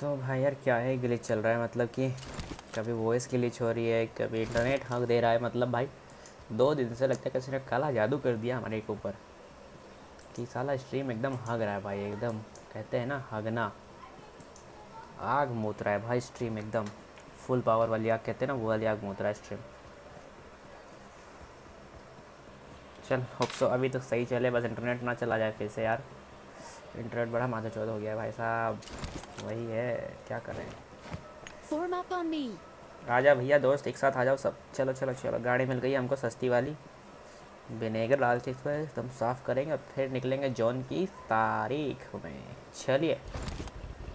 तो भाई यार क्या है ग्लिच चल रहा है, मतलब कि कभी वॉइस ग्लिच हो रही है, कभी इंटरनेट हक दे रहा है। मतलब भाई 2 दिन से लगता है किसी ने काला जादू कर दिया हमारे एक ऊपर कि साला स्ट्रीम एकदम हग रहा है भाई, एकदम कहते हैं ना हगना, आग मूत रहा है भाई स्ट्रीम, एकदम फुल पावर वाली आग कहते हैं ना, वो वाली आग मूत रहा है स्ट्रीम। चल होप सो अभी तो सही चले, बस इंटरनेट ना चला जाए फिर से यार। इंटरनेट बड़ा माथा चौथ हो गया है भाई साहब, वही है क्या करें। फॉर्म अप ऑन मी, आजा भैया दोस्त एक साथ आ जाओ सब, चलो चलो चलो। गाड़ी मिल गई हमको सस्ती वाली, विनेगर डाल के इसको एकदम साफ़ करेंगे और फिर निकलेंगे जॉन की तारीख में। चलिए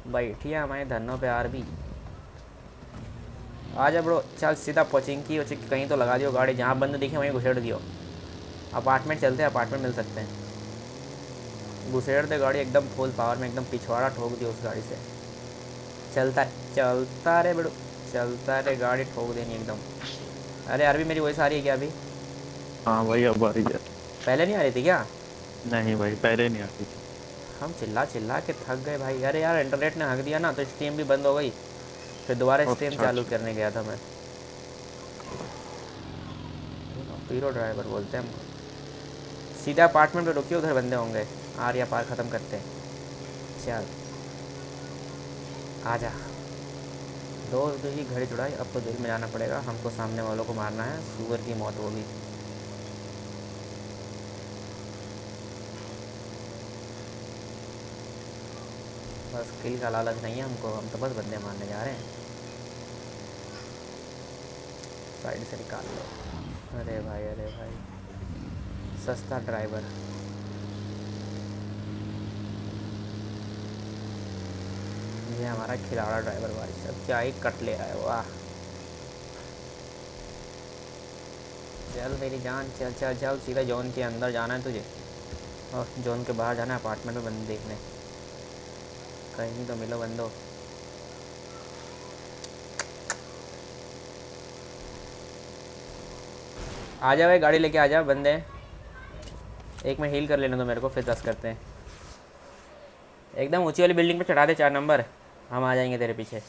बैठिए हमारे धनों पे आर भी, आ जा ब्रो, चल सीधा पहुँचेंगे की वचिंग, कहीं तो लगा दियो गाड़ी, जहाँ बंद दिखे वहीं घुसेड़ दियो। अपार्टमेंट चलते हैं, अपार्टमेंट मिल सकते हैं। घुसेड़ दे गाड़ी एकदम फुल पावर में, एकदम पिछवाड़ा ठोक दियो उस गाड़ी से। चलता रे बड़ो, चलता रे, गाड़ी ठोक देनी एकदम। अरे अरबी मेरी वॉइस आ रही है क्या अभी? हाँ भाई अब आ रही है, पहले नहीं आ रही थी क्या? नहीं भाई पहले नहीं आती थी। हम चिल्ला चिल्ला के थक गए भाई। अरे यार इंटरनेट ने हक दिया ना तो स्ट्रीम भी बंद हो गई, फिर दोबारा स्ट्रीम चालू करने गया था मैं। पीरो ड्राइवर बोलते हैं हम। सीधा अपार्टमेंट में रुकिए, उधर बंदे होंगे, आर या पार ख़त्म करते हैं। चल आजा, 2 की घड़ी जुड़ाई, अब तो दिल में जाना पड़ेगा हमको, सामने वालों को मारना है, सुअर की मौत होगी। बस किल का लालच नहीं है हमको, हम तो बस बंदे मारने जा रहे हैं। साइड से निकाल लो। अरे भाई सस्ता ड्राइवर। ये हमारा खिलाड़ा ड्राइवर भाई सब, क्या ही कट ले रहा है, वाह। चल मेरी जान, चल चल चल, सीधा जोन के अंदर जाना है तुझे और जोन के बाहर जाना है अपार्टमेंट में बंदे देखने। कहीं तो मिलो बंदो। आ जा भाई, गाड़ी लेके आ जा, बंदे एक में हील कर लेने दो मेरे को, फिर 10 करते हैं। एकदम ऊंची वाली बिल्डिंग पे चढ़ा दे 4 नंबर, हम आ जाएंगे तेरे पीछे।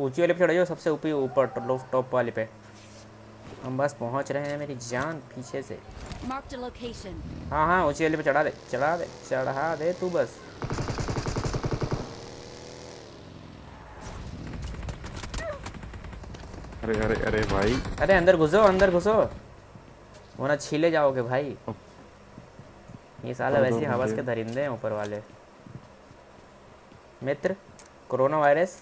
ऊंची वाली पे चढ़ाइए, सबसे ऊपर ऊपर टॉप वाले पे। हम बस पहुंच रहे हैं मेरी जान, पीछे से। हाँ हाँ ऊंची वाली पे चढ़ा दे, चढ़ा दे, चढ़ा दे तू बस। अरे अरे अरे भाई, अरे अंदर घुसो, अंदर घुसो, वरना छीले जाओगे भाई। ये साला वैसे हवास के दरिंदे हैं ऊपर वाले। मित्र कोरोना वायरस,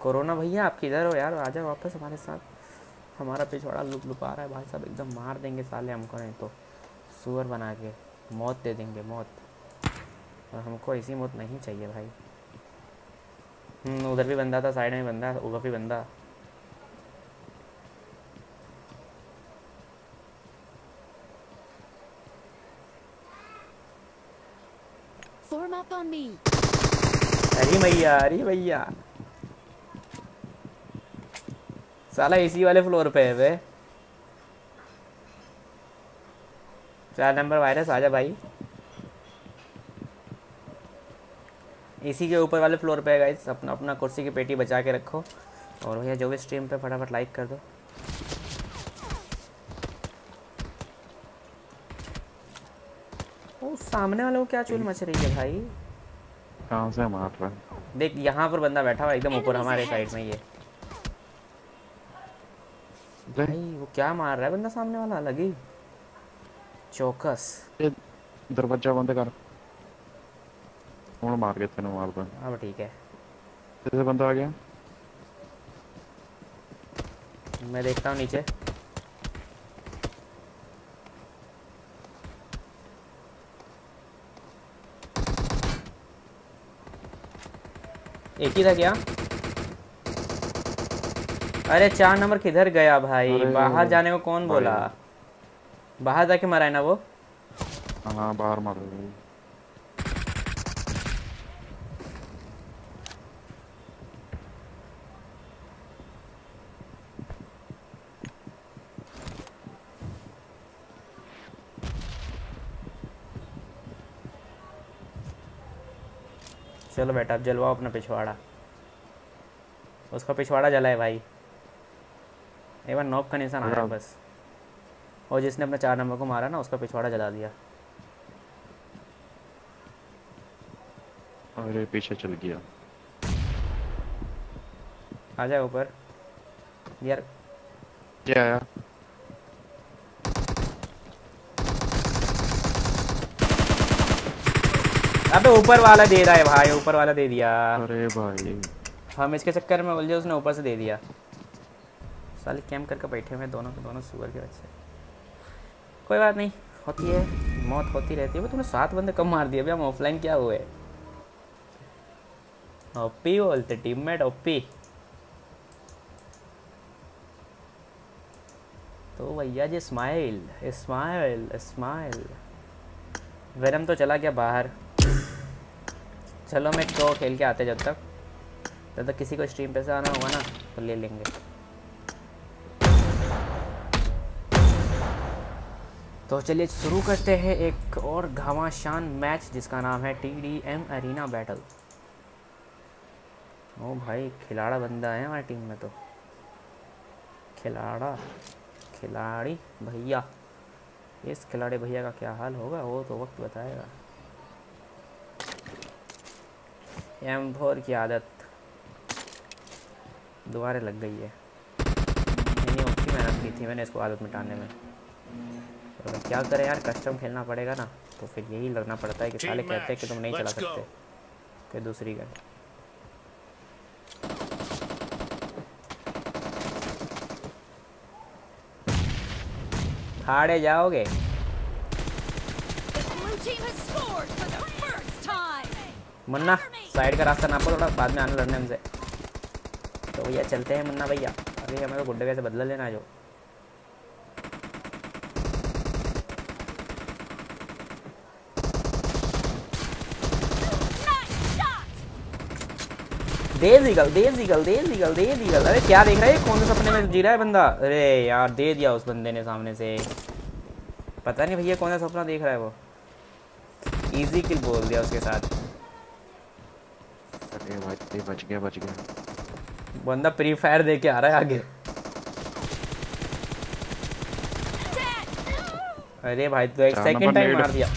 कोरोना भैया आप किधर हो यार? आजा वापस हमारे साथ। हमारा पिछवाड़ा लुप लुपा रहा है भाई साहब, एकदम मार देंगे साले हमको, नहीं तो सुअर बना के मौत दे देंगे, मौत। और हमको ऐसी मौत नहीं चाहिए भाई। उधर भी बंदा था, साइड में बंदा, उधर भी बंदा। अरे भैया, अरे भैया, साला इसी वाले फ्लोर पे है वे। 4 नंबर वायरस, आजा भाई, इसी के ऊपर वाले फ्लोर पे है गाइस। अपना अपना कुर्सी की पेटी बचा के रखो। और भैया जो भी स्ट्रीम पे, फटाफट लाइक कर दो। सामने वाले को क्या चूल मच रही है भाई, कहां से मार रहा है? देख यहाँ पर बंदा बैठा हुआ एकदम ऊपर हमारे साइड में। ये भाई वो क्या मार रहा है बंदा सामने वाला, अलग ही चौकस। दरवाजा बंद कर, कौन मार के तेरे मार पे? अब ठीक है, जैसे बंदा आ गया। मैं देखता हूँ नीचे, एक ही था क्या? अरे 4 नंबर किधर गया भाई? बाहर जाने को कौन बोला? बाहर जाके मरा है ना वो। हाँ बाहर मारा। चलो बेटा अब जलवाओ अपना पिछवाड़ा। उसका पिछवाड़ा जला है भाई, एक बार नॉक का निशान आ रहा है बस। और जिसने अपना 4 नंबर को मारा ना उसका पिछवाड़ा जला दिया। अरे पीछे चल गया, आ जाओ ऊपर यार। क्या आया? अबे ऊपर वाला दे रहा है भाई, ऊपर वाला दे दिया। अरे भाई हम इसके चक्कर में बोल जाए, उसने ऊपर से दे दिया। साले कैंप करके बैठे हुए दोनों के दोनों सुअर के बच्चे। कोई बात नहीं, होती है, मौत होती रहती है। तुमने 7 बंदे कम मार दिए। अभी हम ऑफलाइन क्या हुए? ओपी बोलते टीममेट ओपी। तो भैया जी स्माइल स्माइल स्माइल। वेनम तो चला गया बाहर। चलो मैं तो खेल के आते, जब तक किसी को स्ट्रीम पे से आना होगा ना तो ले लेंगे। तो चलिए शुरू करते हैं एक और घमासान मैच जिसका नाम है TDM अरीना बैटल। ओ भाई खिलाड़ा बंदा है हमारी टीम में, तो खिलाड़ी भैया। इस खिलाड़ी भैया का क्या हाल होगा वो तो वक्त बताएगा। M4 की आदत दोबारा लग गई है। मैंने उसकी मेहनत की थी, मैंने इसको आदत मिटाने में। तो क्या करें यार, कस्टम खेलना पड़ेगा ना, तो फिर यही लगना पड़ता है कि साले कहते हैं कि तुम नहीं चला सकते, फिर दूसरी गन। हारे जाओगे। मुन्ना साइड का रास्ता नापो, थोड़ा बाद में आना लड़ने हमसे। तो भैया चलते हैं मुन्ना भैया, अभी हमें तो गुड्डे से बदला लेना है। जो दे दीगल दे दीगल दे दीगल दे दीगल। अरे क्या देख रहा है, कौन से सपने में जी रहा है बंदा। अरे यार दे दिया उस बंदे ने सामने से। पता नहीं भैया कौन सा सपना देख रहा है वो। इजी किल बोल दिया उसके साथ। अरे भाई बच गया बंदा प्री फायर दे के आ रहा है आगे। अरे भाई तो एक सेकंड टाइम मार दिया।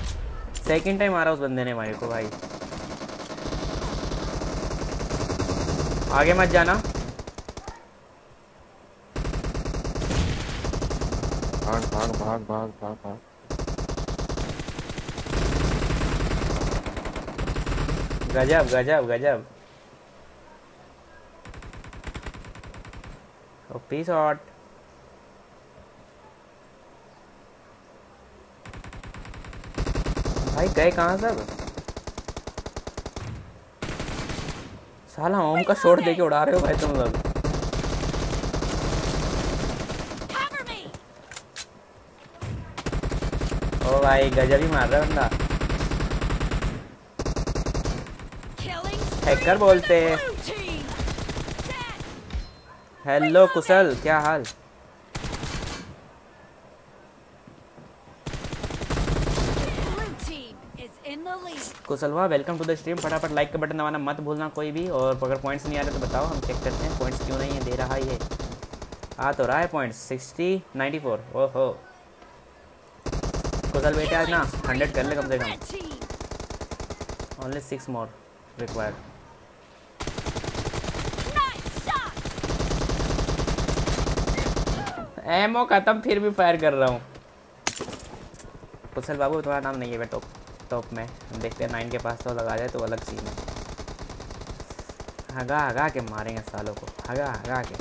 सेकंड टाइम मारा उस बंदे ने मेरे को। भाई आगे मत जाना। भाग। गजब। OP shot. भाई गए कहाँ सब? साला ओम का शॉट देके उड़ा रहे हो भाई तुम लोग। ओ भाई गजब ही मार रहा है बंदा। हैकर बोलते हैं। हेलो कुशल, क्या हाल? कुशल वाह, वेलकम टू द स्ट्रीम। फटाफट लाइक का बटन दबाना मत भूलना कोई भी। और अगर पॉइंट्स नहीं आ रहे तो बताओ, हम चेक करते हैं पॉइंट्स क्यों नहीं दे रहा है। आ तो रहा है पॉइंट्स 60 94। ओहो कुशल बेटे आज ना 100 कर ले कम से कम। Only 6 more required. एमओ खत्म फिर भी फायर कर रहा हूँ। कुशल बाबू तुम्हारा नाम नहीं है भाई टॉप में। हम देखते हैं 9 के पास तो लगा जाए तो अलग सीन है। हगा के मारेंगे सालों को, हगा के।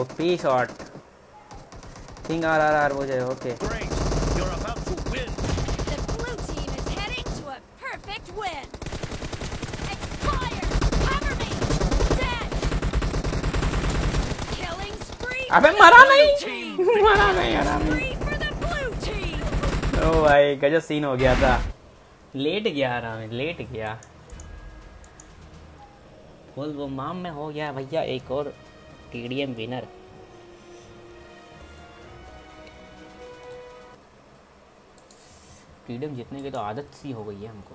ओपी शॉट किंग RRR मुझे। ओके अबे मरा नहीं आराम। ओ भाई गजब सीन हो गया था, लेट गया आराम, लेट गया बोल। वो माम में हो गया भैया एक और टीडीएम विनर। टीडीएम जीतने की तो आदत सी हो गई है हमको।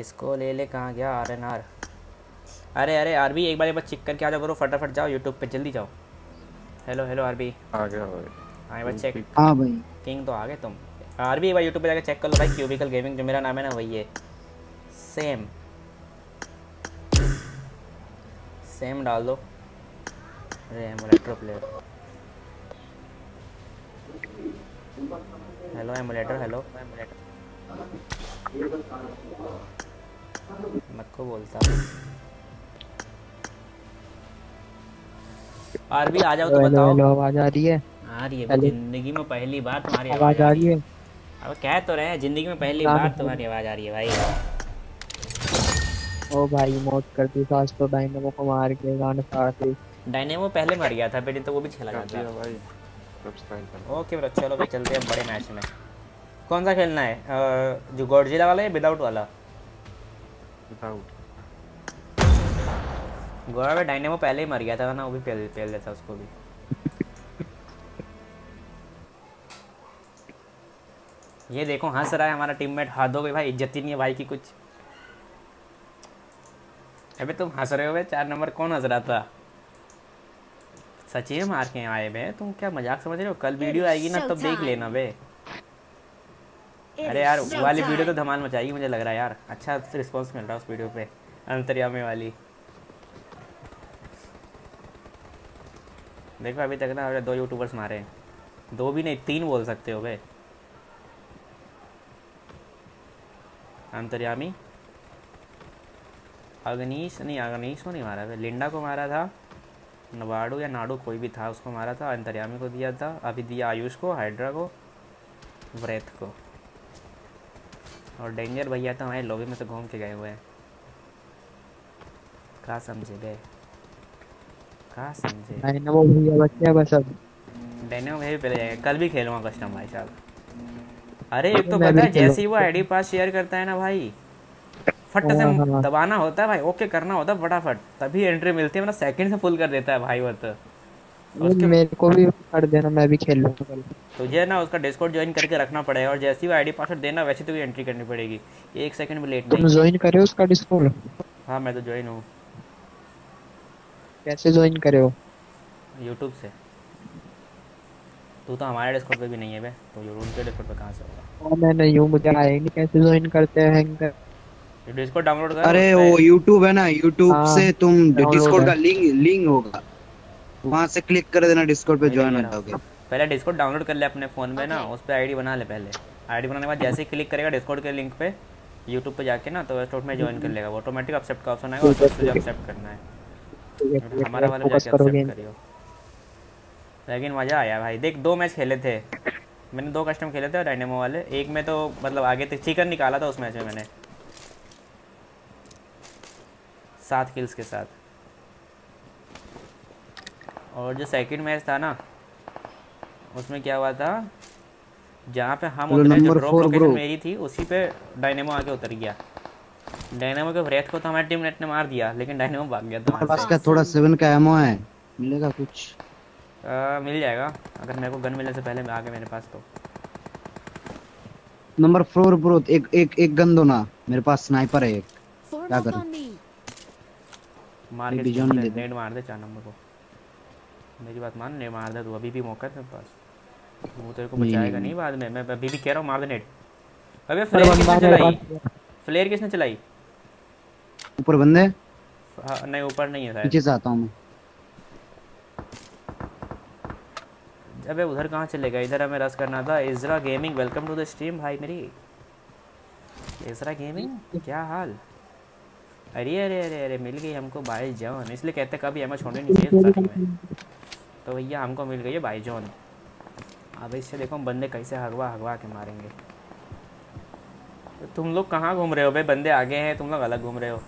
इसको ले ले, कहाँ गया आरएनआर? अरे अरे आरबी एक बार चेक करके आ जाओ करो, फटाफट जाओ यूट्यूब पे, जल्दी जाओ। हेलो हेलो आरबी आ गया भाई, बस चेक। हां भाई किंग तो आ गए तुम। आरबी भाई यूट्यूब पे जाके चेक कर लो भाई, क्यूबिकल गेमिंग जो मेरा नाम है ना वही है, सेम सेम डाल दो। अरे हम retro player, hello emulator, hello emulator मत को बोलता। आरबी आ जाओ तो बताओ। हेलो आवाज आ रही है? आ रही है। जिंदगी में पहली बार तुम्हारी आवाज आ रही है। अब कह तो रहे हैं जिंदगी में पहली बार तुम्हारी आवाज आ रही है भाई। ओ भाई मौत कर दी था आज तो, डायनेमो को मार के गाने फाड़ते। डायनेमो पहले मर गया था बेटे, तो वो भी खेला जाता है भाई। ओके ब्रो चलो भाई चलते हैं बड़े मैच में। कौन सा खेलना है, जो गॉडजिला वाला है विदाउट वाला? विदाउट। गोरा भाई डायनेमो पहले ही मर गया था ना, वो भी पहले लेता उसको भी। ये देखो हंस रहा है हमारा टीममेट। हाथ धो गए भाई, इज्जत ही नहीं है भाई की कुछ। अबे तुम हंस रहे हो भाई, 4 नंबर कौन हंस रहा था? सचिन मार के आए बे, तुम क्या मजाक समझ रहे हो? कल वीडियो आएगी ना तब देख लेना बे। अरे यार वाली वीडियो तो धमाल मचाएगी मुझे लग रहा है यार, अच्छा रिस्पांस मिल रहा है उस वीडियो पे, अंतर्यामी वाली। देखो अभी तक ना 2 यूट्यूबर्स मारे हैं, 2 भी नहीं 3 बोल सकते हो बे। अंतर्यामी अग्नीश नहीं मारा बे, लिंडा को मारा था, नवाड़ू या नाडू कोई भी था उसको मारा था, अंतर्यामी को दिया था, अभी दिया आयुष को, हाइड्रा को, व्रत को। और डेंजर भैया तो हमारे लॉबी में तो घूम के गए हुए हैं। क्या समझे बे, क्या समझे? डायनेमो भैया बच्चे बस, अब डायनेमो भैया पहले जाएंगे, कल भी खेलूंगा कस्टम भाई साहब। अरे एक तो पता है जैसे ही वो आईडी पास शेयर करता है ना भाई, फट से दबाना होता है भाई, ओके करना होता है फटाफट, तभी एंट्री मिलती है, वरना सेकंड से फुल कर देता है भाई वो तो। उसके मेरे को भी कर देना, मैं भी खेल लूंगा कल। तुझे ना उसका डिस्कॉर्ड ज्वाइन करके रखना पड़ेगा, और जैसे ही आईडी पासवर्ड देना वैसे तो एंट्री करनी पड़ेगी, 1 सेकंड भी लेट नहीं। तुम ज्वाइन करे हो उसका डिस्कॉर्ड? हां मैं तो ज्वाइन हूं। कैसे ज्वाइन करे हो? YouTube से। तू तो हमारे डिस्कॉर्ड पे भी नहीं है बे, तो YouTube के डिस्कॉर्ड पे कहां से होगा? और मैं नहीं हूं, मुझे आए नहीं कैसे ज्वाइन करते हैं हैंगर? डिस्कॉर्ड डाउनलोड कर। अरे वो YouTube है ना, YouTube से तुम डिस्कॉर्ड का लिंक होगा, वहां से क्लिक कर देना, डिस्कॉर्ड पे ज्वाइन हो जाओगे। पहले डिस्कॉर्ड डाउनलोड कर ले अपने फोन में ना, उस पे आईडी बना ले, पहले आईडी बनाने के बाद जैसे ही क्लिक करेगा डिस्कॉर्ड के लिंक पे YouTube पे जाके ना, तो स्टोर में ज्वाइन कर लेगा, ऑटोमेटिक एक्सेप्ट का ऑप्शन आएगा, उसको तुझे एक्सेप्ट करना है। हमारा वाला जाके एक्सेप्ट करियो। लेकिन मजा आया भाई, देख 2 मैच खेले थे मैंने, 2 कस्टम खेले थे डायनेमो वाले, एक में तो मतलब आगे तक चिकन निकाला था उस मैच में मैंने 7 किल्स के साथ। और जो सेकंड मैच था ना उसमें क्या हुआ था, जहाँ पे हम उतरे जो ड्रॉप लोकेशन मेरी थी उसी पे डायनेमो आके उतर गया। डायनेमो के व्रेथ को तो हमारे टीममेट ने मार दिया, लेकिन डायनेमो भाग गया था। मेरे पास का थोड़ा 7 का एमो है, मिलेगा कुछ? मिल जाएगा अगर मेरे को गन मिलने से पहले आ गया मेरे पास तो। नंबर 4 ब्रो एक गन दो ना, मेरे पास स्नाइपर है एक, क्या करूं? मार के नेड मार दे 4 नंबर को, मेरी बात मान, ने मार दे तू, अभी भी मौका है तेरे पास, वो तेरे को बचाएगा नहीं बाद में। मैं अभी भी कह रहा हूं मार दे नेट। अबे फ्लेयर किसने चलाई? ऊपर बंदे नहीं, ऊपर नहीं है शायद, पीछे से आता हूं मैं। अबे उधर कहां चले गए, इधर हमें रस करना था। Ezra gaming welcome to the stream भाई मेरी। इजरा गेमिंग क्या हाल? अरे अरे अरे अरे मिल गई हमको भाई जॉन, इसलिए कहते कभी एमो छोड़ने नहीं चाहिए, तो भैया हमको मिल गई है भाई जॉन। अब इससे देखो हम बंदे कैसे हगवा हगवा के मारेंगे। तो तुम लोग कहाँ घूम रहे हो भाई, बंदे आगे हैं तुम लोग अलग घूम रहे हो।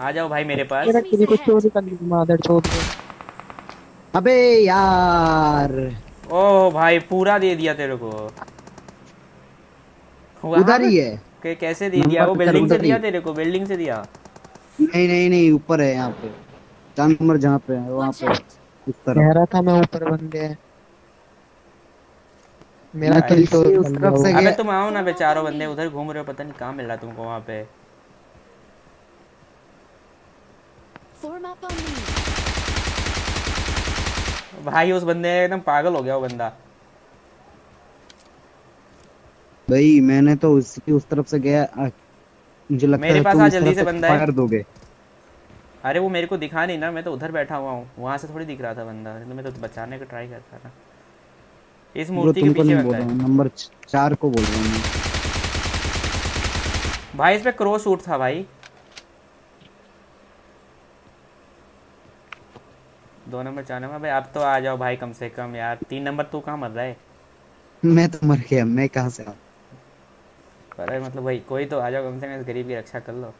आ जाओ भाई मेरे पास। अबे यार ओ भाई पूरा दे दिया तेरे को। उधर ही है के कैसे दे दिया? वो बिल्डिंग से दिया तेरे को, बिल्डिंग से दिया। नहीं नहीं नहीं ऊपर है यहाँ पे, जानवर जहाँ पे है वहाँ पे उस तरफ। कह रहा था मैं ऊपर बंदे हैं। मेरा किल तो उस तरफ से गया। अबे तुम आओ ना बेचारो बंदे, उधर घूम रहे हो पता नहीं कहाँ मिल रहा तुमको वहाँ पे। भाई उस बंदे एकदम पागल हो गया वो बंदा। भाई मैंने तो उसकी उस तरफ से गया, मुझे लगता मेरे पास आ जल्दी से बंदा है। दोगे? अरे वो मेरे को दिखा नहीं ना, मैं तो उधर बैठा हुआ हूँ, वहाँ से थोड़ी दिख रहा था बंदा, मैं तो बचाने का ट्राई करता था। इस मूर्ति के पीछे बंदा है। नंबर 4 को बोल रहा हूँ भाई, इसमें क्रॉस शूट था भाई। दो नंबर 4 नंबर भाई आप तो आ जाओ भाई कम से कम यार। 3 नंबर तू कहाँ मर रहा है? मैं तो मर गया, मैं कहाँ से आऊँ? अरे मतलब भाई कोई तो आ जाओ कम से कम, इस गरीब की रक्षा कर लो।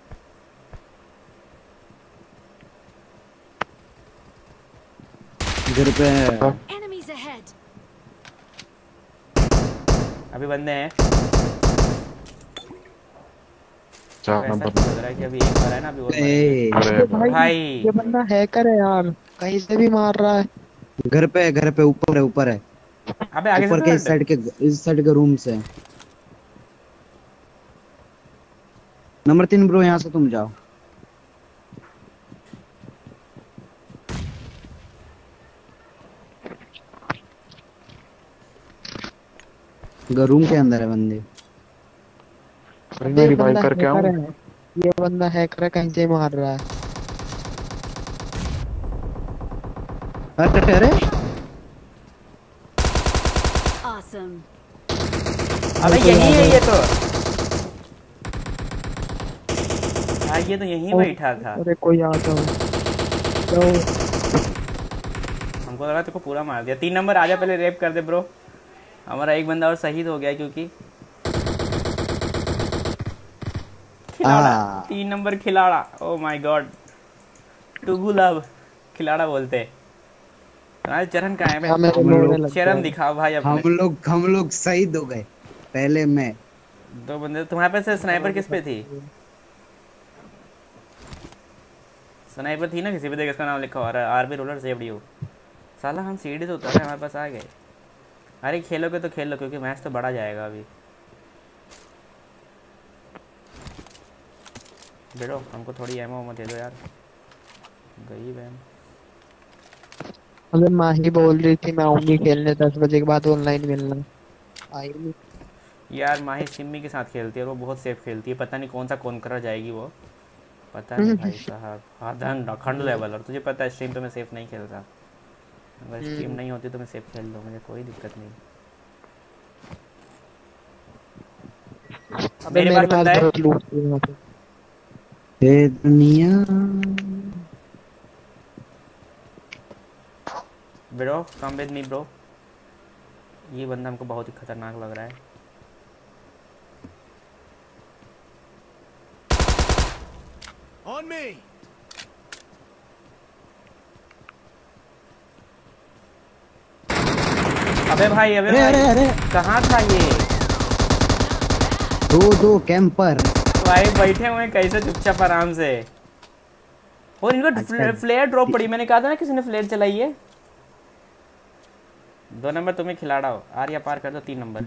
इधर पे अभी बंदे हैं। लग रहा है कि अभी एक बार है ना अभी और भाई ये बंदा हैकर है यार, कहीं से भी मार रहा है। घर पे है, घर पे ऊपर है, ऊपर है। अबे आगे ऊपर के इस साइड के, इस साइड के रूम से। नंबर 3 ब्रो यहाँ से तुम जाओ। रूम के अंदर है बंदे। ये बंदा हैकर है, ये बंदा हैकर कहीं से मार रहा है। अरे अबे यही है ये तो। हाँ ये तो यहीं बैठा था। अरे कोई आ जाओ, हमको लगा तेरे को पूरा मार दिया। 3 नंबर आजा पहले रेप कर दे ब्रो। हमारा एक बंदा और शहीद हो गया क्योंकि खिलाड़ा। 3 नंबर खिलाड़ा, ओ माय गॉड टुगु लव खिलाड़ा बोलते हैं। चरण कहाँ है? हमें चरण दिखाओ भाई अपने। हम लोग शहीद हो गए पहले में। 2 बंदे तुम्हारे पास से। स्नाइपर किस पे थी? स्नाइपर थी ना किसी पे, देख इसका नाम लिखा हो रहा है आरबी रोलर सेवडियो। साला हम सीढ़ी से उतर रहे हमारे पास आ गए। अरे खेलोगे तो खेल लो क्योंकि मैच तो बढ़ा जाएगा अभी। बेटो हमको थोड़ी एमो मत दे दो यार, गई बहन। अबे माँ ही बोल रही थी मैं आऊंगी खेलने 10 बजे के बाद, ऑनलाइन मिलना। आई नहीं यार, माही सिम्मी के साथ खेलती है और वो बहुत सेफ खेलती है, पता नहीं कौन सा कौन करा जाएगी वो, पता नहीं भाई साहब। आधन अखंड लेवल, और तुझे पता है स्ट्रीम पे मैं सेफ नहीं खेलता। अगर स्ट्रीम नहीं होती तो मैं सेफ खेल लूँ, मुझे कोई दिक्कत नहीं। अबे मेरे पास बंदा है। ए दुनिया bro come with me bro, ये बंदा हमको बहुत ही खतरनाक लग रहा है। ऑन मी अबे भाई, अबे अरे भाई। अरे कहाँ था ये? 2 कैंपर भाई बैठे हुए कैसे चुपचाप आराम से। और इनको फ्लेयर ड्रॉप पड़ी, मैंने कहा था ना किसी ने फ्लेयर चलाई है। 2 नंबर तुम्हें खिलाड़ा हो, आरिया पार कर दो। 3 नंबर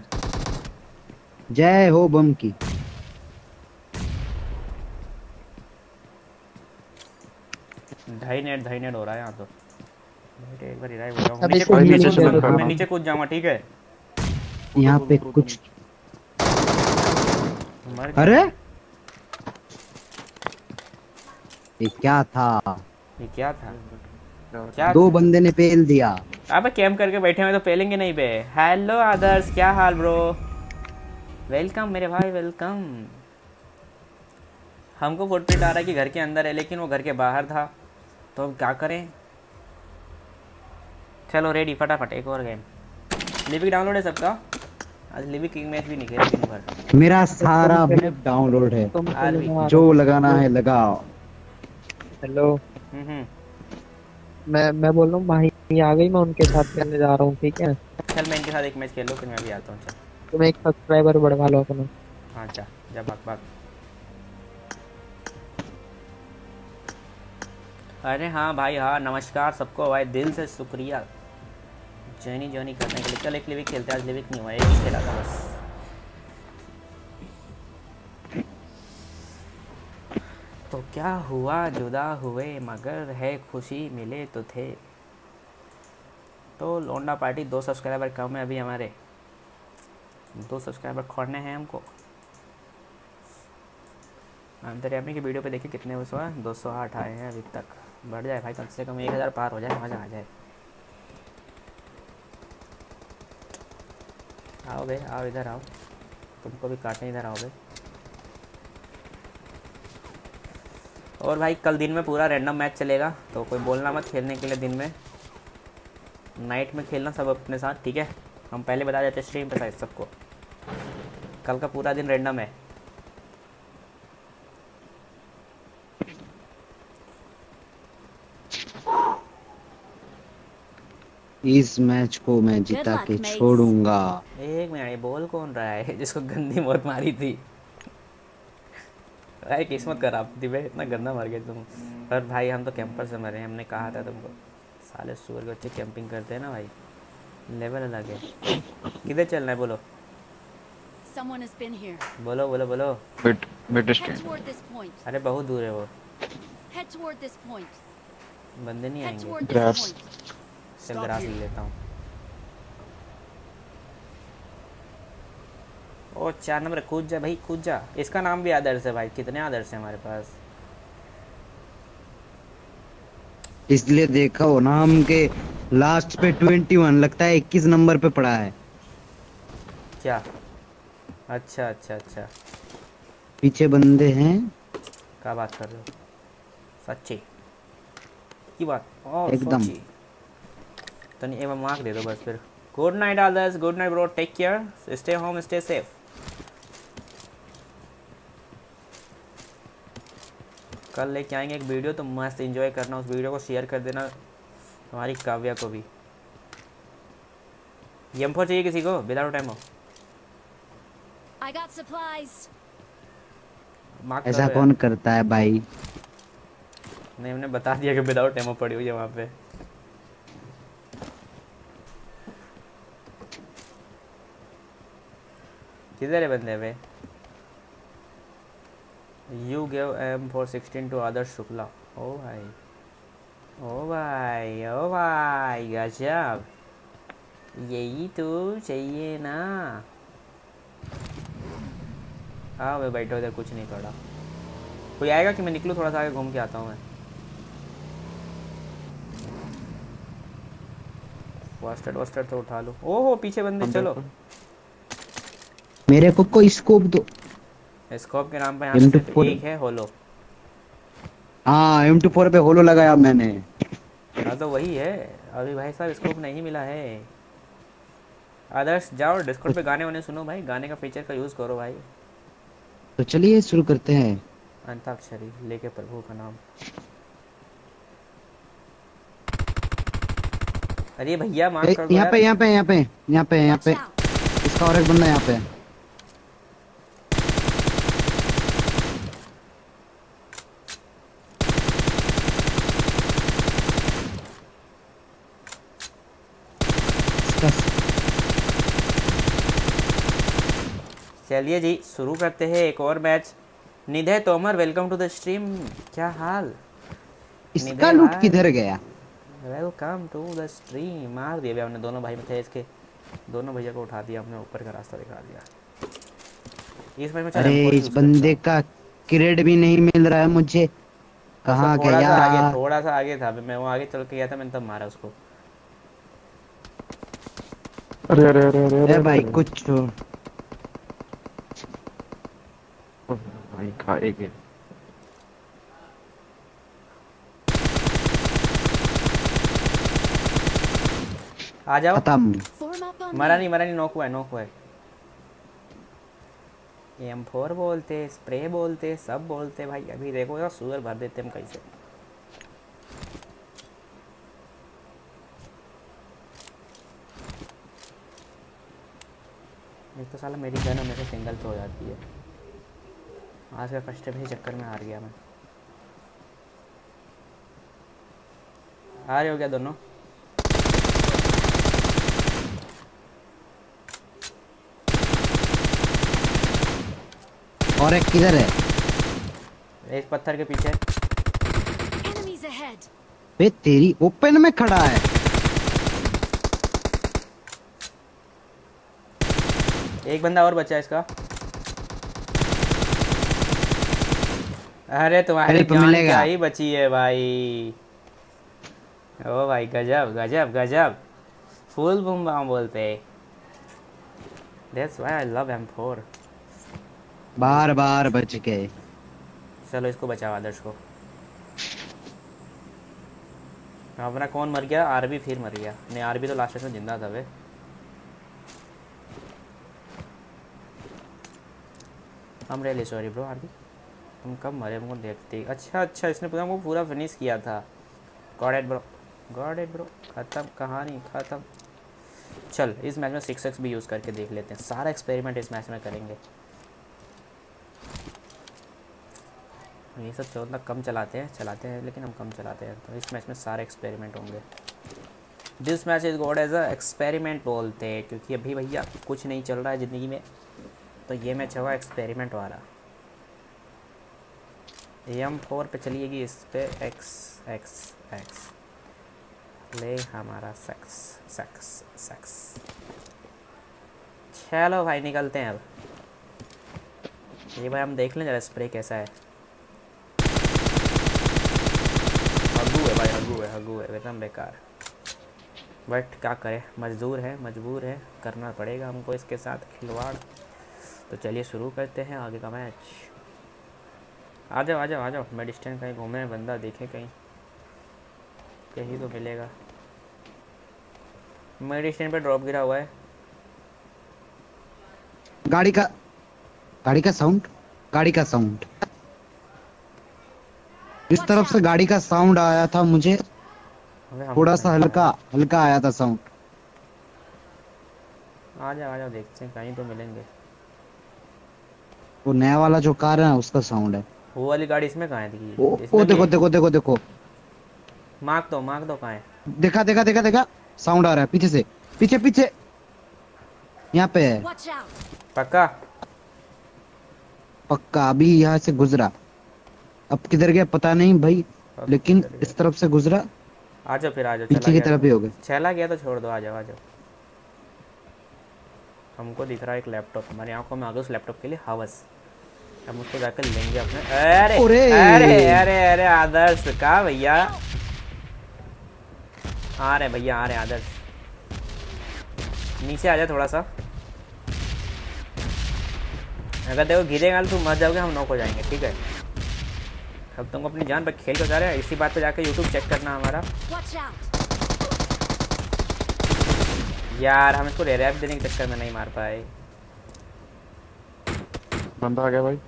जय हो बम की। ढाई नेट हो रहा है यहाँ तो। एक बार रिवाइव हो रहा हूँ, नीचे कूद जाऊंगा ठीक है। यहाँ पे कुछ अरे ये क्या था? ये क्या था? क्या 2 बंदे ने पेल दिया। अबे कैम करके बैठे हुए तो पेलेंगे नहीं बे। हेलो आदर्श क्या हाल ब्रो, वेलकम मेरे भाई वेलकम। हमको फुटप्रिंट आ रहा है कि घर के अंदर है लेकिन वो घर के बाहर था, तो अब क्या करें। चलो रेडी फटाफट एक और गेम। लिविक डाउनलोड है सबका, आज लिविक किंग मैच भी नहीं खेला दिन भर। मेरा सारा मैप डाउनलोड है, जो लगाना है लगाओ। हेलो। मैं बोल रहा हूँ भाई आ गई, मैं उनके साथ खेलने जा रहा हूँ। ठीक है चल, मैं इनके साथ एक मैच खेल लूँ फिर मैं भी आता हूँ। तुम एक सब्सक्राइबर बढ़वा लो अपना। हाँ चल जा भाग भाग। अरे हाँ भाई, हाँ नमस्कार सबको भाई, दिल से शुक्रिया जॉइनी करने के लिए। चल एक लिविक खेलते हैं, आज लिविक नहीं हुआ, एक ही खेला था बस। तो क्या हुआ जुदा हुए मगर है खुशी मिले तो थे। तो लोंडा पार्टी 2 सब्सक्राइबर कम है अभी हमारे, 2 सब्सक्राइबर खोलने हैं हमको। अंतर्यामी की वीडियो पे देखिए कितने उस 208 आए हैं अभी तक। बढ़ जाए भाई, कम से कम 1000 पार हो जाए, मज़ा आ जाए। आओ भाई, आओ इधर आओ, तुमको भी काटने इधर आओ भाई। और भाई कल दिन में पूरा रैंडम मैच चलेगा, तो कोई बोलना मत खेलने के लिए। दिन में नाइट में खेलना सब अपने साथ, ठीक है। हम पहले बता देते हैं स्ट्रीम पे शायद सबको, कल का पूरा दिन रैंडम है। इस मैच को मैं जिता के छोड़ूंगा। एक मिनट, ये बोल कौन रहा है जिसको गंदी मौत मारी थी? भाई किस्मत खराब थी भाई, इतना गंदा मर गए तुम। पर भाई हम तो कैंपर से मरे, हमने कहा था तुमको। साले सूअर के बच्चे कैंपिंग करते हैं ना भाई, लेवल अलग है। किधर चलना है बोलो? बोलो बोलो बोलो। अरे बहुत दूर है वो, बंदे नहीं आएंगे। चल ग्रास ले लेता हूँ। और 4 नंबर, कूद जा भाई कूद जा। इसका नाम भी आदर्श है भाई, कितने आदर्श है हमारे पास। इसलिए देखा हो ना, हम के लास्ट पे 21 लगता है, 21 नंबर पे पड़ा है क्या? अच्छा अच्छा अच्छा, पीछे बंदे हैं। क्या बात कर रहे हो? सच्ची की बात एकदम। तो नहीं, एवं मार्क दे दो बस फिर। गुड नाइट आदर्श, good night bro, take care, stay home, stay safe. कल लेके आएंगे एक वीडियो, तो मस्त एंजॉय करना। उस वीडियो को शेयर कर देना हमारी काव्या को भी। M4 चाहिए किसी को? विदाउट एमो ऐसा कौन करता है भाई? नहीं, हमने बता दिया कि विदाउट एमो पड़ी हुई है वहाँ पे। किधर है बंदे भाई? You gave M416 to आदर्श शुक्ला। ओ भाई ओ भाई ओ भाई, गजब, यही तो चाहिए ना। हाँ भाई बैठो इधर, कुछ नहीं पड़ा। कोई आएगा कि मैं निकलूँ? थोड़ा सा आगे घूम के आता हूँ मैं। वास्टर्ड वास्टर्ड तो उठा लो। ओहो पीछे बंदे, चलो मेरे को कोई स्कोप दो। स्कोप के नाम पे यहाँ एक है होलो। हाँ M24 पे होलो लगाया मैंने। हाँ तो वही है अभी भाई साहब, स्कोप नहीं मिला है। आदर्श जाओ डिस्कॉर्ड पे, गाने वाने सुनो भाई, गाने का फीचर का यूज करो भाई। तो चलिए शुरू करते हैं। अंताक्षरी लेके प्रभु का नाम। अरे भैया मार कर दो। यहाँ पे इसका और एक बंदा यहाँ पे। चलिए जी शुरू करते हैं एक और match. Nidhe Tomar welcome to the stream, क्या हाल? इसका लूट किधर गया? Welcome to the stream. मार दिया भैया हमने, दोनों भाई थे इसके, दोनों भैया को उठा दिया हमने, ऊपर का रास्ता दिखा दिया इस भाई में। अरे इस बंदे का क्रेड भी नहीं मिल रहा है मुझे, कहां गया? थोड़ा सा आगे था मैं, वो आगे चल के गया था मैंने, तब मारा उसको। अरे अरे अरे भाई कुछ खाएगे। आ जाओ, मरा नहीं, नॉक हुआ है। M4 बोलते, स्प्रे बोलते, सब बोलते भाई। अभी देखो यार, सूअर भर देते हम कैसे। तो साला मेरी गन हमेशा सिंगल तो हो जाती है। आज का फर्स्ट टाइम ही चक्कर में हार गया मैं। हारे हो गया दोनों। और एक किधर है? एक पत्थर के पीछे। बे तेरी ओपन में खड़ा है। एक बंदा और बचा है इसका। अरे तुम्हारी जान क्या ही बची है भाई। ओ भाई गजब गजब गजब। फुल बूम बम बोलते। That's why I love M4। बार बार बच गए। चलो इसको बचाओ आदर्श को। अपना कौन मर गया? आरबी फिर मर गया। नहीं आरबी तो लास्ट में जिंदा था वे। हम रेली सॉरी ब्रो। आरबी हम कब मरे हमको देखते। अच्छा अच्छा इसने पूरा हमको पूरा फिनिश किया था। गॉड इट ब्रो खत्म कहानी खत्म। चल इस मैच में 6x भी यूज़ करके देख लेते हैं। सारा एक्सपेरिमेंट इस मैच में करेंगे। ये सब 14 कम चलाते हैं लेकिन हम कम चलाते हैं तो इस मैच में सारे एक्सपेरिमेंट होंगे। This match is god as a experiment बोलते हैं क्योंकि अभी भैया कुछ नहीं चल रहा है ज़िंदगी में तो ये मैच होगा एक्सपेरिमेंट वाला। M4 पे चलिएगी इस पे एक्स एक्स एक्स ले हमारा सेक्स सेक्स सेक्स। चलो भाई निकलते हैं अब। ये भाई हम देख लें जरा स्प्रे कैसा है। हगू है एकदम बेकार बट क्या करें मजबूर है करना पड़ेगा हमको इसके साथ खिलवाड़। तो चलिए शुरू करते हैं आगे का मैच। आ जाओ मैं डिस्टेंस कहीं घूमे बंदा देखे कहीं तो मिलेगा। मेरी स्टैंड पे ड्रॉप गिरा हुआ है। गाड़ी का साउंड इस तरफ से गाड़ी का साउंड आया था मुझे। थोड़ा सा हल्का आया था साउंड। आ जाओ देखते हैं कहीं तो मिलेंगे। वो नया वाला जो कार है ना उसका साउंड है। वो वाली गाड़ी इसमें कहाँ है? वो देखो मार्क दो कहाँ है? देखा साउंड आ रहा है पीछे से। पीछे यहाँ पे है। पक्का अभी यहाँ से गुजरा। अब किधर गया पता नहीं भाई लेकिन इस तरफ से गुजरा। आ जाओ पीछे की तरफ ही हो गए। चला गया तो छोड़ दो। आ जाओ हमको दिख रहा है एक लैपटॉप हमारी आंखों में आ गया। उस लैपटॉप के लिए हवस हम उसको जाकर लेंगे अपने। अरे आदर्श कहा भैया आ रहे आदर्श नीचे आ जा थोड़ा सा। अगर देखो गिरेगा तो मर जाओगे। हम नॉक हो जाएंगे ठीक है। अब तुमको अपनी जान पर खेल कर जा रहे हैं। इसी बात पे जाकर YouTube चेक करना हमारा। यार हम इसको रैप देने के चक्कर में नहीं मार पाए। बंदा आ गया भाई।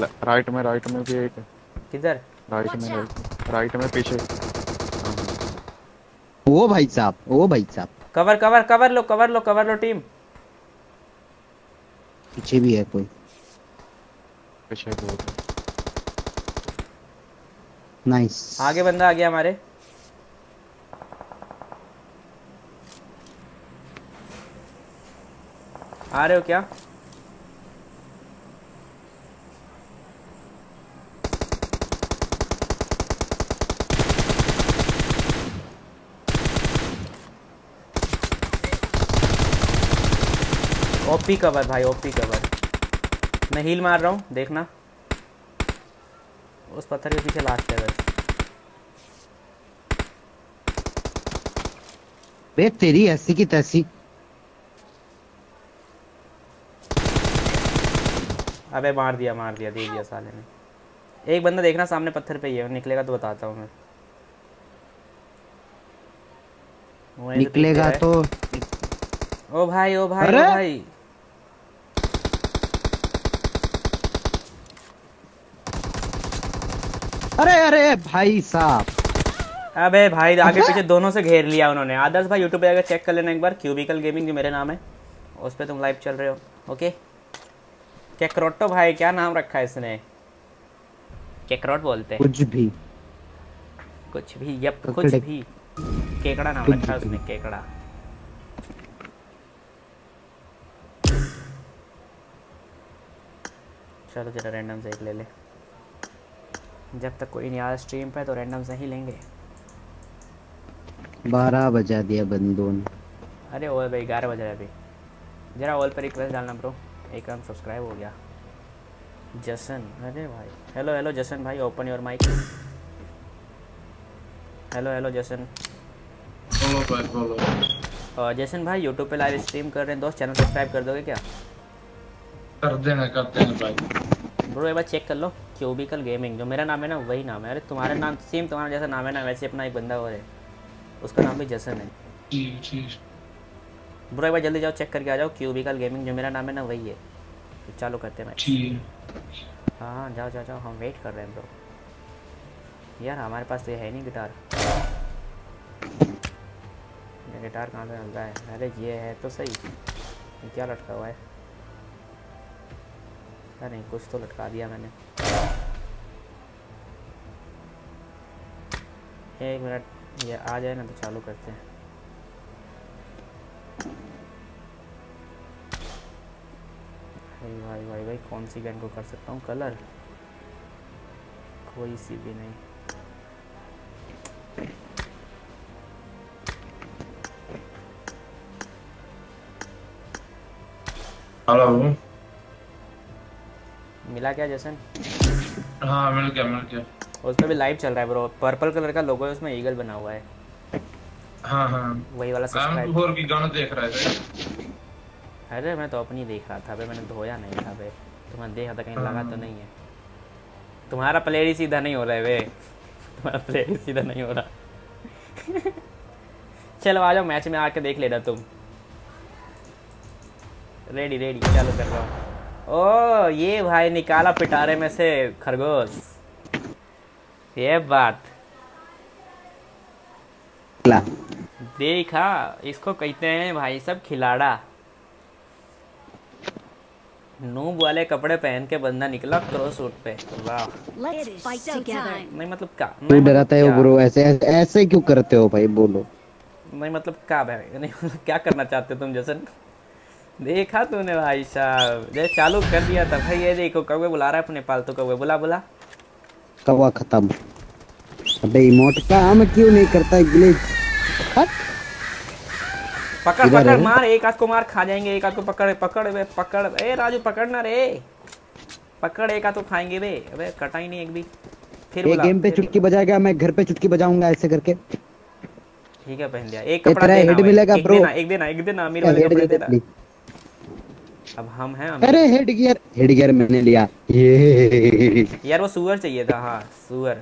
लेफ्ट में राइट में भी एक है। किधर? राइट में पीछे। ओ भाई साहब कवर लो टीम। पीछे भी है कोई। नाइस आगे बंदा आ गया हमारे। आ रहे हो क्या? ओपी कवर भाई ओपी कवर। मैं हील मार रहा हूँ देखना। उस पत्थर के पीछे लास्ट है। बे तेरी ऐसी की तैसी। अबे मार दिया दे दिया साले ने। एक बंदा देखना सामने पत्थर पे ही है। निकलेगा तो बताता हूँ मैं। निकलेगा तो। ओ भाई अरे भाई साहब अबे भाई आगे पीछे दोनों से घेर लिया उन्होंने। आदर्श भाई यूट्यूब पे जाकर चेक कर लेना एक बार, क्यूबिकल गेमिंग जो मेरे नाम है उस पर तुम लाइव चल रहे हो। ओके कैक्रोटो भाई, क्या नाम रखा है इसने, कैक्रोट बोलते हैं कुछ भी यप कुछ भी, केकड़ा नाम रखा है उसने, केकड़ा। चलो जरा रैंडम से एक ले ले, जब तक कोई नहीं आ स्ट्रीम पे तो रैंडम से ही लेंगे। 12 बजा दिया बंदों ने। अरे ओए भाई 11 बजा अभी। जरा ऑल पर रिक्वेस्ट डालना ब्रो, एक हम सब्सक्राइब हो गया। जसन, अरे भाई हेलो हेलो जसन भाई, open your mic. Hello hello Jason, और जसन भाई यूट्यूब पे लाइव स्ट्रीम कर रहे हैं दोस्त, चैनल सब्सक्राइब कर दोगे क्या? कर देना भाई। ब्रो एक बार चेक कर लो, क्यूबिकल गेमिंग जो मेरा नाम है ना वही नाम है। अरे तुम्हारा नाम सेम तुम्हारा जैसा नाम है ना वैसे अपना एक बंदा और है उसका नाम भी जसन है। ब्रो एक बार जल्दी जाओ चेक करके आ जाओ, क्यूबिकल गेमिंग जो मेरा नाम है ना वही है। तो चालू करते हैं मैच। हाँ जाओ जाओ जाओ, हम वेट कर रहे हैं ब्रो। यार हमारे पास तो ये है नहीं गिटार, गिटार कहाँ से मिलता है? अरे ये है तो सही, क्या लटका हुआ है? नहीं कुछ तो लटका दिया मैंने। एक मिनट ये आ जाए ना तो चालू करते हैं। भाई भाई भाई भाई कौन सी गन को कर सकता हूँ कलर? कोई सी भी नहीं। हेलो मिला क्या जैसन? हाँ मिल गया। उसमें भी लाइव चल रहा है ब्रो, पर्पल कलर का लोगो है उसमें ईगल बना हुआ है। हाँ वही वाला सब्सक्राइब और की गाना देख रहा है। अरे मैं तो अपनी देख रहा था बे, मैंने धोया नहीं था बे, तुम्हें देखा था कहीं लगा तो नहीं है। तुम्हारा प्लेयर ही सीधा नहीं हो रहा है बे, तुम्हारा प्लेयर ही सीधा नहीं हो रहा। चलो आ जाओ मैच में आके देख लेना तुम। रेडी चलो कर रहा हूँ। ओ ये भाई निकाला पिटारे में से खरगोश, ये बात देखा, इसको कहते हैं भाई सब खिलाड़ा। नूब वाले कपड़े पहन के बंदा निकला क्रॉससूट पे, वाह। नहीं मतलब का नहीं डराता है ब्रो, ऐसे क्यों करते हो भाई बोलो? नहीं मतलब का भाई, नहीं क्या करना चाहते तुम जसन? देखा तूने भाई साहब, जैसे चालू कर दिया था भाई। ये देखो कौवे बुला रहा है अपने पालतू कौवे, बुला कौवा खत्म। अबे इमोट का हम क्यों नहीं करता है ग्लिच? पकड़ मार, एक हाथ को मार खा जाएंगे, एक हाथ को पकड़ ए राजू पकड़ना रे, पकड़ एक हाथ को खाएंगे बे। अबे कटा ही नहीं एक भी। फिर एक गेम पे चुटकी बजा गया, मैं घर पे चुटकी बजाऊंगा ऐसे करके। ठीक है पहन दिया, एक कपड़ा देना, हेड मिलेगा ब्रो, एक दिन अमीर वाले कपड़े देना। अब हम हैं। अरे हेड गियर मैंने लिया ये। यार वो सुअर चाहिए था। हां सुअर।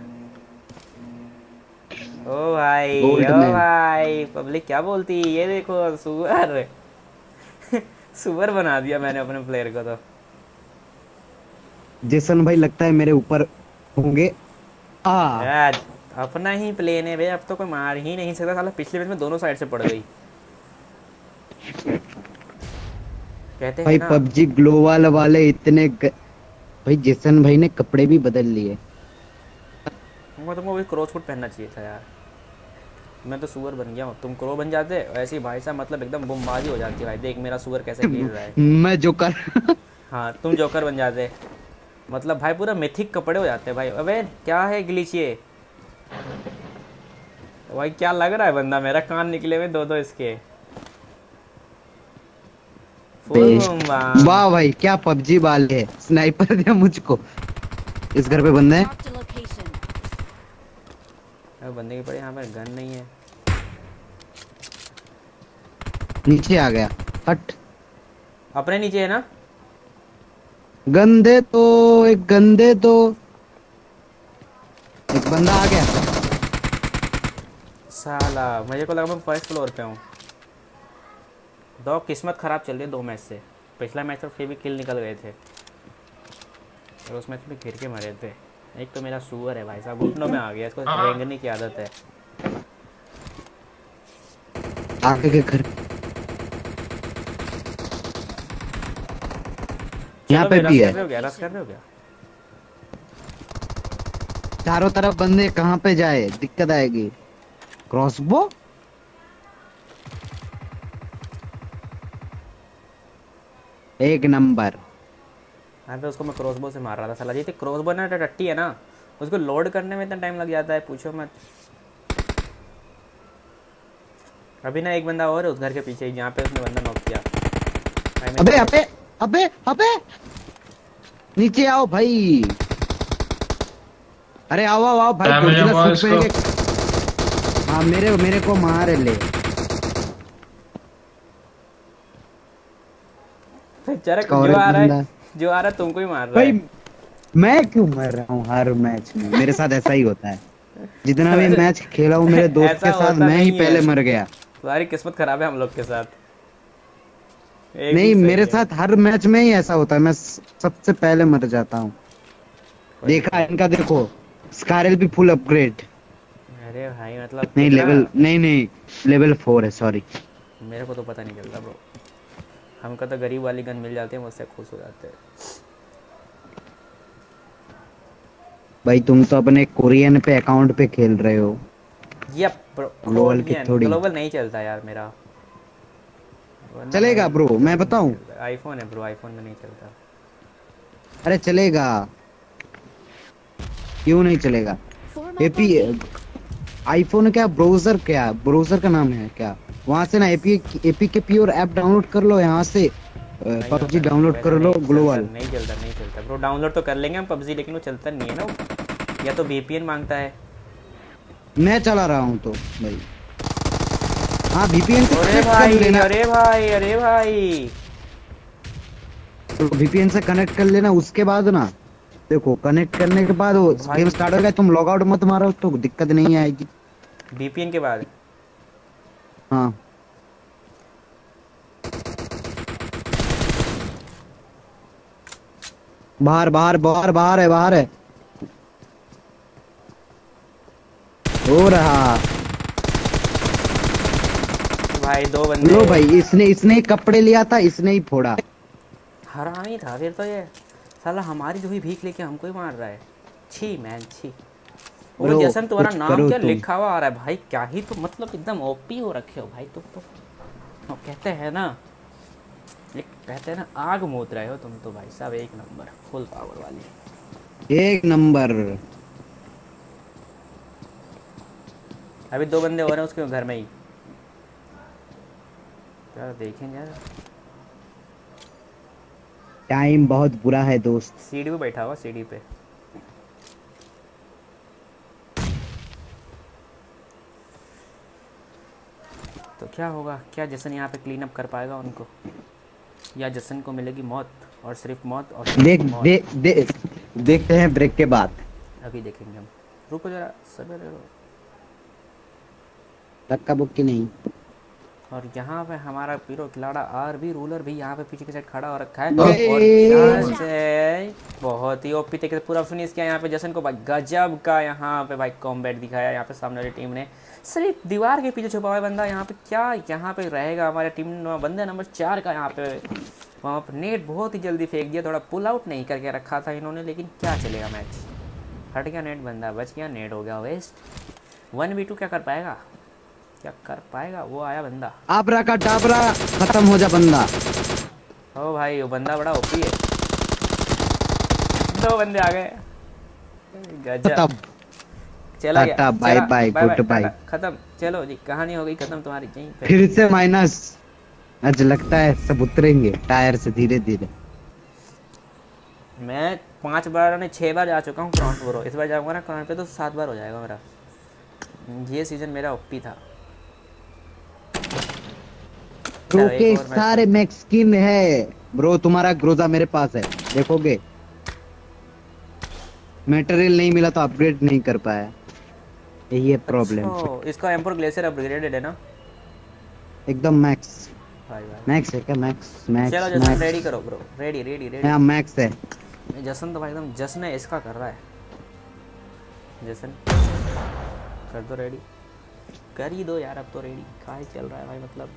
ओ भाई पब्लिक क्या बोलती, ये देखो सुअर। सुअर बना दिया मैंने अपने प्लेयर को। तो जेसन भाई लगता है मेरे ऊपर होंगे। यार अपना ही प्लेन है बे, अब तो कोई मार ही नहीं सकता साला। पिछले मैच में दोनों साइड से पड़ गई। कहते भाई पबजी ग्लोबल वाले इतने भाई जेसन भाई ने कपड़े भी बदल लिए। तुमको वही क्रॉस कोट पहनना चाहिए था यार, मैं तो सुअर बन गया हूँ, तुम क्रो बन जाते। ऐसे भाई साहब मतलब एकदम बमबाजी हो जाती है भाई। देख मेरा सुअर कैसे खेल रहा है, मैं जोकर। हाँ तुम जोकर बन जाते, मतलब भाई पूरा मिथिक कपड़े हो जाते भाई। अबे क्या है ग्लिच ये भाई, क्या लग रहा है बंदा मेरा? कान निकले हुए दो इसके। वाह भाई क्या पबजी बाल है, स्नाइपर दिया मुझको। इस घर पे बंदा है, बंदे के पड़े। यहाँ पर गन नहीं है। नीचे आ गया, हट अपने नीचे है ना। गंदे तो एक बंदा आ गया साला, मुझे को लगा मैं फर्स्ट फ्लोर पे हूँ। दो किस्मत खराब चल रही है दो मैच से। पिछला मैच तो फिर भी किल निकल गए थे और उस मैच में गिर के मरे थे। एक तो मेरा सुअर है भाई साहब घुटनों में आ गया, इसको रेंगने की आदत है। आगे के घर यहाँ पे भी है। चारों तरफ बंदे, कहाँ पे जाए, दिक्कत आएगी। क्रॉसबो एक नंबर। हाँ तो उसको मैं क्रॉसबो से मार रहा था साला जी। क्रॉसबो ना टट्टी है ना, उसको लोड करने में इतना टाइम लग जाता है, पूछो मत। अभी ना एक बंदा और उस घर के पीछे जहाँ पे उसने बंदा नॉक किया। अबे अबे अबे अबे नीचे आओ भाई, अरे आओ आओ आओ भाई। हाँ मेरे को मार ले जो आ रहा तुमको ही मार रहा है। मैं क्यों मर रहा हूँ हर मैच में? मेरे साथ ऐसा ही होता है। जितना भी मैच खेला हूँ मेरे दोस्त के साथ, मैं ही पहले मर गया। तुम्हारी किस्मत खराब है हम लोग के साथ। नहीं मेरे साथ हर मैच में ही ऐसा होता है, मैं सबसे पहले मर जाता हूँ। देखा इनका, देखो स्कारल भी फुल अपग्रेड। अरे भाई मतलब नहीं लेवल, नहीं लेवल 4 है। सॉरी मेरे को तो पता नहीं चलता ब्रो, हमको तो गरीब वाली गन मिल जाती है, मुझसे खुश हो जाते हैं भाई। तुम तो अपने कोरियन पे अकाउंट पे खेल रहे हो। ये ग्लोबल की थोड़ी, ग्लोबल नहीं चलता यार मेरा। चलेगा ब्रो, मैं बताऊं, आईफोन है ब्रो, आईफोन में नहीं चलता। अरे चलेगा, क्यों नहीं चलेगा? एपी आईफोन क्या, ब्राउजर क्या, ब्राउजर का नाम है क्या? वहाँ से ना एपी के प्योर ऐप डाउनलोड कर लो, यहाँ से पबजी डाउनलोड कर लो। ग्लोबल नहीं चलता ब्रो। डाउनलोड तो कर लेंगे हम पबजी, लेकिन वो चलता नहीं है ना, या तो वीपीएन मांगता है। मैं चला रहा हूँ तो भाई, हाँ वीपीएन से कनेक्ट कर लेना। अरे भाई तो वीपीएन से कनेक्ट कर लेना। उसके बाद ना देखो, कनेक्ट करने के बाद वो गेम स्टार्ट हो गया। तुम लॉग आउट मत मारो तो दिक्कत नहीं आएगी वीपीएन के बाद। हाँ बाहर है। हो रहा भाई, दो बंदे। लो भाई, इसने ही कपड़े लिया था, इसने ही फोड़ा। हरामी था फिर तो ये साला, हमारी जो ही भीख लेके हमको ही मार रहा है। छी मैन छी। और जैसन तुम्हारा नाम क्या लिखा हुआ आ रहा है भाई, क्या ही तो मतलब एकदम ओपी हो रखे हो भाई तुम तो। कहते हैं ना, आग मोद रहे हो तुम तो भाई साहब। एक नंबर, फुल पावर वाली, एक नंबर। अभी दो बंदे हो रहे हैं उसके घर में ही यार, देखेंगे यार। टाइम बहुत बुरा है दोस्त। सीढ़ी पे बैठा हुआ, सीढ़ी पे। तो क्या होगा, क्या जैसन यहाँ पे क्लीन अप कर पाएगा उनको, या जसन को मिलेगी मौत, और सिर्फ मौत। और सिर्फ देखते हैं ब्रेक के बाद। अभी देखेंगे हम, रुको जरा सब्र करो। धक्का बुक्की नहीं। और यहाँ पे हमारा पीरो खिलाड़ा आरबी रूलर भी यहाँ पे पीछे के साइड खड़ा हो रखा है। और यहाँ से बहुत ही ओपी तरीके से पूरा फिनिश किया यहाँ पे जसन को भाई। गजब का यहाँ पे भाई कॉम्बैट दिखाया यहाँ पे सामने वाली टीम ने। सिर्फ दीवार के पीछे छुपा हुआ बंदा यहाँ पे, क्या यहाँ पे रहेगा हमारे टीम बंदा नंबर 4 का। यहाँ पे वहाँ पर नेट बहुत ही जल्दी फेंक दिया, थोड़ा पुल आउट नहीं करके रखा था इन्होंने, लेकिन क्या चलेगा मैच। हट गया नेट, बंदा बच गया, नेट हो गया वेस्ट। 1v2 क्या कर पाएगा, क्या कर पाएगा? वो आया बंदा, आपरा का डाबरा, खत्म हो जा बंदा। ओ भाई वो बंदा बड़ा ओपी है। दो बंदे आ गए, गजब। चला गया, बाय बाय, गुड बाय, खत्म। चलो जी, कहानी हो गई खत्म तुम्हारी। फिर से माइनस, आज लगता है सब उतरेंगे टायर से धीरे धीरे। मैं 5 बार 6 बार जा चुका हूँ क्राउन पे, इस बार जाऊंगा ना क्राउन पे तो 7 बार हो जाएगा मेरा। ये सीजन मेरा ओपी था। ब्रो के सारे मैक्सकिन है ब्रो, तुम्हारा ग्रोजा मेरे पास है, देखोगे। मटेरियल नहीं मिला तो अपग्रेड नहीं कर पाया, यही है प्रॉब्लम। अच्छा, इसका एम्पर ग्लेशियर अपग्रेडेड है ना एकदम मैक्स। मैक्स है क्या? मैक्स। चलो जसन रेडी करो ब्रो, रेडी। हां मैक्स है जसन तो भाई एकदम। जसन है इसका कर रहा है, जसन कर दो रेडी। कर ही दो यार, अब तो रेडी कहाँ चल रहा है भाई। मतलब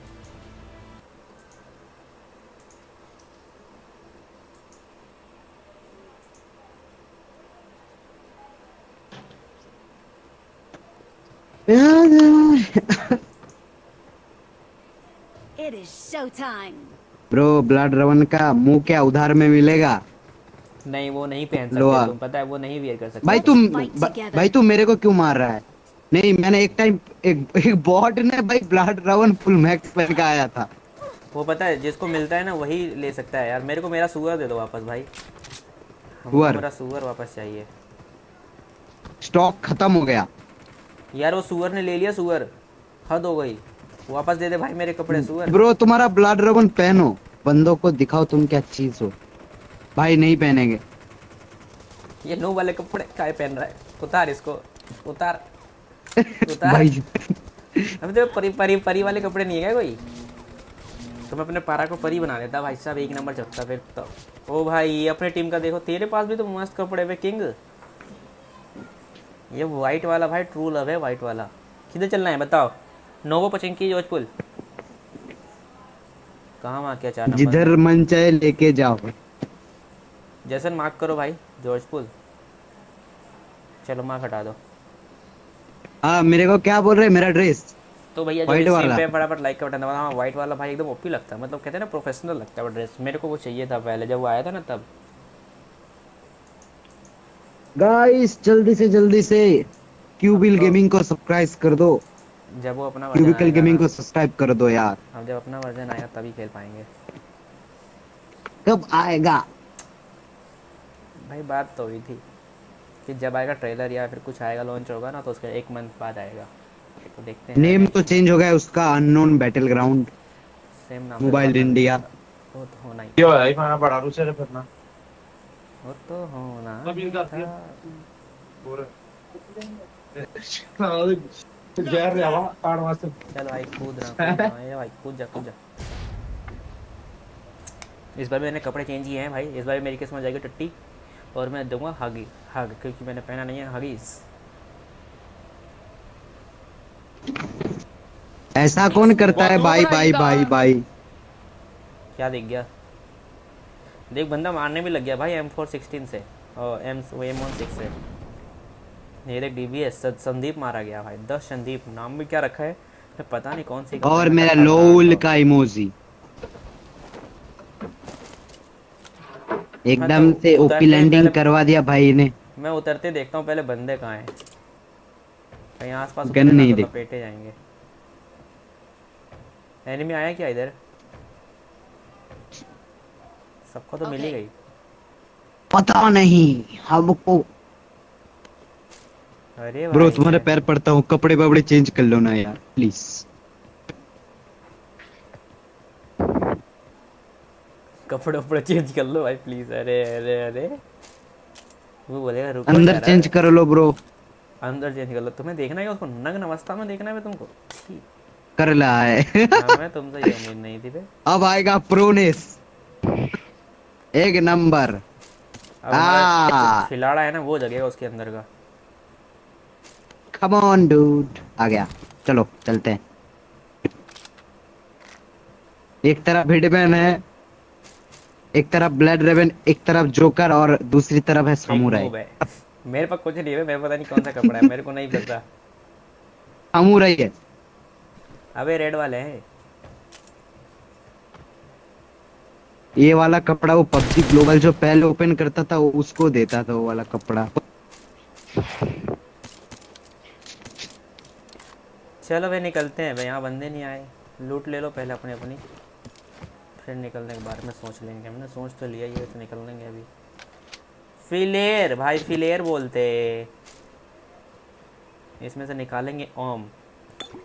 It is show time. Bro, blood raven का मुंह क्या उधार में मिलेगा? नहीं वो नहीं पहन सकते तुम, पता है वो नहीं वेयर कर सकते। भाई तुम मेरे को क्यों मार रहा है? नहीं मैंने एक टाइम एक बॉट ने भाई ब्लड रवन फुल मैक्स पहन के आया था। वो पता है जिसको मिलता है ना वही ले सकता है यार। मेरे को मेरा सुअर दे दो वापस भाई, मेरा सुअर वापस चाहिए। स्टॉक खत्म हो गया यार, वो सुअर ने ले लिया। सुअर हद हो गई, वापस दे दे भाई मेरे कपड़े सुअर। ब्रो तुम्हारा ब्लड रवन पहनो, बंदों को दिखाओ तुम क्या चीज हो। भाई नहीं पहनेंगे ये नो वाले कपड़े, काहे पहन रहा है? उतार इसको, उतार उतार भाई। अब तो परी परी परी वाले कपड़े नहीं है कोई, तो मैं अपने पारा को परी बना लेता भाई साहब, एक नंबर चलता फिर तो। ओ भाई अपने टीम का देखो, तेरे पास भी तो मस्त कपड़े पे किंग। ये व्हाइट वाला भाई ट्रू लव है व्हाइट वाला। किधर चलना है बताओ? नोवो पचंकी जोजपुर कहाँ वहाँ क्या चाहना, जिधर मन चाहे लेके जाओ। जैसन मार्क करो भाई जोजपुर। चलो मार्क हटा दो। मेरे को क्या बोल रहे हैं? मेरा ड्रेस तो भैया बराबर लाइक का बटन दबाना। व्हाइट वाला भाई एकदम ओपी लगता है, मतलब कहते हैं ना प्रोफेशनल लगता है ड्रेस। मेरे को वो चाहिए था पहले जब वो आया था ना तब। गाइस जल्दी से क्यूबिकल गेमिंग को सब्सक्राइब कर दो। जब वो अपना क्यूबिकल गेमिंग को सब्सक्राइब कर दो यार। हम जब अपना वर्जन आएगा तभी खेल पाएंगे। कब आएगा भाई? बात तो हुई थी कि जब आएगा ट्रेलर या फिर कुछ आएगा, लॉन्च होगा ना तो उसके एक मंथ बाद आएगा, तो देखते हैं। नेम तो चेंज हो गया उसका, अननोन बैटलग्राउंड सेम नाम मोबाइल इंडिया। वो तो होना ही क्यों भाई, वहां बड़ा रुचि है फिरना। वो तो होना चलो इस बार मैंने कपड़े चेंज किए हैं भाई। इस बार मेरी किस्मत जाएगी टट्टी और मैं दूंगा हगी हग, क्योंकि मैंने पहना नहीं है हगीज। ऐसा कौन करता है भाई? भाई भाई भाई क्या देख गया? देख बंदा मारने भी लग गया भाई M416 से और M16 से। ये देख DBS संदीप मारा गया भाई। 10 संदीप नाम भी क्या रखा है तो पता नहीं कौन सी। और मेरा लोल का इमोजी एकदम तो से ओपी लैंडिंग करवा दिया भाई ने। मैं उतरते देखता हूँ पहले बंदे कहाँ हैं, कहीं आसपास गन नहीं देख पेटे जाएंगे। एनिमी आया क्या इधर? सबको तो मिली गई, पता नहीं हमको। अरे ब्रो तुम्हारे पैर पड़ता हूँ, कपड़े बपड़े चेंज कर लो ना यार प्लीज। कपड़े वपड़े चेंज कर लो भाई प्लीज। अरे अरे अरे वो बोलेगा रुको, अंदर चेंज कर लो ब्रो, अंदर चेंज कर लो। तुम्हें देखना है उसको नग्न अवस्था में, देखना है तुमको कर ला है। मैं तुमसे ये उम्मीद नहीं थी। अब आएगा प्रोनेस एक नंबर। खिलाड़ा है ना वो जगह उसके अंदर का। Come on dude, आ गया। चलो चलते हैं। एक तरफ हिटमैन है, एक तरफ ब्लड रेवन, एक तरफ जोकर और दूसरी तरफ है सामुराई। मेरे पास कुछ नहीं है, मैं पता नहीं कौन सा कपड़ा है, मेरे को नहीं पता। सामुराई है। अबे रेड वाले हैं। ये वाला कपड़ा वो पबजी ग्लोबल जो पहले ओपन करता था वो उसको देता था वो वाला कपड़ा। चलो भाई निकलते हैं भाई, यहाँ बंदे नहीं आए। लूट ले लो पहले अपने अपनी, फिर निकलने के बारे में सोच लेंगे। हमने सोच तो लिया ये तो निकल लेंगे अभी। फिलेर भाई फिलेर बोलते, इसमें से निकालेंगे ओम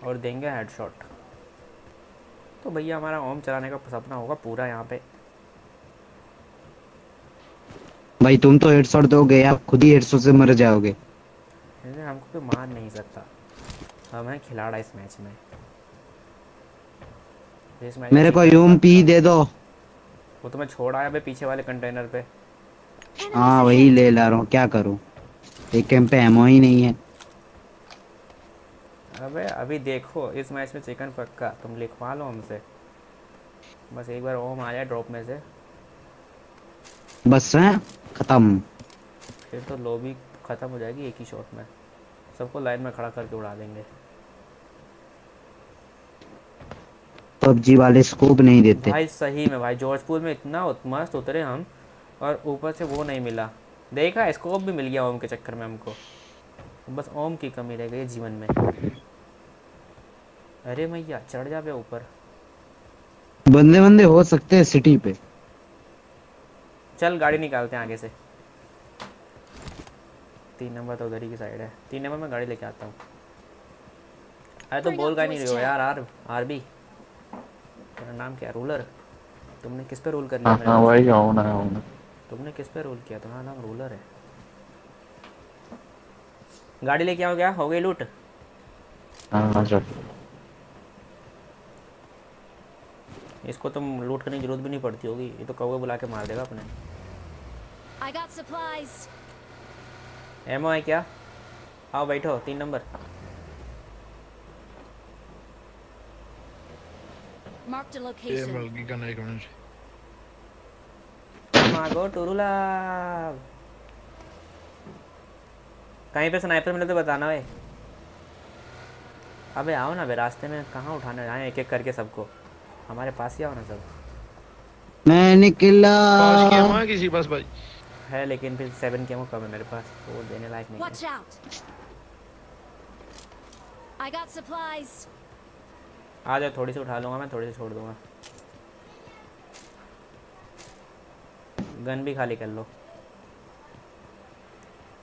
और देंगे हेडशॉट। तो भैया हमारा ओम चलाने का सपना होगा पूरा यहाँ पे। भाई तुम तो हेडशॉट दोगे, आप खुद ही हेडशॉट से मर जाओगे। हमको कोई मार नहीं सकता, हम हैं खिलाड़ा इस मैच में। मेरे को यूएमपी दे दो। वो तो मैं छोड़ आया पीछे वाले कंटेनर पे। हाँ वही ले ला रहा हूँ, क्या करूँ, एक कैंप पे एमो ही नहीं है। अबे अभी देखो इस मैच में चिकन पक्का, तुम लिखवा लो हमसे, बस एक बार ओम आया ड्रॉप में से बस है खत्म, फिर तो लॉबी खत्म हो जाएगी एक ही शॉट में, सबको लाइन में खड़ा करके उड़ा देंगे। पबजी वाले स्कोप नहीं देते भाई सही में भाई, जॉर्जपुर में इतना मस्त उतरे हम और ऊपर से वो नहीं मिला, देखा स्कोप भी मिल गया ओम के चक्कर में हमको, बस ओम की कमी रह गई जीवन में। अरे मैया चढ़ जा ऊपर, बंदे बंदे हो सकते हैं सिटी पे, चल गाड़ी निकालते हैं आगे से, 3 नंबर तो उधर ही की साइड है, 3 नंबर में गाड़ी लेके आता हूँ। अरे तो बोल का नहीं रहे हो यार, आरबी तेरा नाम क्या, रूलर, तुमने किस पे रोल करना है? हाँ भाई आऊँ ना। तुमने किस पे रोल किया? तुम्हारा नाम रूलर है। गाड़ी लेके आओ, क्या हो गई लूट? हाँ सर, इसको तुम लूट करने की जरूरत भी नहीं पड़ती होगी, ये तो कौवे बुला के मार देगा अपने। I got supplies. एमओ है क्या? आओ बैठो 3 नंबर। Marked a location. ये की गन आइकन है। मागो टुरुला। कहीं पे स्नाइपर मिले तो बताना भाई। अबे आओ ना बे, रास्ते में कहाँ उठाने जाए एक एक करके सबको, हमारे पास ही आओ ना सब। मैं निकला किसी पास भाई है, लेकिन फिर 7 कैमो कम है मेरे पास, वो देने लायक नहीं। Watch out. I got supplies. आ जाओ, थोड़ी सी उठा लूंगा मैं, थोड़ी सी छोड़ दूंगा। गन भी खाली कर लो।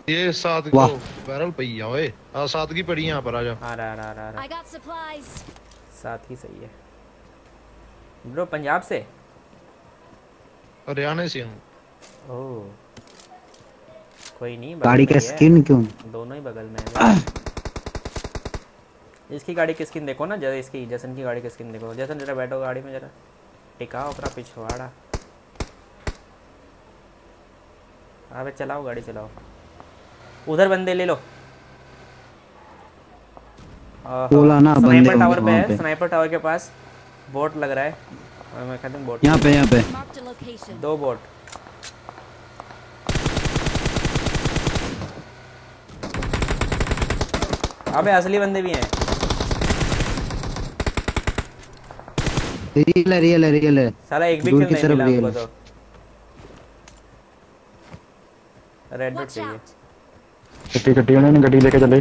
ये साथ को बैरल पे ही ओए, आ साथ की पड़ी यहां पर, आ जा। आ रहा I got supplies. साथ ही सही है ब्रो। पंजाब से? हरियाणा से हूँ। ओह कोई नहीं, गाड़ी का स्किन क्यों? दोनों ही बगल में है। इसकी गाड़ी की स्किन देखो ना जरा, इसकी जसन की गाड़ी की स्किन देखो। जसन जरा बैठो गाड़ी में, जरा टिकाओ अपना पिछवाड़ा। अबे चलाओ गाड़ी चलाओ, उधर बंदे ले लो। स्नाइपर टावर पे है, स्नाइपर टावर के पास बोट लग रहा है। मैं कहता हूं बोट यहाँ पे 2 बोट। अबे असली बंदे भी हैं। रियल है साला, एक भी किल नहीं मिला हमको तो। रेड डॉट चाहिए। गड्डी उन्होंने गड्डी लेके चले।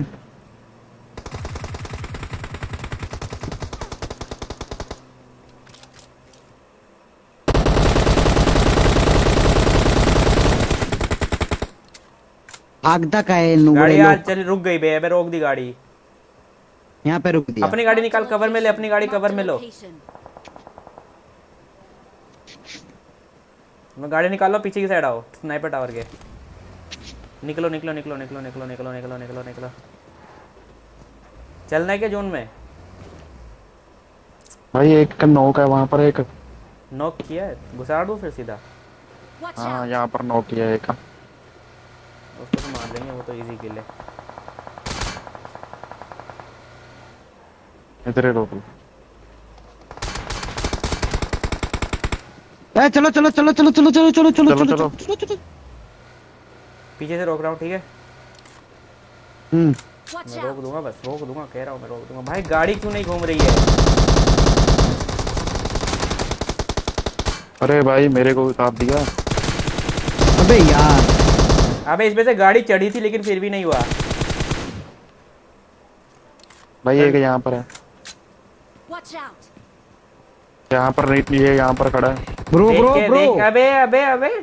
आगदा का है गाड़ी यार, चल रुक गई बे, रोक दी गाड़ी यहाँ पे, रुक दी। अपनी गाड़ी निकाल, कवर में ले अपनी गाड़ी, कवर में लो। मैं गाड़ी निकाल लो, पीछे की साइड आओ स्नाइपर टावर के। निकलो। चलना है क्या जोन में भाई? एक का नॉक है वहाँ पर, एक नॉक किया है, घुसा दो फिर सीधा। हाँ यहाँ पर नॉक किया है एक, उसको तो मार लेंगे, वो तो इजी किल है। इधर ही रोक। ए चलो पीछे से रोक रहा हूं, ठीक है? मैं रोक दूंगा, बस रोक दूंगा, कह रहा हूं मैं रोक दूंगा। भाई गाड़ी क्यों नहीं घूम रही है? अरे भाई मेरे को उतार दिया। अबे यार, अबे इसमें से गाड़ी चढ़ी थी लेकिन फिर भी नहीं हुआ भाई। ये यहाँ पर है, यहाँ पर नहीं, ये यहाँ पर खड़ा है। ब्रो अबे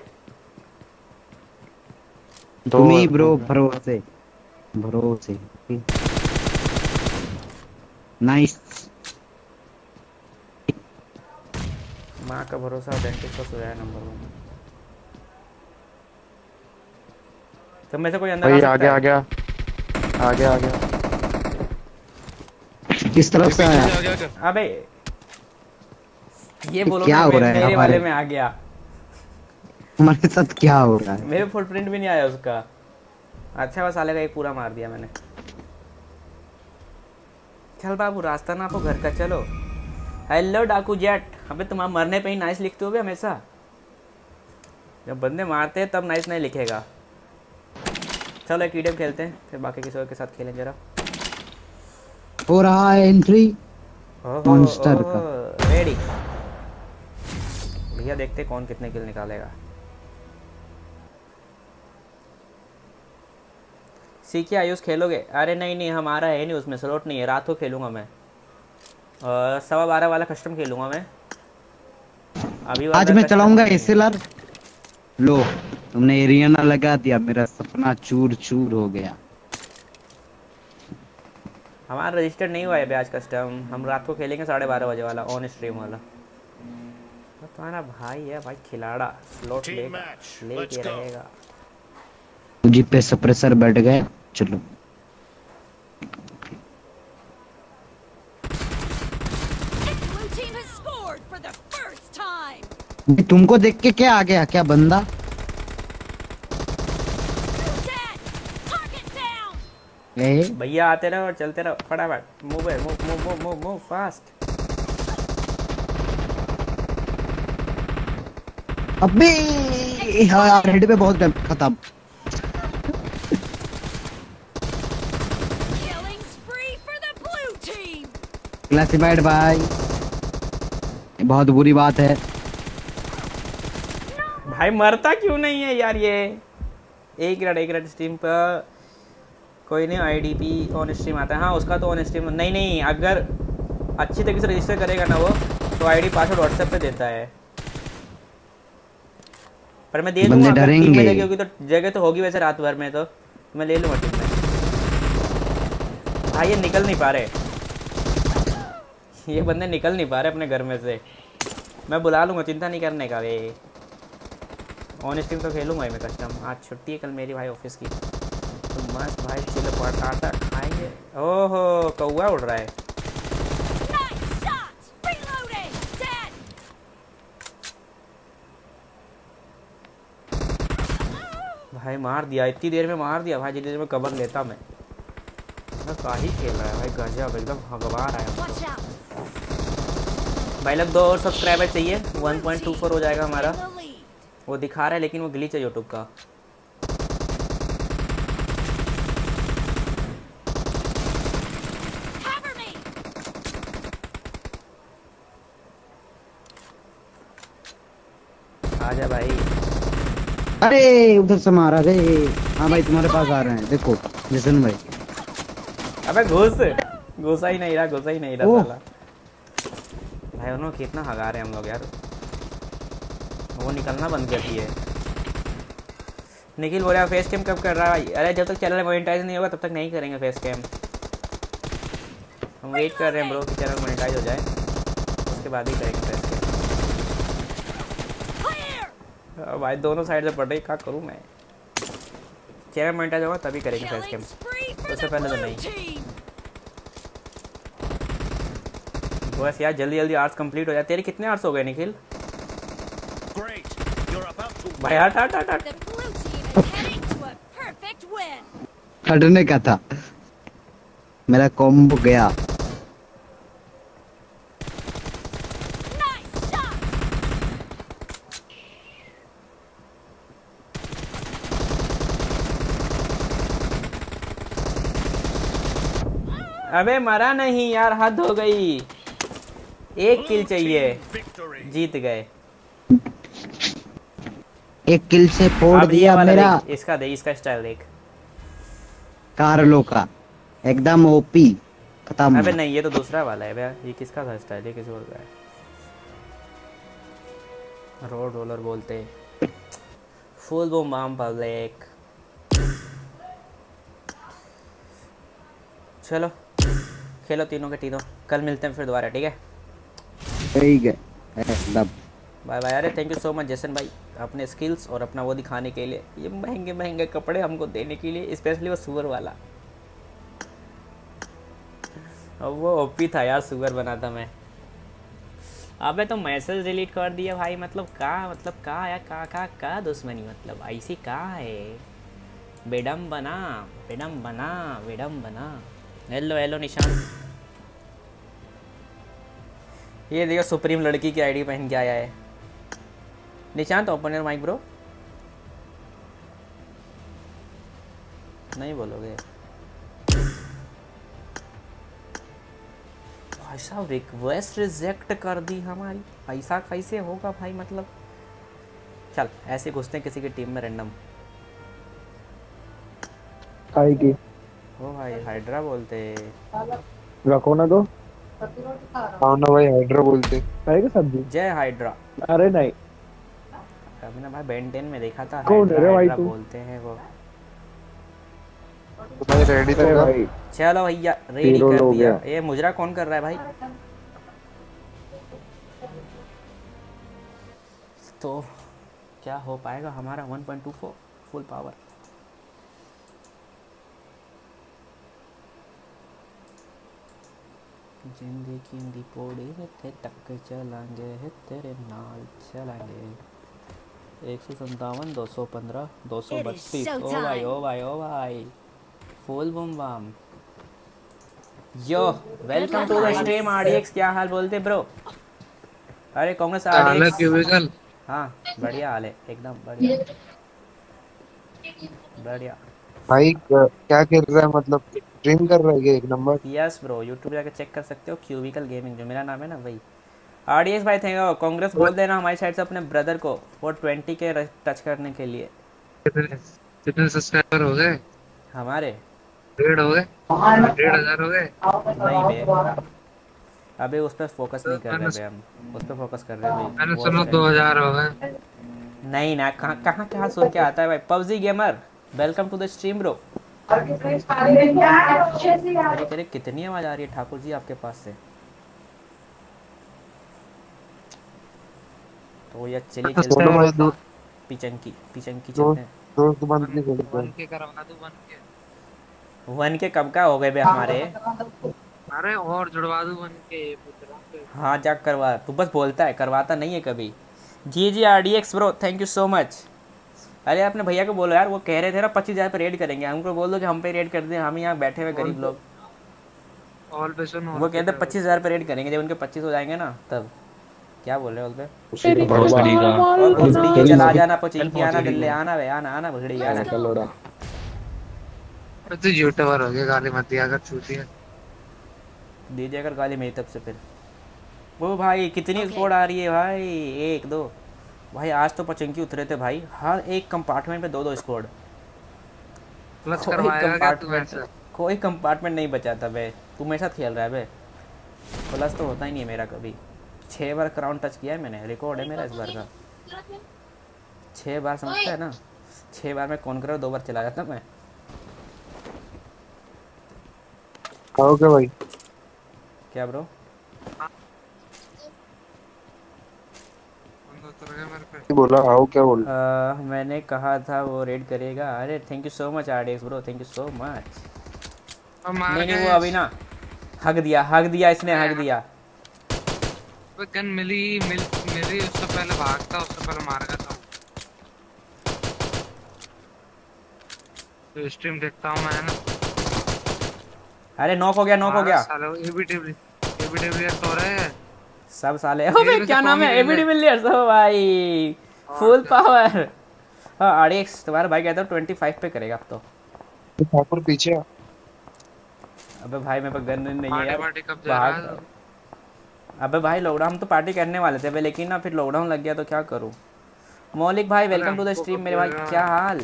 तुम्हीं ब्रो, भरोसे नाइस। माँ का भरोसा डेंटिस्ट का सोया नंबर 1। तो में से कोई अंदर आ गया। किस तरफ से आया? अबे ये बोलो क्या हो रहा है? मेरे वाले में आ गया, हमारे साथ क्या हो रहा है? मेरे फुटप्रिंट भी नहीं आया उसका। अच्छा बस साले का एक पूरा मार दिया मैंने। चल बाबू रास्ता ना आपको घर का चलो। हेलो डाकू जेट, अबे तुम्हारा मरने पे ही नाइस लिखते हो बे हमेशा। जब बंदे मारते हैं तब नाइस नहीं लिखेगा। चलो एक ईडम खेलते हैं फिर बाकी किसी और के साथ खेलें जरा। हो रहा है एंट्री मॉन्स्टर का। रेडी भैया, देखते कौन कितने किल निकालेगा। सीखे आयुष खेलोगे? अरे नहीं नहीं हमारा है नहीं उसमें, स्लॉट नहीं है। रात को खेलूंगा मैं, 12:15 वाला कस्टम खेलूंगा मैं। अभी आज मैं चलाऊंगा एसएलआर। लो तुमने एरियाना लगा दिया, मेरा सपना चूर चूर हो गया। हमारा रजिस्टर नहीं हुआ है ब्याज कस्टम, हम रात को खेलेंगे 12:30 बजे वाला ऑन स्ट्रीम वाला। तुम्हारा भाई है भाई खिलाड़ा, स्लॉट लेके रहेगा। जी पे सप्रेसर बैठ गए, चलो तुमको देख के क्या आ गया क्या बंदा। भैया आते रहो और चलते रहो फटाफट। Move move move move fast. अबे यार हेड पे बहुत डैमेज खत्म। क्लासिफाइड भाई बहुत बुरी बात है भाई। मरता क्यों नहीं है यार ये? एक रट स्ट्रीम पर कोई नहीं, आईडीपी ऑन स्ट्रीम आता है। हाँ उसका तो ऑन स्ट्रीम नहीं, अगर अच्छी तरीके से रजिस्टर करेगा ना वो तो आईडी पासवर्ड व्हाट्सएप पे देता है। पर मैं दे दूंगा, जगह तो होगी वैसे रात भर में, तो मैं ले लूंगा टीम में। भाई ये निकल नहीं पा रहे, ये बंदे निकल नहीं पा रहे अपने घर में से। मैं बुला लूँगा, चिंता नहीं करने का। वे ऑन स्ट्रीम तो खेलूंगा मैं कस्टम। आज छुट्टी है कल मेरी भाई ऑफिस की, तो मस्त भाई चिल्ला पटाटा खाएंगे। ओहो कौआ उड़ रहा है। भाई मार दिया, इतनी देर में मार दिया भाई, जितनी देर में कवर लेता मैं। का ही खेल रहा है भाई गजब, एकदम भगवा रहा है भाई। लग 2 और सब्सक्राइबर चाहिए, 1.24 हो जाएगा हमारा। वो दिखा रहा है लेकिन वो ग्लिच है यूट्यूब का। आजा भाई। अरे उधर से मारा रे। हाँ भाई तुम्हारे पास आ रहे हैं, देखो जसन भाई। अबे घुसा ही नहीं रहा साला। भाई उन्होंने कितना हगा रहे हम लोग यार, वो निकलना बंद कर दिए। निखिल बोला फेस कैम कब कर रहा है? अरे जब तक चैनल मोनेटाइज नहीं होगा तब तक नहीं करेंगे फेस कैम। हम वेट कर रहे हैं ब्रो कि चैनल मोनेटाइज हो जाए, उसके बाद ही करेंगे फेस कैम। भाई दोनों साइड से पड़ रही, क्या करूँ मैं? चैनल मोनेटाइज होगा तभी करेंगे फेस कैम, उससे पहले तो नहीं। बस यार जल्दी जल्दी आर्ट्स कंप्लीट हो जाए। तेरे कितने आर्ट्स हो गए निखिल? भाई हटने का था, मेरा कॉम्बो गया। अबे मरा नहीं यार, हद हो गई। 1 किल चाहिए, जीत गए। 1 किल से फोड़ दिया मेरा। इसका दे, इसका स्टाइल देख कार्लो का, एकदम ओपी खत्म। अबे नहीं ये तो दूसरा वाला है भैया, ये किसका था स्टाइल? ये किसी और का है। रोड रोलर बोलते हैं, फुल बम बम पब्लिक। चलो खेलो तीनों के तीनों, कल मिलते हैं फिर दोबारा, ठीक है? ठीक है बाय बाय। अरे thank you so much Jason भाई, अपने स्किल्स और अपना वो दिखाने के लिए, ये महंगे महंगे कपड़े हमको देने के लिए, स्पेशली वो सुअर वाला। अब वो ओपी था यार, सुअर बना था मैं। अबे तो मैसेज डिलीट कर दिया भाई, मतलब का आया का दुश्मनी, मतलब ऐसी का है? बेडम बना। हेलो हेलो निशान, ये देखो सुप्रीम लड़की की आईडी पहन के आया है Nishant. Open your mic bro. नहीं बोलोगे भाई साहब, रिक्वेस्ट रिजेक्ट कर दी हमारी। ऐसा कैसे होगा भाई, मतलब चल ऐसे घुसते हैं किसी की टीम में रैंडम। ओ भाई हाइड्रा बोलते रखो ना दो ना भाई, हाइड्रा बोलते सब्जी जय हाइड्रा। अरे नहीं अभी ना भाई बेंटेन में देखा था हाइड्रा बोलते हैं वो। भाई रेडी तो भाई, चलो भैया रेडी कर दिया। ये मुजरा कौन कर रहा है भाई? तो क्या हो पाएगा हमारा 1.24 फुल पावर। जिंदगी की पौड़ी थे तक चलांगे है तेरे नाल चलांगे। 157 215 232। ओ भाई ओ भाई ओ भाई full bomb bomb. Yo welcome to the stream RDX. क्या हाल बोलते ब्रो? अरे कांग्रेस आरडीएक्स क्यूबिकल। हां बढ़िया हाल है, एकदम बढ़िया बढ़िया। भाई क्या कर रहा है, मतलब स्ट्रीम कर रहा है एक नंबर। यस ब्रो, YouTube जाके चेक कर सकते हो, क्यूबिकल गेमिंग जो मेरा नाम है ना वही। आरडीएक्स भाई थैंक यू। कांग्रेस बोल देना हमारी साइड से अपने ब्रदर को वो 20k टच करने के लिए। कितने सब्सक्राइबर हो गए हमारे? 1,500 हो गए। नहीं बे अबे उस पे फोकस नहीं कर रहे हम, उस पे फोकस कर रहे हैं भाई। सुनो 2000 हो गए। नहीं ना कहां सुन के आता है भाई। PUBG gamer welcome to the stream bro. अरे कितनी आवाज आ रही है ठाकुर जी आपके पास से? तो ये चलिए चलते हैं पिचंकी चलते हैं। दोस्त बंद नहीं करते, बंद के करवा दो। वन के कब का हो गए बे हमारे? अरे और जुड़वा दो वन के पूरा। हां जा करवा, तू बस बोलता है करवाता नहीं है कभी। जी जी RDX bro thank you so much. अरे आपने भैया को बोलो यार, वो कह रहे थे ना 25,000 पे रेड करेंगे। हमको बोल दो कि हम पे रेड कर दें, हम यहां बैठे हुए गरीब लोग। ऑल पे सुनो, वो कहते 25,000 पे रेड करेंगे, जब उनके 25 हो जाएंगे ना तब। क्या बोल रहे हो उसपे? चला जाना पहुंच के आना दिल्ली आना वे आना भगड़ी आना। तो यूट्यूबर हो गया, गाली मत दिया कर छूटिया दीजिए अगर गाली मेरी तरफ से। फिर वो भाई कितनी कोड आ रही है भाई? 1 2 भाई आज तो पचंकी उतरे थे भाई, हर एक कंपार्टमेंट में 2-2 स्क्वाड। क्लच करवाएगा क्या तू ऐसे? कोई कंपार्टमेंट नहीं बचाता बे, तू मेरे साथ खेल रहा है बे। प्लस तो होता ही नहीं है मेरा कभी। 6 बार क्राउन टच किया है मैंने, रिकॉर्ड है मेरा इस बार का। 6 बार समझता है ना, 6 बार में कौन करो 2 बार चला जाता मैं। ओके भाई क्या ब्रो बोला? आओ क्या बोल? मैंने कहा था वो रेड करेगा। अरे thank you so much RDX bro thank you so much. मैंने वो अभी ना हक दिया इसने, हक दिया। वो गन मिली उससे पहले भागता, उससे पहले मार गया था। तो स्ट्रीम देखता हूं मैं ना। अरे नॉक हो गया साले। एबीडब्ल्यू सो रहे हैं सब साले। ओए क्या नाम है एबीडब्ल्यू सो भाई फुल पावर। हां आरएक्स तुम्हारा भाई कहता है 25 पे करेगा अब तो। ठाकुर पीछे आ। अबे भाई मेरे पास गन नहीं है यार। पार्टी कब जा रहा है? अबे भाई लॉकडाउन, हम तो पार्टी करने वाले थे लेकिन ना फिर लॉकडाउन लग गया तो क्या करूं। मौलिक भाई वेलकम टू द स्ट्रीम मेरे भाई, क्या हाल?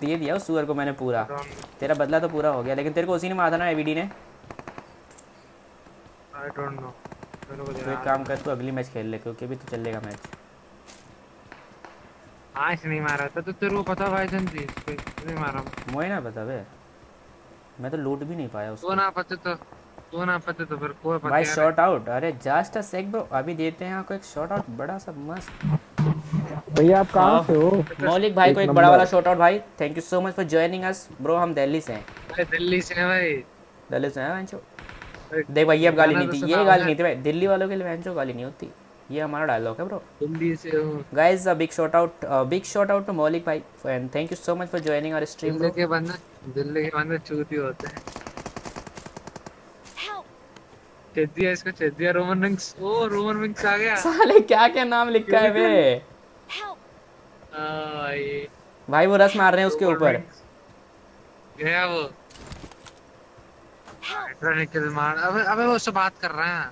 दे दिया उस सुअर को मैंने पूरा, तेरा बदला तो पूरा हो गया, लेकिन तेरे को उसी ने मारा था ना एवीडी ने। I don't know. तो एक काम कर, तू अगली मैच खेल ले क्योंकि अभी तो चलेगा मैच। आज नहीं मारा था तो तेरे को पता भाई जान जी, नहीं मारा मुझे ना पता बे, मैं तो लूट भी नहीं पाया उसको। तो ना पता तो फिर कोई पता भाई। शॉट आउट, अरे जस्ट अ सेक ब्रो अभी देते हैं आपको एक शॉट आउट बड़ा सा मस्त। भैया आप कहाँ से हो? मौलिक भाई को एक बड़ा वाला शॉट आउट भाई। Thank you so much for joining us bro. हम दिल्ली से हैं भाई। दिल्ली से हैं वैंचो। देख भाई अब गाली नहीं थी, ये गाली नहीं थी भाई, दिल्ली वालों के लिए वैंचो गाली नहीं होती, ये हमारा डायलॉग है ब्रो। दिल्ली से हो guys, a big shout out to Maulik भाई and thank you so much for joining our stream. Delhi के बंदे चूती होते हैं। चेदिया, इसको चेदिया रोमन रिंग्स। ओ रोमन रिंग्स आ गया साले, क्या क्या नाम लिखा है बे। ये भाई वो रस मार रहे हैं उसके ऊपर, गया वो निकल मार। अबे अबे वो उससे बात कर रहे हैं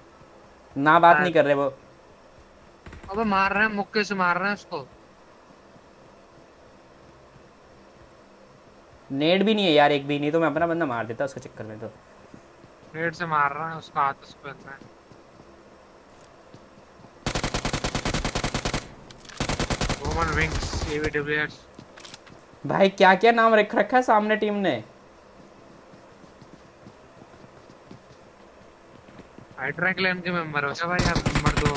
ना, बात नहीं कर रहे वो, अबे मार रहे हैं मुक्के से, मार रहे हैं उसको। नेट भी नहीं है यार एक भी, नहीं तो मैं अपना बंदा मार देता उसके चक्कर में। तो नेट से मार रहा है, उसका हाथ उस पे है। रोमन विंग्स एवीडब्ल्यूएस भाई क्या क्या नाम रख रखा है सामने टीम ने। हाइड्रा क्लैन के मेंबर हो भाई आप, नंबर 2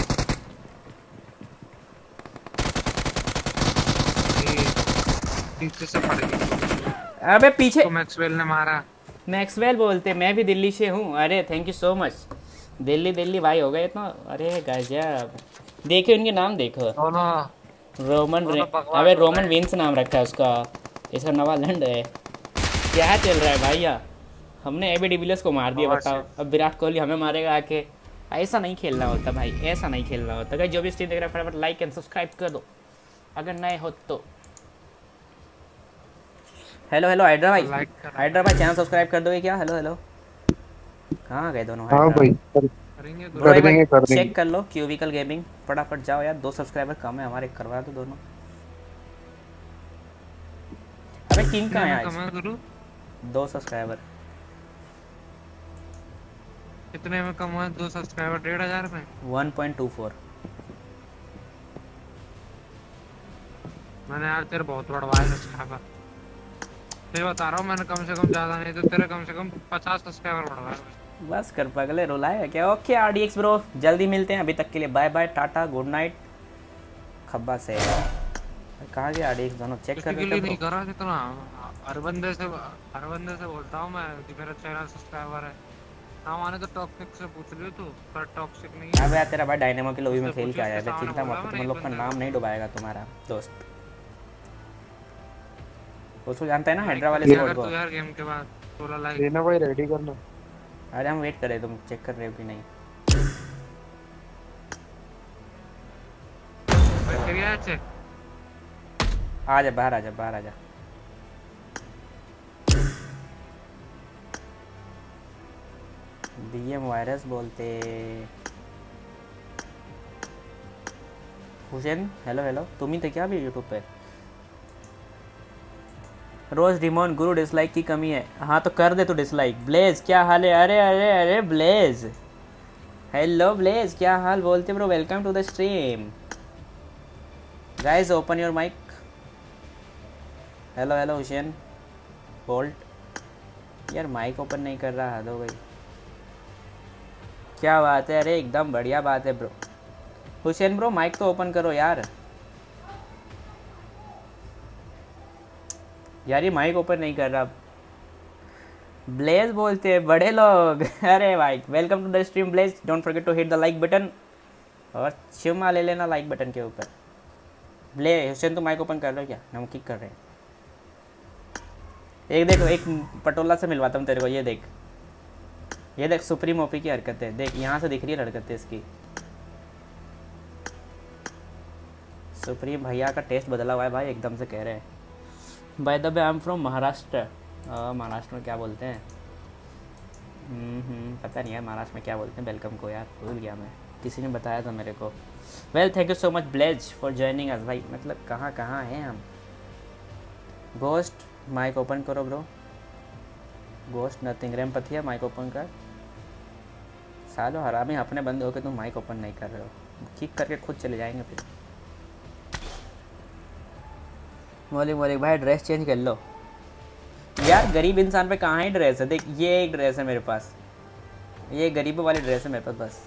पीछे से पड़ गई। अबे पीछे तो मैक्सवेल ने मारा। मैक्सवेल बोलते, मैं भी दिल्ली से हूँ। अरे thank you so much, Delhi Delhi भाई हो गए इतना। अरे गजब, देखिए उनके नाम देखो दोनों, रोमन अबे रोमन विंस नाम रखा है उसका, इसका नवा लंड है। क्या चल रहा है भैया, हमने एबी डिविलियर्स को मार दिया, बताओ अब विराट कोहली हमें मारेगा आके। ऐसा नहीं खेलना होता भाई, ऐसा नहीं खेलना होता। अगर जो भी स्ट्रीम देख रहा है फटाफट लाइक एंड सब्सक्राइब कर दो अगर नए हो तो। हेलो हेलो हाइड्रा भाई, हाइड्रा भाई चैनल सब्सक्राइब कर दोगे क्या? हेलो हेलो कहाँ गए दोनों? हाँ भाई करेंगे, चेक कर लो क्यूबिकल गेमिंग, फटाफट जाओ यार। 2 सब्सक्राइबर कम है हमारे, करवा दो दोनों। अबे किंग कहाँ है आज? 2 सब्सक्राइबर कितने में कम हुआ? 2 सब्सक्राइबर 1,500 में 1.24। मैंने यार तेरे बहुत बढ़वाया सब्सक्राइबर, मैं बता रहा हूँ। मैंने कम से कम ज्यादा नहीं तो तेरे कम से कम 50 सब्सक्राइबर बढ़वाया। बस कर पगले, रुलाया क्या? ओके RDX ब्रो, जल्दी मिलते हैं। अभी तक के लिए bye bye, tata, good night. खब्बा से कहाँ गए RDX दोनों? चेक कर रहे नहीं कर रहा कितना। हर बंदे से बोलता हूँ मैं कि मेरा चैनल सब्सक्राइबर है। हाँ माने तो टॉक्सिक से पूछ लियो तू, पर टॉक्सिक नहीं है। अब यार तेरा भाई डायनेमो की लॉबी में खेल के आया है, चिंता मत कर। मतलब का नाम नहीं डुबाएगा तुम्हारा दोस्त, उसको जानता है ना हैदरा वाले स्क्वाड को। यार गेम के बाद 16 लाइक देना भाई, रेडी कर लो। अरे हम वेट कर रहे, तुम चेक कर रहे हो कि नहीं? आजा बाहर, आजा बाहर, आजा। BM वायरस बोलते हुसैन। हेलो हेलो, तुम ही थे क्या भी यूट्यूब पे? रोज डिमोन गुरु डिसलाइक की कमी है। हाँ तो कर दे तो डिसलाइक। ब्लेज क्या हाल है? अरे अरे अरे ब्लेज, हेलो ब्लेज क्या हाल बोलते bro, welcome to the stream. Guys open your mic. Hello hello Hussain bolt, यार माइक ओपन नहीं कर रहा, हद हो गई। क्या बात है, अरे एकदम बढ़िया बात है ब्रो। हुसैन ब्रो माइक तो ओपन करो यार। यार ये माइक ओपन नहीं कर रहा। ब्लेज बोलते हैं बड़े लोग। अरे भाई welcome to the stream Blaze, don't forget to hit the like button और चुम्मा ले लेना लाइक बटन के ऊपर। ब्लेज हुसैन तो माइक ओपन कर रहे हो क्या? हम किक कर रहे हैं। एक देखो, एक पटोला से मिलवाता हूँ तेरे को। ये देख, ये देख सुप्रीम ओपी की हरकतें देख, यहाँ से दिख रही है हरकतें इसकी। सुप्रीम भैया का टेस्ट बदला हुआ है भाई एकदम से, कह रहे हैं। By the way I am from Maharashtra. Maharashtra में क्या बोलते हैं? पता नहीं यार महाराष्ट्र में क्या बोलते हैं वेलकम को, यार भूल गया मैं, किसी ने बताया था मेरे को। Well thank you so much Blaze for joining us भाई। मतलब कहाँ कहाँ हैं हम? गोस्ट माइक ओपन करो ब्रो। गोस्ट नथिंग रैम पथिया माइक ओपन कर। सालो हरामी, अपने बंद हो के तुम माइक ओपन नहीं कर रहे हो, किक करके खुद चले जाएंगे फिर। मौलिक मौलिक भाई ड्रेस चेंज कर लो यार, गरीब इंसान पे कहाँ ही ड्रेस है। देख ये एक ड्रेस है मेरे पास, ये गरीबों वाली ड्रेस है मेरे पास बस।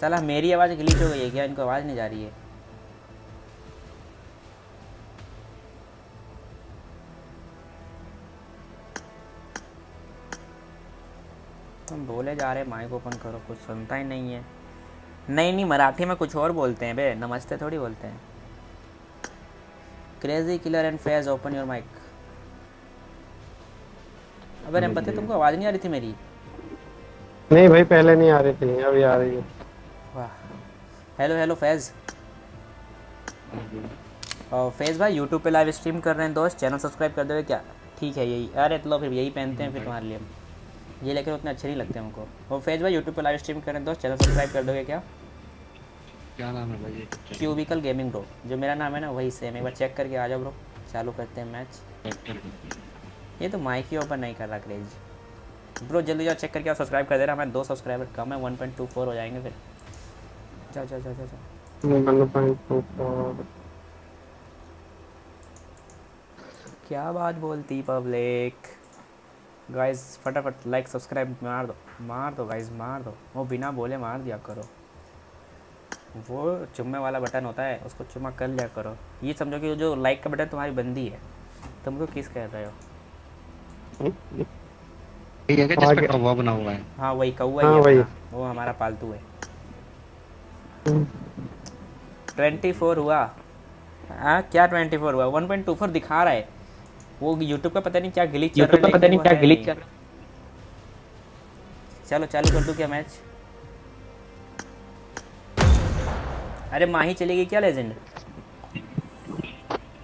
साला मेरी आवाज़ ग्लिच हो गई है क्या? इनको आवाज़ नहीं जा रही है। तुम बोले जा रहे माइक ओपन करो, कुछ सुनता ही नहीं है। नहीं मराठी में कुछ और बोलते हैं बे, नमस्ते थोड़ी बोलते हैं। Crazy killer and Faiz open your mic. अबे रैम पता है तुमको आवाज़ नहीं आ रही थी मेरी? नहीं भाई पहले नहीं आ रही थी, अभी आ रही है। वाह, हेलो हेलो फैज़। और फैज़ भाई यूट्यूब पे लाइव स्ट्रीम कर रहे हैं दोस्त, चैनल सब्सक्राइब कर दोगे क्या? ठीक है यही, अरे तो फिर यही पहनते हैं फिर तुम्हारे लिए ये, लेकिन उतने अच्छे नहीं लगते हमको। और फैज़ भाई यूट्यूब पे लाइव स्ट्रीम कर रहे हैं दोस्त, चैनल सब्सक्राइब कर दोगे क्या? क्या नाम है भाई? क्यूबिकल गेमिंग ब्रो, जो मेरा नाम है ना वही सेम, एक बार चेक करके आ जाओ ब्रो। चालू करते हैं मैच। ये तो माइक ही ओपन नहीं कर रहा क्रेज। ब्रो जल्दी जाओ चेक करके आप सब्सक्राइब कर दे रहा। हमारे 2 सब्सक्राइबर कम है, 1.24 हो जाएंगे फिर। जाओ जाओ जाओ जाओ। क्या बात बोलती पब्लिक। गाइज फटाफट लाइक सब्सक्राइब मार दो गाइज, मार दो। वो बिना बोले मार दिया करो, वो चुम्मे वाला बटन होता है उसको चुम्मा कर लिया करो। ये समझो कि जो लाइक का बटन तुम्हारी बंदी है, तुमको किस कह रहे हो? ये के जिस पे कौवा बना हुआ है। हाँ वही कौवा ही है, वो हमारा पालतू है। 24 हुआ। हाँ क्या 24 हुआ? 1.24 दिखा रहा है वो। YouTube का पता नहीं क्या ग्लिच चल रहा है, पता नहीं क्या ग्लिच चल रहा है। चलो चालू कर दूं क्या मैच? अरे माही चलेगी क्या लेजेंड?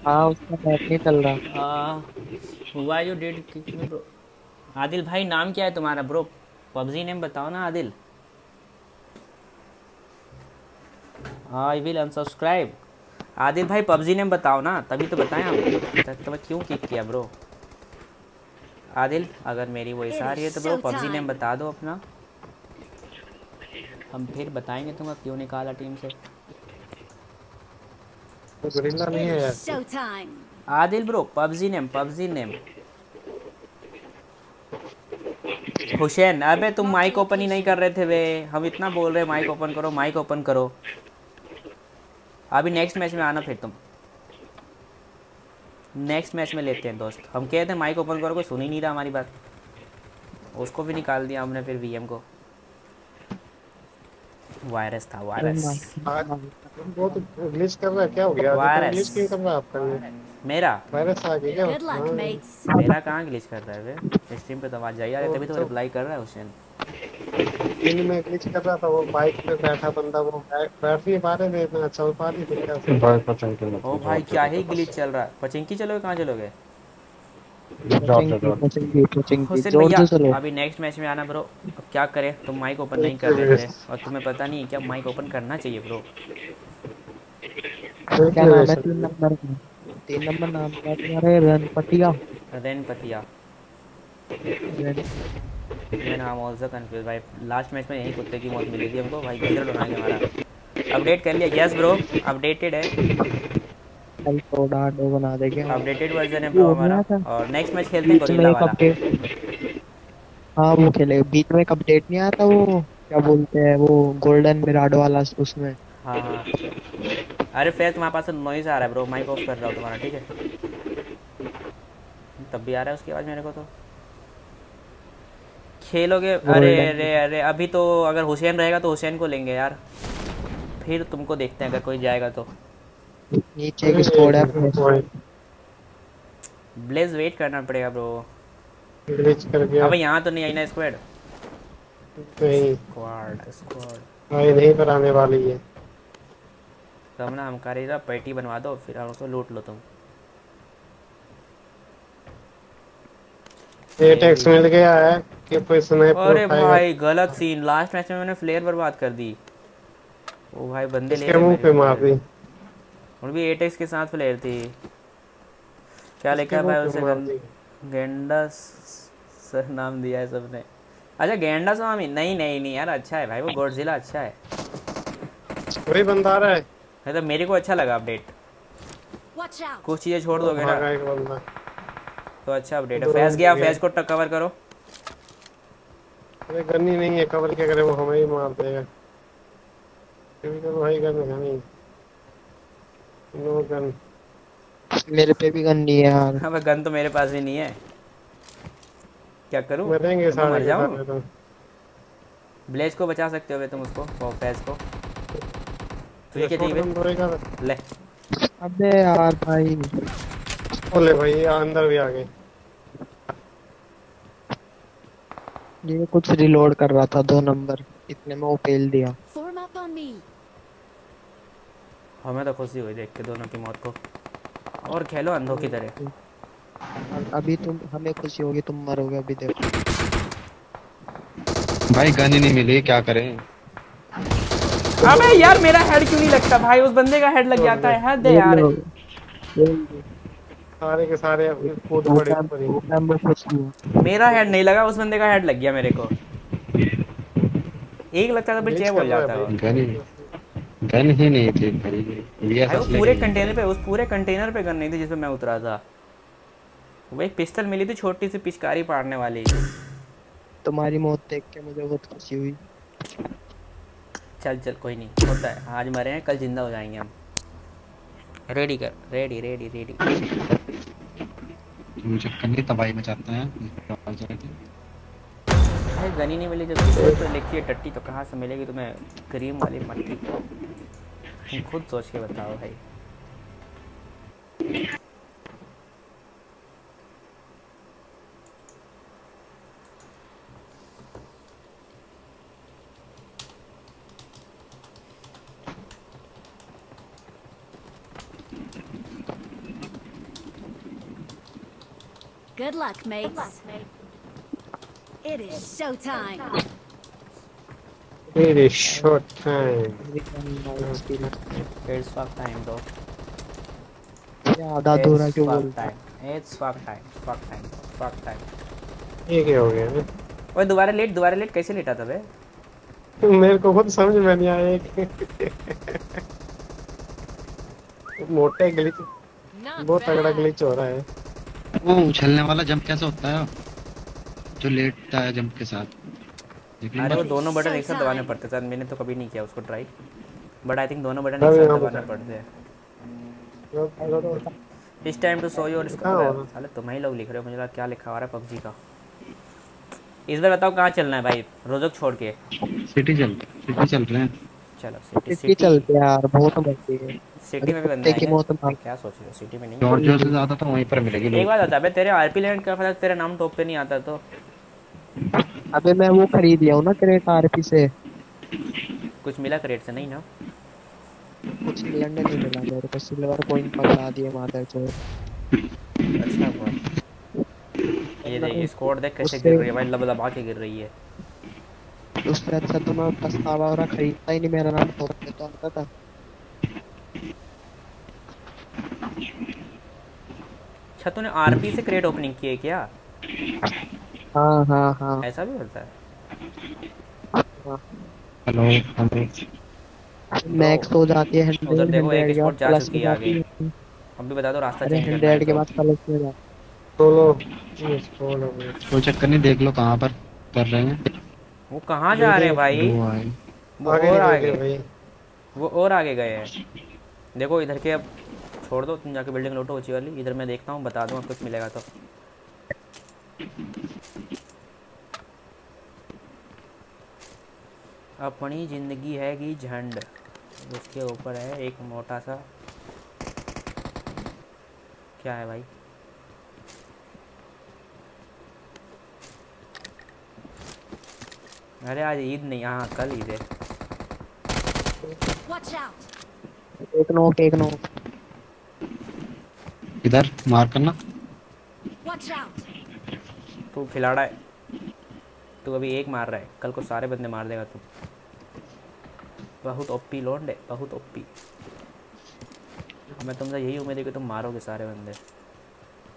उसका बैट नहीं चल रहा। Why you did kick me bro? Adil भाई नाम क्या है तुम्हारा ब्रो? पबजी नेम बताओ ना Adil. I will unsubscribe. Adil भाई पबजी नेम बताओ ना, तभी तो बताएं हम। तो क्यों किक किया ब्रो? आदिल अगर मेरी वो इशार है तो ब्रो पबजी नेम बता दो अपना, हम फिर बताएंगे तुम क्यों निकाला टीम से। गोरिल्ला नहीं है यार। Adil bro PUBG name, PUBG name. Hussain अबे तुम माइक ओपन ही नहीं कर रहे थे वे, हम इतना बोल रहे माइक ओपन करो, माइक ओपन करो। अभी नेक्स्ट मैच में आना, फिर तुम नेक्स्ट मैच में लेते हैं दोस्त। हम कह रहे थे माइक ओपन करो, कोई सुन ही नहीं रहा हमारी बात, उसको भी निकाल दिया हमने फिर वीएम को। वायरस था, वायरस बहुत ग्लिच कर रहा है। क्या हो गया? वायरस ग्लिच क्यों कर रहा है आपका? मेरा वायरस आ गया क्या? मेरा कहां ग्लिच कर रहा है वे? स्ट्रीम पे तो आवाज आई आ रही, तभी तो रिप्लाई कर रहा है हुसैन। इन में ग्लिच कर रहा था वो, बाइक पे बैठा बंदा, वो बैटरी बारे में इतना अच्छा हो पा नहीं दिखता बाइक पर चल के। ओ भाई क्या ही ग्लिच चल रहा है। पचंकी चलोगे? कहां चलोगे? अभी नेक्स्ट मैच में आना ब्रो। अब क्या करें, तुम माइक ओपन नहीं कर रहे थे और तुम्हें पता नहीं है क्या माइक ओपन करना चाहिए ब्रो। क्या नाम है? 3 नंबर नाम क्या तुम्हारे? रणपतिया। रणपतिया मैं नाम ऑल्सो कंफ्यूज भाई। लास्ट मैच में यही कुत्ते की मौत मिली थी हमको भाई, किधर बनाएंगे हमारा। अपडेट कर लिया? यस ब्रो अपडेटेड है, बना देंगे अपडेटेड वर्जन है ब्रो हमारा। और नेक्स्ट मैच खेलते हैं गोरिल्ला वाला। हाँ वो खेले, बीच में एक अपडेट नहीं आया था वो क्या बोलते हैं वो गोल्डन मिराड वाला उसमें। हाँ अरे फैज तुम्हारे पास नॉइज आ रहा है ब्रो, माइक ऑफ कर रहा हूँ तुम्हारा ठीक है? तब भी आ रहा है उसकी आवाज मेरे को। तो खेलोगे? अरे अरे अरे अभी तो अगर हुसैन रहेगा तो हुसैन को लेंगे यार, फिर तुमको देखते हैं अगर कोई जाएगा तो। नीचे की स्क्वाड है ब्लेज, वेट करना पड़ेगा ब्रो। ग्लिच कर गया। अबे यहां तो नहीं आई ना स्क्वाड। स्क्वाड आई नहीं पर आने वाली है। सामना हम कर रहा पेटी बनवा दो फिर उसको लूट लो तुम। ये टैक्स मिल गया है कि कोई स्नाइपर। अरे भाई गलत सीन, लास्ट मैच में मैंने फ्लेयर बर्बाद कर दी। ओ भाई बंदे ले मुंह पे मार दी और भी एटेक्स के साथ फ्लेयर थी। क्या लिखा भाई उसे? गेंडा सर नाम दिया है सबने। अच्छा गेंडा स्वामी? नहीं नहीं नहीं यार अच्छा है भाई वो, गॉडजिला अच्छा है। कोई बंदा आ रहा है नहीं तो मेरे को अच्छा लगा अपडेट। कुछ चीजें छोड़ दोगे ना तो अच्छा अपडेट है। फैस गया, फैस को कवर करो। अरे गन नहीं है, कवर क्या करे वो हमें ही मार देगा। कभी तो भाई गन नहीं, नो गन मेरे पे भी गन नहीं है यार। अब गन तो मेरे पास भी नहीं है, क्या करूं? मरेंगे सारे, मर जाऊं। ब्लेज को बचा सकते हो तुम उसको, फैज को। ठीक है ठीक है ले। अबे यार भाई ओले भाई अंदर भी आ गए। ये कुछ रिलोड कर रहा था 2 नंबर, इतने में वो फेल दिया। हमें तो खुशी हुई देख के दोनों की मौत को, और खेलो अंधों की तरह। अभी तुम, हमें खुशी होगी, तुम मरोगे। अभी देखो भाई गन ही नहीं मिली, क्या करें। अबे यार मेरा हेड क्यों नहीं लगता भाई, उस बंदे का हेड लग जाता है। हद है यार, सारे के सारे कूद पड़े ऊपर। मेरा हेड नहीं लगा, उस बंदे का हेड लग गया मेरे को। एक लगता था पर चेप हो जाता है। गन ही नहीं थी भाई वो पूरे कंटेनर पे, उस पूरे कंटेनर पे गन नहीं थी जिसमें मैं उतरा था। वो एक पिस्टल मिली थी छोटी सी पिचकारी पाड़ने वाली। तुम्हारी मौत देख के मुझे बहुत खुशी हुई। चल चल कोई नहीं, होता है, आज मरे हैं कल जिंदा हो जाएंगे हम। रेडी कर, रेडी रेडी रेडी। मुझे कन्नी तबाही मचाते हैं। भाई गन ही नहीं मिली, जब तो लिखी है टट्टी तो कहाँ से मिलेगी तुम्हें क्रीम वाली मट्टी। तुम खुद सोच के बताओ भाई। Good luck, mates. It is show time. It is show time. It's fuck time though. Yeah, that do na kyu bolta hai? It's fuck time. Fuck time. Fuck time. ये क्या हो गया बे? ओए दोबारा लेट कैसे लेटा था बे? मेरे को खुद समझ में नहीं आया कि मोटे ग्लिच, बहुत तगड़ा ग्लिच हो रहा है। वो उछलने वाला जंप कैसे होता है जो लेटता है जंप के साथ? अरे वो दोनों बटन एक साथ दबाने पड़ते हैं। मैंने तो कभी नहीं किया उसको ट्राई, बट आई थिंक दोनों बटन एक साथ दबाने पड़ते हैं। इस time to show your score. साले तुम ही लोग लिख रहे हो, मुझे लगा क्या लिखा हुआ है पबजी का। इस बार बताओ कहाँ चलना है भाई, रोजक छोड़ के? सिटी चल रहे हैं। चलो सिटी चलते हैं यार, बहुत मस्ती है सिटी में भी। बंदे की मौत में क्या सोच रहे हो? सिटी में नहीं, जॉर्जियो से ज्यादा तो वहीं पर मिलेगी। एक बात बता बे, तेरे आरपी लैंड का फर्क तेरा नाम टॉप पे नहीं आता तो? अबे मैं वो खरीद लिया हूं ना क्रेट आरपी से। कुछ मिला क्रेट से? नहीं ना, कुछ लैंड नहीं मिला मेरे को। सिल्वर पॉइंट पकड़ा दिए मादरचोद। अच्छा हुआ। ये देख स्क्वाड देख कैसे गिर रही है भाई, लबलबा के गिर रही है। उससे अच्छा तो मैं पछतावा हो रहा, खरीदता ही नहीं। मेरा नाम टॉप पे तो आता था। अच्छा तूने आरपी से क्रेट ओपनिंग की है क्या? हाँ हाँ हाँ, ऐसा भी होता है। हेलो मैक्स हो जाती है। उधर देखो एक स्पॉट जा चुकी है आगे। हम भी बता दो रास्ता चेंज करना है। 100 के बाद प्लस में जा सोलो। कोई चक्कर नहीं, देख लो कहां पर कर रहे हैं। वो कहां जा रहे हैं भाई? वो और आगे गए, वो और आगे गए हैं। देखो इधर के, अब छोड़ दो, तुम जाके बिल्डिंग लूटो ऊंची वाली। इधर मैं देखता हूँ, बता दूँ कुछ मिलेगा तो। अपनी जिंदगी है कि झंड, उसके ऊपर है एक मोटा सा, क्या है भाई? अरे आज ईद नहीं, यहाँ कल ईद है। एक नोक इधर मार करना। तू खिलाड़ा है, तू अभी एक मार रहा है, कल को सारे बंदे मार देगा तू। बहुत ओपी लोंडे, बहुत ओपी। मैं तुमसे यही उम्मीद है कि तुम मारोगे सारे बंदे।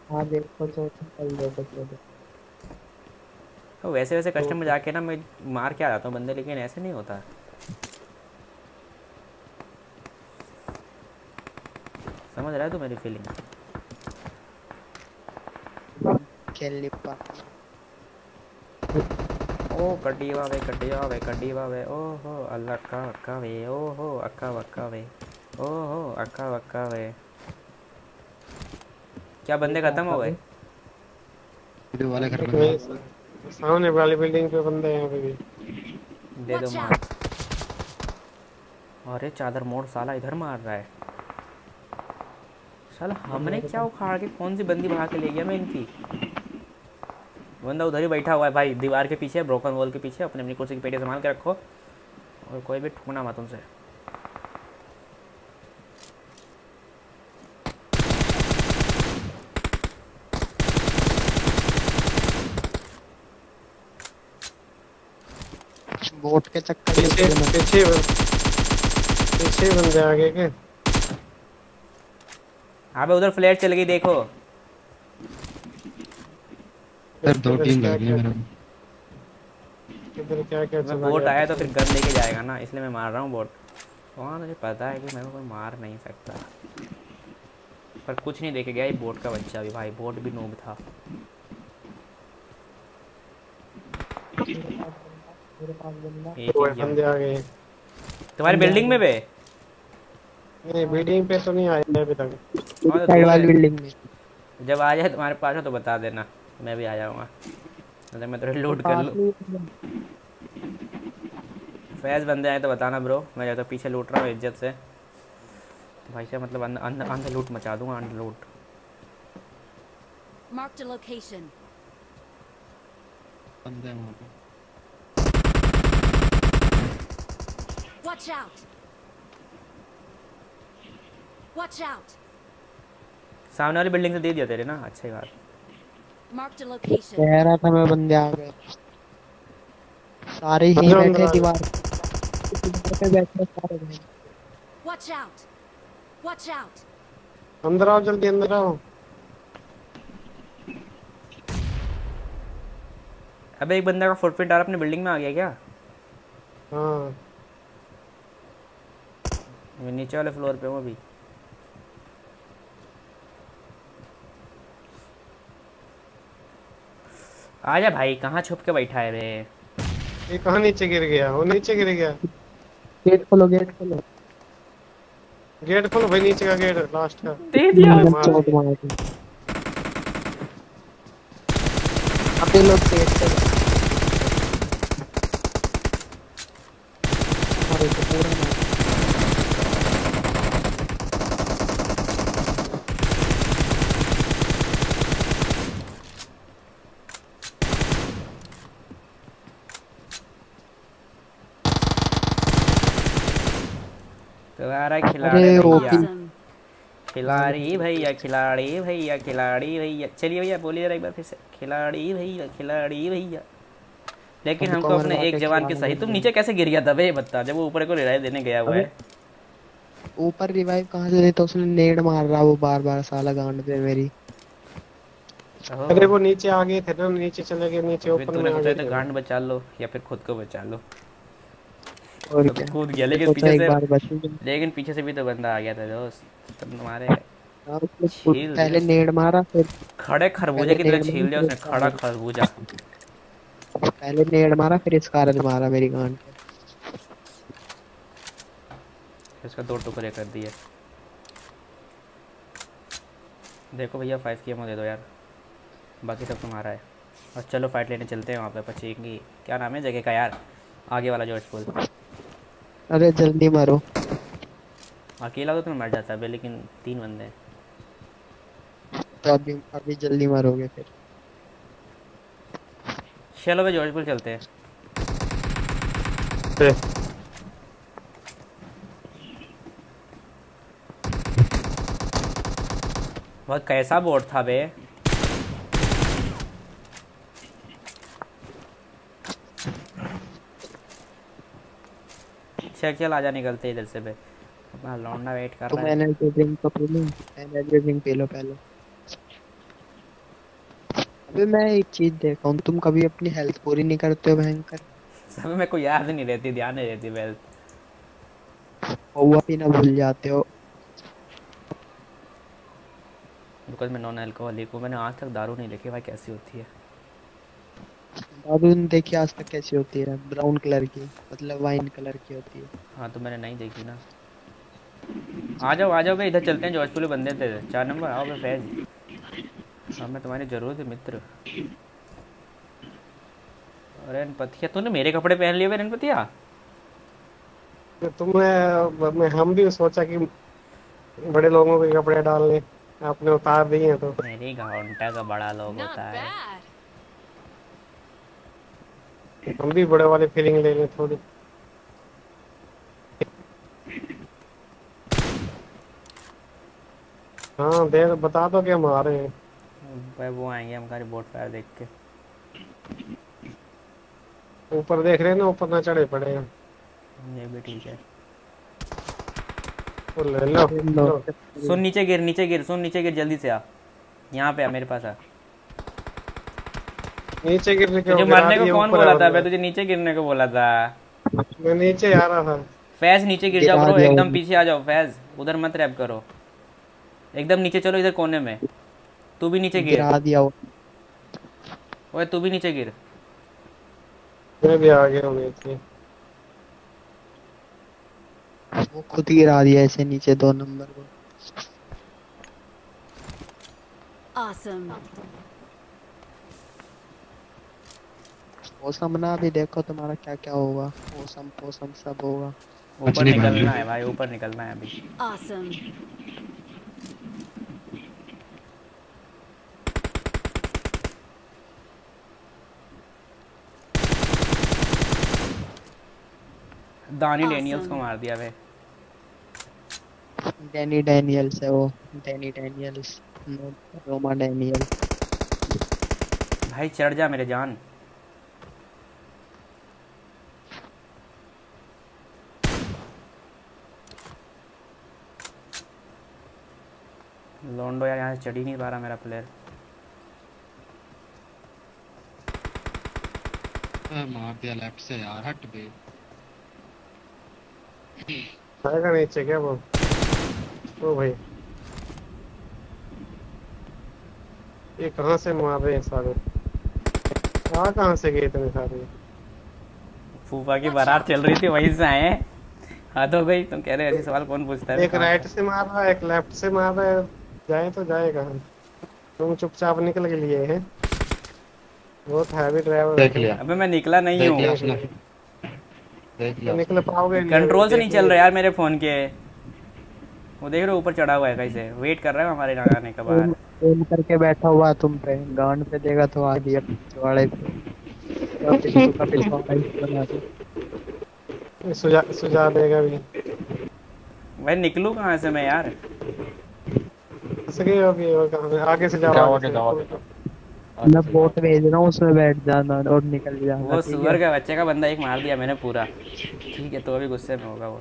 हाँ देखो तो वैसे कस्टम में जाके ना मैं मार के आ जाता हूँ बंदे, लेकिन ऐसे नहीं होता। समझ रहा है तू मेरी फीलिंग? ओ कटीवा वे ओहो अल्लाह का अक्का वे ओहो अक्का वक्का वे ओहो अक्का वक्का वे। क्या बंदे खत्म हो गए? वीडियो वाले खत्म हो गए, सामने वाली बिल्डिंग पे बंदे हैं। अभी दे दो मार। अरे चादर मोड़ साला इधर मार रहा है। साला हमने क्या उखाड़ के, कौन सी बंदी भाग के ले गया मैं इनकी? बंदा उधर ही बैठा हुआ है भाई, दीवार के पीछे, ब्रोकन वॉल के पीछे। अपने अपनी कुर्सी की पेटी संभाल के रखो और कोई भी ठुकना मत उनसे। बोट के चक्कर में पीछे बन जा आगे के। अबे उधर फ्लैश चल गई देखो। सर दो टीम लग गई मेरा। किधर क्या क्या चल रहा है? बोट आया तो फिर गन लेके जाएगा ना, इसलिए मैं मार रहा हूं बोट। वहां मुझे पता है कि मैं कोई मार नहीं सकता, पर कुछ नहीं देखे गया ये बोट का बच्चा भी भाई। बोट भी नोब था। बंदे आ गए तुम्हारी बिल्डिंग में बे? नहीं बिल्डिंग पे तो नहीं आए अभी तक। साइड वाली बिल्डिंग में जब आ जाए तुम्हारे पास हो तो बता देना, मैं भी आ जाऊंगा। अगर मैं थोड़ा लूट कर लूं। फैज बंदे आए तो बताना ब्रो, मैं या तो पीछे लूट रहा हूं इज्जत से भाई से, मतलब अंदर लूट मचा दूंगा, अंदर लूट। Mark the location. बंदे हैं वहां पे। Watch out! Watch out! सामने वाली बिल्डिंग से दे दिया तेरे ना, अच्छा ही बात। Mark the location. कह रहा था मैं बंदे आ गए। सारे ही बैठे दीवार पे बैठे सारे भाई। Watch out! Watch out! अंदर आओ जल्दी, अंदर आओ। अबे एक बंदा का फुटप्रिंट आ रहा अपने बिल्डिंग में आ गया क्या? हाँ। मैं नीचे वाले फ्लोर पे हूँ अभी। आजा भाई, कहाँ छुप के बैठा है बे? ये कहाँ नीचे गिर गया? वो नीचे गिर गया। गेट खोलो, गेट खोलो, गेट खोलो भाई, नीचे का गेट लास्ट का दे दिया। अपने लोग गेट खोलो। खिलाड़ी भैया, खिलाड़ी भैया, खिलाड़ी भैया। चलिए भैया बोलिए जरा एक बार फिर से, खिलाड़ी भैया, खिलाड़ी भैया। लेकिन हमको अपने एक जवान के सही। तुम नीचे कैसे गिर गया दबे बता, जब वो ऊपर को रिवाइव देने गया हुआ है। ऊपर रिवाइव कहाँ से देता, उसने नेड मार रहा वो बार बार साला गांड पे मेरी। अरे वो नीचे आ गए थे ना, नीचे चले गए, नीचे ऊपर में आ गए थे। गांड बचा लो या फिर खुद को बचा लो। और तो कूद गया, लेकिन पीछे से भी तो बंदा आ गया था दोस्त। तुम तुम्हारे पहले नेड मारा फिर खड़े खरबूजे की तरह छील लिया उसने। खड़ा खरबूजा पहले नेड मारा फिर इस कारण मारा मेरी गांड पे, इसका दो टुकड़े कर दिए। देखो भैया 5 की एमो दे दो यार, बाकी सब तुम्हारा है। और चलो फाइट लेने चलते हैं वहां पे पची की, क्या नाम है जगह का यार, आगे वाला जो स्कूल। अरे जल्दी मारो, अकेला तो तुम्हें मर जाता है, लेकिन 3 बंदे हैं तो अभी जल्दी मारोगे फिर। चलो भाई जॉर्जपुर चलते हैं। बहुत कैसा बोर्ड था बे। चल आजा निकलते इधर से बे, अपना लौंडा वेट कर रहा है। मैंने ड्रिंक तो पी ली, मैंने ड्रिंक पी लो पहले। अबे मैं एक चीज देखा हूं, तुम कभी अपनी हेल्थ पूरी नहीं करते हो भयंकर। सब मेरे को याद नहीं रहती, ध्यान नहीं रहती हेल्थ। वो पीना भूल जाते हो। बिकॉज़ मैं नॉन अल्कोहलिक हूं, मैंने आज तक दारू नहीं देखी भाई कैसी होती है। अभी देखी आज तक कैसी होती है? ब्राउन कलर की, मतलब वाइन कलर की होती है। हाँ तो मैंने नहीं देखी ना। आ जाओ भाई इधर चलते हैं, जॉर्जपुर बंदे थे 4 नंबर। आओ भाई फैज, हमें तुम्हारी जरूरत है मित्र। अरे अनपतिया तूने मेरे कपड़े पहन लिए मेरे अनपतिया। तुमने हम भी सोचा कि बड़े लोगों के कपड़े डाल ले, आपने उतार दिए तो। मेरी घंटा का बड़ा लोग होता है। हम भी बड़े वाले फीलिंग ले लें थोड़ी। हाँ दे बता दो कि हम आ रहे हैं भाई, वो आएंगे हम हमारी बोट फायर देख के। ऊपर देख रहे हैं ना, ऊपर ना चढ़े पड़े हैं। ये भी ठीक है। ओ ले लो, सुन नीचे गिर, नीचे गिर, सुन नीचे गिर, जल्दी से आ, यहाँ पे आ मेरे पास आ। नीचे गिरने के तुझे मरने को कौन बोला था? मैं तुझे नीचे गिरने को बोला था। मैं नीचे आ रहा था। फैज नीचे गिर जाओ ब्रो, एकदम पीछे आ जाओ फैज, उधर मत रैप करो, एकदम नीचे चलो, इधर कोने में। तू भी नीचे गिर, गिरा दिया। ओए तू भी नीचे गिर। मैं भी आ गया हूं नीचे। वो खुद गिरा दिया ऐसे नीचे 2 नंबर को। ऑसम। मौसम ना भी देखो तुम्हारा क्या क्या होगा, मौसम मौसम सब होगा। ऊपर निकलना है भाई, ऊपर निकलना है अभी। ऑसम। दानी डेनियल्स को मार दिया भाई। डैनी डेनियल्स है वो, डैनी डेनियल्स, रोमा डेनियल। भाई चढ़ जा मेरे जान। लोंडो यार यहाँ से चढ़ ही नहीं पा रहा मेरा प्लेयर। मार दिया लेफ्ट से यार, हट बे। आएगा नीचे क्या वो? ओ भाई ये कहाँ से मार रहे हैं सारे? कहाँ से गए इतने सारे? फूफा की बारात चल रही थी, वहीं से आए। हाथ हो गई, तुम कह रहे ऐसे सवाल कौन पूछता है? एक राइट से मार रहा है, एक लेफ्ट से मार रहा है, जाए तो जाएगा। तुम चुपचाप निकल के लिए है, बहुत हैवी ड्राइवर देख लिया। अबे मैं निकला नहीं हूँ, निकल पाओगे? कंट्रोल से नहीं चल रहा यार मेरे फोन के। वो देख रहे ऊपर चढ़ा हुआ है, कैसे वेट कर रहा है हमारे आने का। बाहर फोन करके बैठा हुआ तुम पे, गांड पे देगा तो आ दिया चौड़े पे, सुझा देगा भी। भाई निकलूं कहां से मैं यार? सके अभी और कहां से आगे से जाओ। मैं बोट भेज रहा हूँ, उसमें बैठ जाना और निकल जाना। वो सुअर का बच्चे का बंदा एक मार दिया मैंने पूरा, ठीक है? तो अभी गुस्से में होगा वो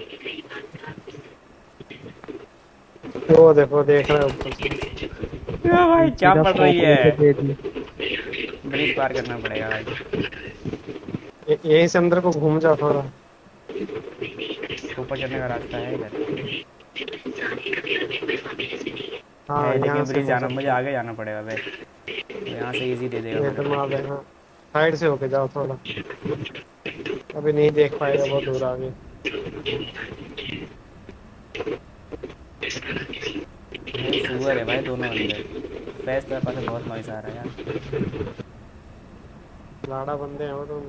देखो, देख रहा है भाई क्या पड़ रही है। ब्रिज पार करना पड़ेगा भाई, यही से अंदर को घूम जाओ थोड़ा, ऊपर चढ़ने का रास्ता है इधर। हाँ यहाँ से जाना, मुझे आगे जाना पड़ेगा भाई, यहाँ से इजी दे देगा। तो मार देना, साइड से होके जाओ थोड़ा, अभी नहीं देख पाएगा बहुत दूर आगे। सुअर है भाई दोनों अंदर। पैस तेरे पास बहुत नॉइस आ रहा है यार, लाड़ा बंदे हैं वो। तुम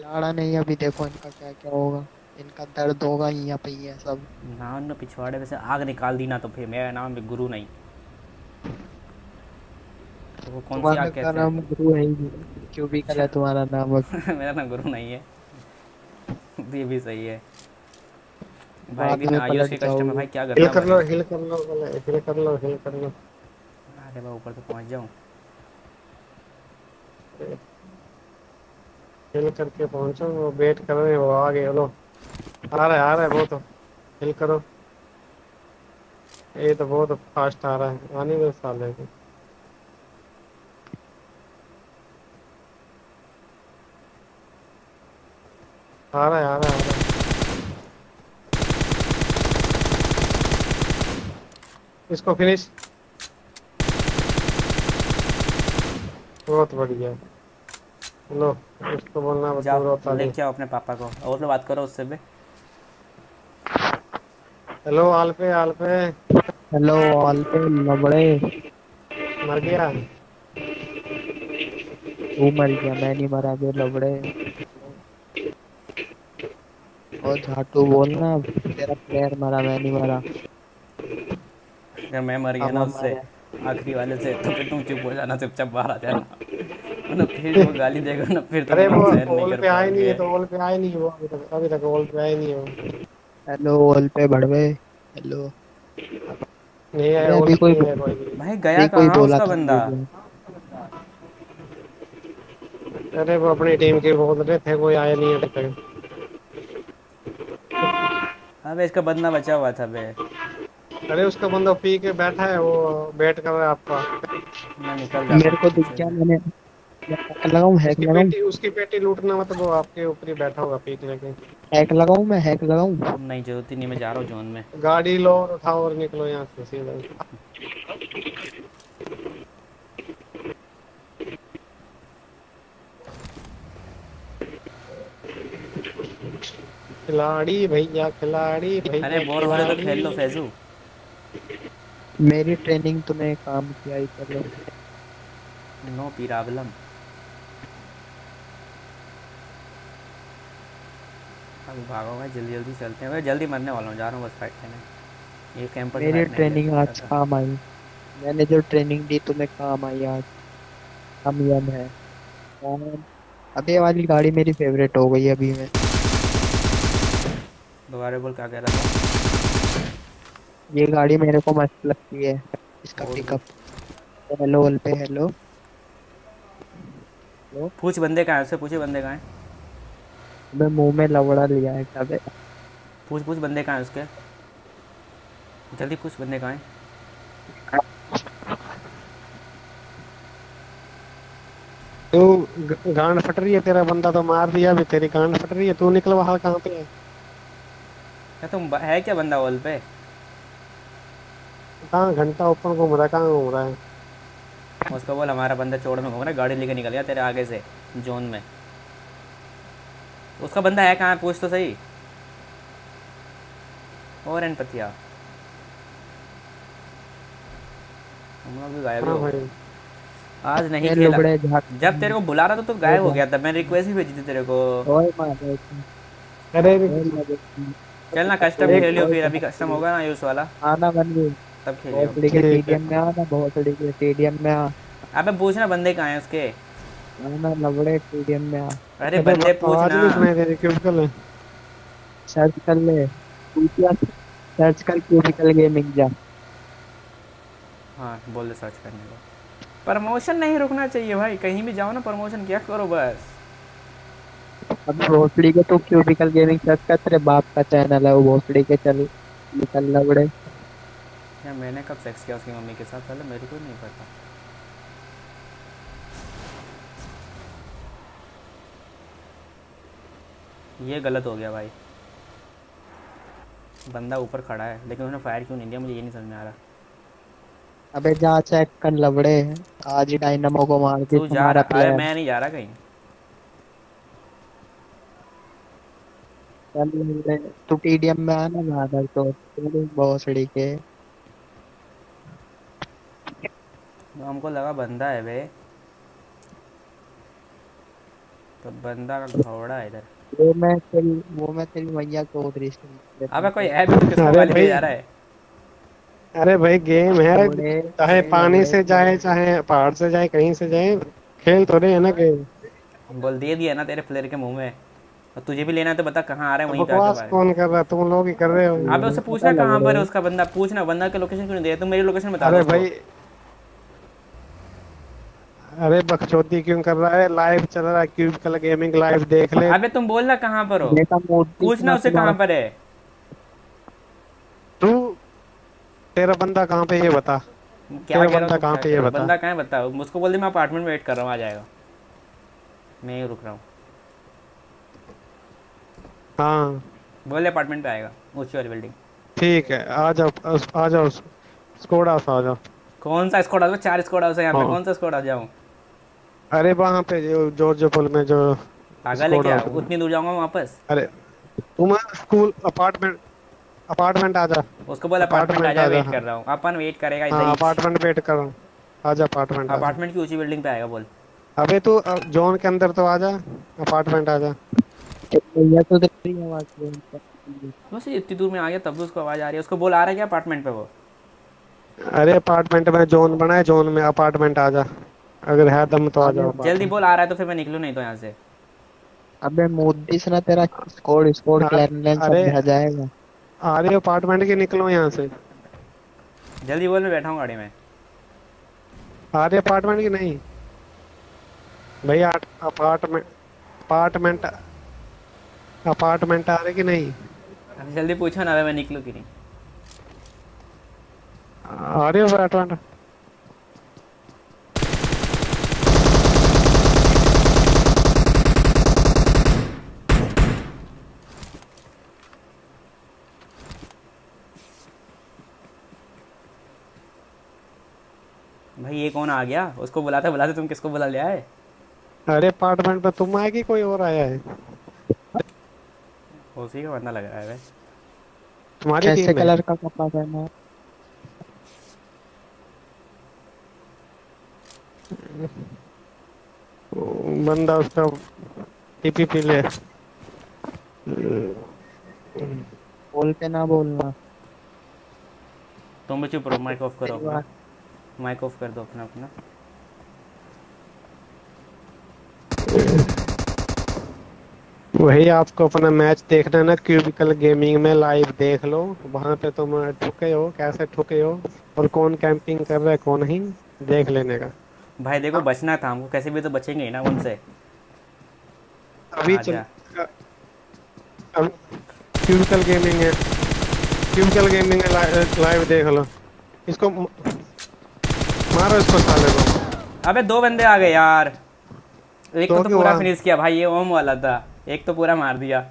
लाड़ा नहीं, अभी देखो इनका क्या क्या होगा, इनका दर्द होगा यहाँ पे ही है सब। ना ना पिछवाड़े में से आग निकाल दी ना, तो फिर मेरा नाम भी गुरु नहीं। वो कौन सी आग कहते हैं? गुरु है क्यूबिकल है तुम्हारा नाम। मेरा नाम गुरु नहीं है। ये भी सही है भाई, भी आयुष के कष्ट में भाई क्या करता है। हिल कर लो। अरे मैं ऊपर तो पहुंच जाऊं, हिल करके पहुंचो। वो वेट कर रहे हो, आ गए लो, आ रहा है वो तो। हिल करो, ये तो बहुत फास्ट आ रहा है, आने दो साले को। आ रहा है। इसको फिनिश, बहुत बढ़िया। लो उसको बोलना बता रहा, लेके आओ अपने पापा को और लो, बात करो उससे भी। हेलो आल पे हेलो आल पे लबड़े। मर गया तू? मर गया? मैं नहीं मरा बे लबड़े। और झाटू बोलना तेरा प्लेयर मरा, मैं नहीं मरा। अगर मैं मर गया ना उससे आखिरी वाले से, तो फिर तुम चुप हो जाना, चुपचाप बाहर आ जाना। ना फिर वो गाली देगा ना फिर। अरे वो ऑल पे आए नहीं है तो ऑल पे आए नहीं वो अभी तक ऑल पे आए नहीं है। हेलो ऑल पे भड़वे हेलो नहीं आया ऑल कोई भाई गया कहां उसका बंदा। अरे वो अपनी टीम के बहुत थे कोई आया नहीं अभी तक। हां बे इसका बंदा बचा हुआ था बे। अरे उसका बंदा पी के बैठा है वो वेट कर रहा है आपका। मैं निकल गया मेरे को दिख गया मैंने लगाऊं हैक लगाऊं उसकी पेटी लूटना मतलब वो आपके ऊपर ही बैठा होगा पी लेके। हैक लगाऊं मैं हैक लगाऊं नहीं जरूरत ही नहीं मैं जा रहा हूं जोन में। गाड़ी लो और उठाओ और निकलो यहां से सीधा। खिलाड़ी भैया अरे बॉल वाले तो खेल लो फैजू। मेरी ट्रेनिंग तुम्हें काम किया ही कर लो नो प्रॉब्लम। अब भागो भाई जल्दी जल्दी चलते हैं। मैं जल्दी मरने वाला हूँ जा रहा हूँ बस फाइट करने। ये कैंपर मेरी ट्रेनिंग आज काम आई मैंने जो ट्रेनिंग दी तुम्हें काम आई आज। हम यम है अभी वाली गाड़ी मेरी फेवरेट हो गई। अभी मैं दोबारा बोल क्या कह रहा था। ये गाड़ी मेरे को मस्त लगती है इसका पिकअप। हेलो ऑल पे हेलो पूछ बंदे कहां है उससे पूछे बंदे कहां है। मैं मुंह में लवड़ा लिया है तबे पूछ बंदे कहां है उसके। जल्दी पूछ बंदे कहां है। तू गांड फट रही है तेरा बंदा तो मार दिया अभी तेरी गांड फट रही है तू निकल बाहर कहां पे है। क्या तुम है क्या बंदा ऑल पे कहां घंटा ओपन घूम रहा कहां घूम रहा है। उसका बोल हमारा बंदा चोड़ में घूम रहा गाड़ी लेके निकल गया तेरे आगे से जोन में। उसका बंदा है कहाँ पूछ तो सही। और एन पतिया हम लोग भी गायब हो गए आज नहीं खेला। जब तेरे को बुला रहा था तो गायब हो गया था। मैंने रिक्वेस्ट भी भेजी थी तेरे को। चल ना कस्टम खेल लियो फिर अभी कस्टम होगा ना यूस वाला आना बन तब स्टेडियम में आना बहुत स्टेडियम में आ। अबे पूछना बंदे कहां हैं उसके ना लवड़े स्टेडियम में आ। अरे बंदे पूछना तेरे क्यूबिकल है सर्च कर ले सर्च कर क्यूबिकल गेमिंग जा। हां बोल दे सर्च करने को। प्रमोशन नहीं रुकना चाहिए भाई कहीं भी जाओ ना प्रमोशन क्या करो बस। अब भोसड़ी के तो क्यूबिकल गेमिंग सर्च कर तेरे बाप का चैनल है वो भोसड़ी के चल निकल लवड़े। यार मैंने कब सेक्स किया उसकी मम्मी के साथ पहले मेरे को नहीं पता। ये गलत हो गया भाई बंदा ऊपर खड़ा है लेकिन उसने फायर क्यों नहीं दिया मुझे ये नहीं समझ में आ रहा। अबे जा चेक कर लवड़े आज ही डायनामो को मार के तुम्हारा प्लेयर। अरे मैं नहीं जा रहा कहीं चल तू टीडीएम में आना माधर तो भोसड़ी के। हमको लगा बंदा है बे तो बंदा का घोड़ा है इधर। वो मैं तेरी मैया को दृष्टि। अबे कोई ऐप किसको गाली दे जा रहा है। अरे भाई गेम है चाहे पानी से जाए चाहे पहाड़ से जाए कहीं से जाए खेल तो रहे है ना गेम। बोल दे दिया ना तेरे प्लेयर के मुंह में और तुझे भी लेना है तो बता कहां आ रहा है वहीं पे आके। कौन कर रहा है तुम लोग ही कर रहे हो। अबे उससे पूछना कहां पर है उसका बंदा पूछना बंदा की लोकेशन क्यों नहीं दे तुम मेरी लोकेशन बता दो। अरे भाई अरे बकचोदी क्यों कर रहा है लाइव चल रहा है क्यूबिकल गेमिंग लाइव देख ले। अबे तुम बोलना कहां पर हो पूछना उसे कहां पर है तू तेरा बंदा कहां पे ये बता। क्या बंदा कहां पे ये बता बंदा कहां है बता मुझको बोल दे मैं अपार्टमेंट में वेट कर रहा हूं आ जाएगा मैं ही रुक रहा हूं। हां बोल अपार्टमेंट पे आएगा ऊंची वाली बिल्डिंग ठीक है आ जाओ स्क्वाड हाउस आ जाओ। कौन सा स्क्वाड हाउस 4 स्क्वाड हाउस है यहां पे कौन सा स्क्वाड हाउस जाऊं। अरे वहां पे जॉर्ज पुल में जो पागल है क्या उतनी दूर जाऊंगा वापस। अरे तुम स्कूल अपार्टमेंट आ जा उसको बोल अपार्टमेंट आ जा वेट कर रहा हूं अपन वेट करेगा इधर ही अपार्टमेंट वेट कर रहा हूं आ जा अपार्टमेंट की ऊंची बिल्डिंग पे आएगा बोल। अबे तू जोन के अंदर तो आ जा अपार्टमेंट आ जा ये तो तेरी आवाज बस इतनी दूर में आ गया तब उसको आवाज आ रही है। उसको बोल आ रहा है क्या अपार्टमेंट पे वो। अरे अपार्टमेंट में जोन बना है जोन में अपार्टमेंट आ जा अगर है दम तो आ जाओ। जल्दी बोल, आ रहा है तो फिर मैं निकलूं, नहीं तो यहां से। अबे मोदी से ना तेरा स्कोर क्लियरेंस सब आ जाएगा। आ रहे हो अपार्टमेंट के, निकलो यहां से जल्दी बोल, मैं बैठा हूं गाड़ी में। आ रहे अपार्टमेंट के? नहीं भैया, अपार्टमेंट अपार्टमेंट आ रहे कि नहीं? अभी जल्दी पूछो ना, मैं निकलूं कि नहीं। आ रहे हो अपार्टमेंट? भाई ये कौन आ गया? उसको बुलाते बुलाते तुम किसको बुला ले आए? अरे अपार्टमेंट पे तुम आए कि कोई और आया है? उसी का बंदा लग रहा है भाई। तुम्हारी टीम में कैसे कलर का कपड़ा पहना है? बंदा उसका टीपीपी ले। बोल पे ना बोलना। तुम चुप रहो, माइक ऑफ करो अपना। माइक ऑफ कर दो अपना अपना। वही आपको अपना मैच देखना है ना क्यूबिकल गेमिंग में, लाइव देख लो। वहां पे तुम ठुके हो, कैसे ठुके हो और कौन कैंपिंग कर रहा है कौन नहीं, देख लेने का। भाई देखो बचना था हमको, कैसे भी तो बचेंगे ही ना उनसे। अभी क्यूबिकल गेमिंग है, क्यूबिकल गेमिंग है, लाइव देख लो। इसको मारो, इसको साले को। अबे दो बंदे आ गए यार, एक तो पूरा फिनिश किया भाई, ये ओम वाला था, एक तो पूरा मार दिया।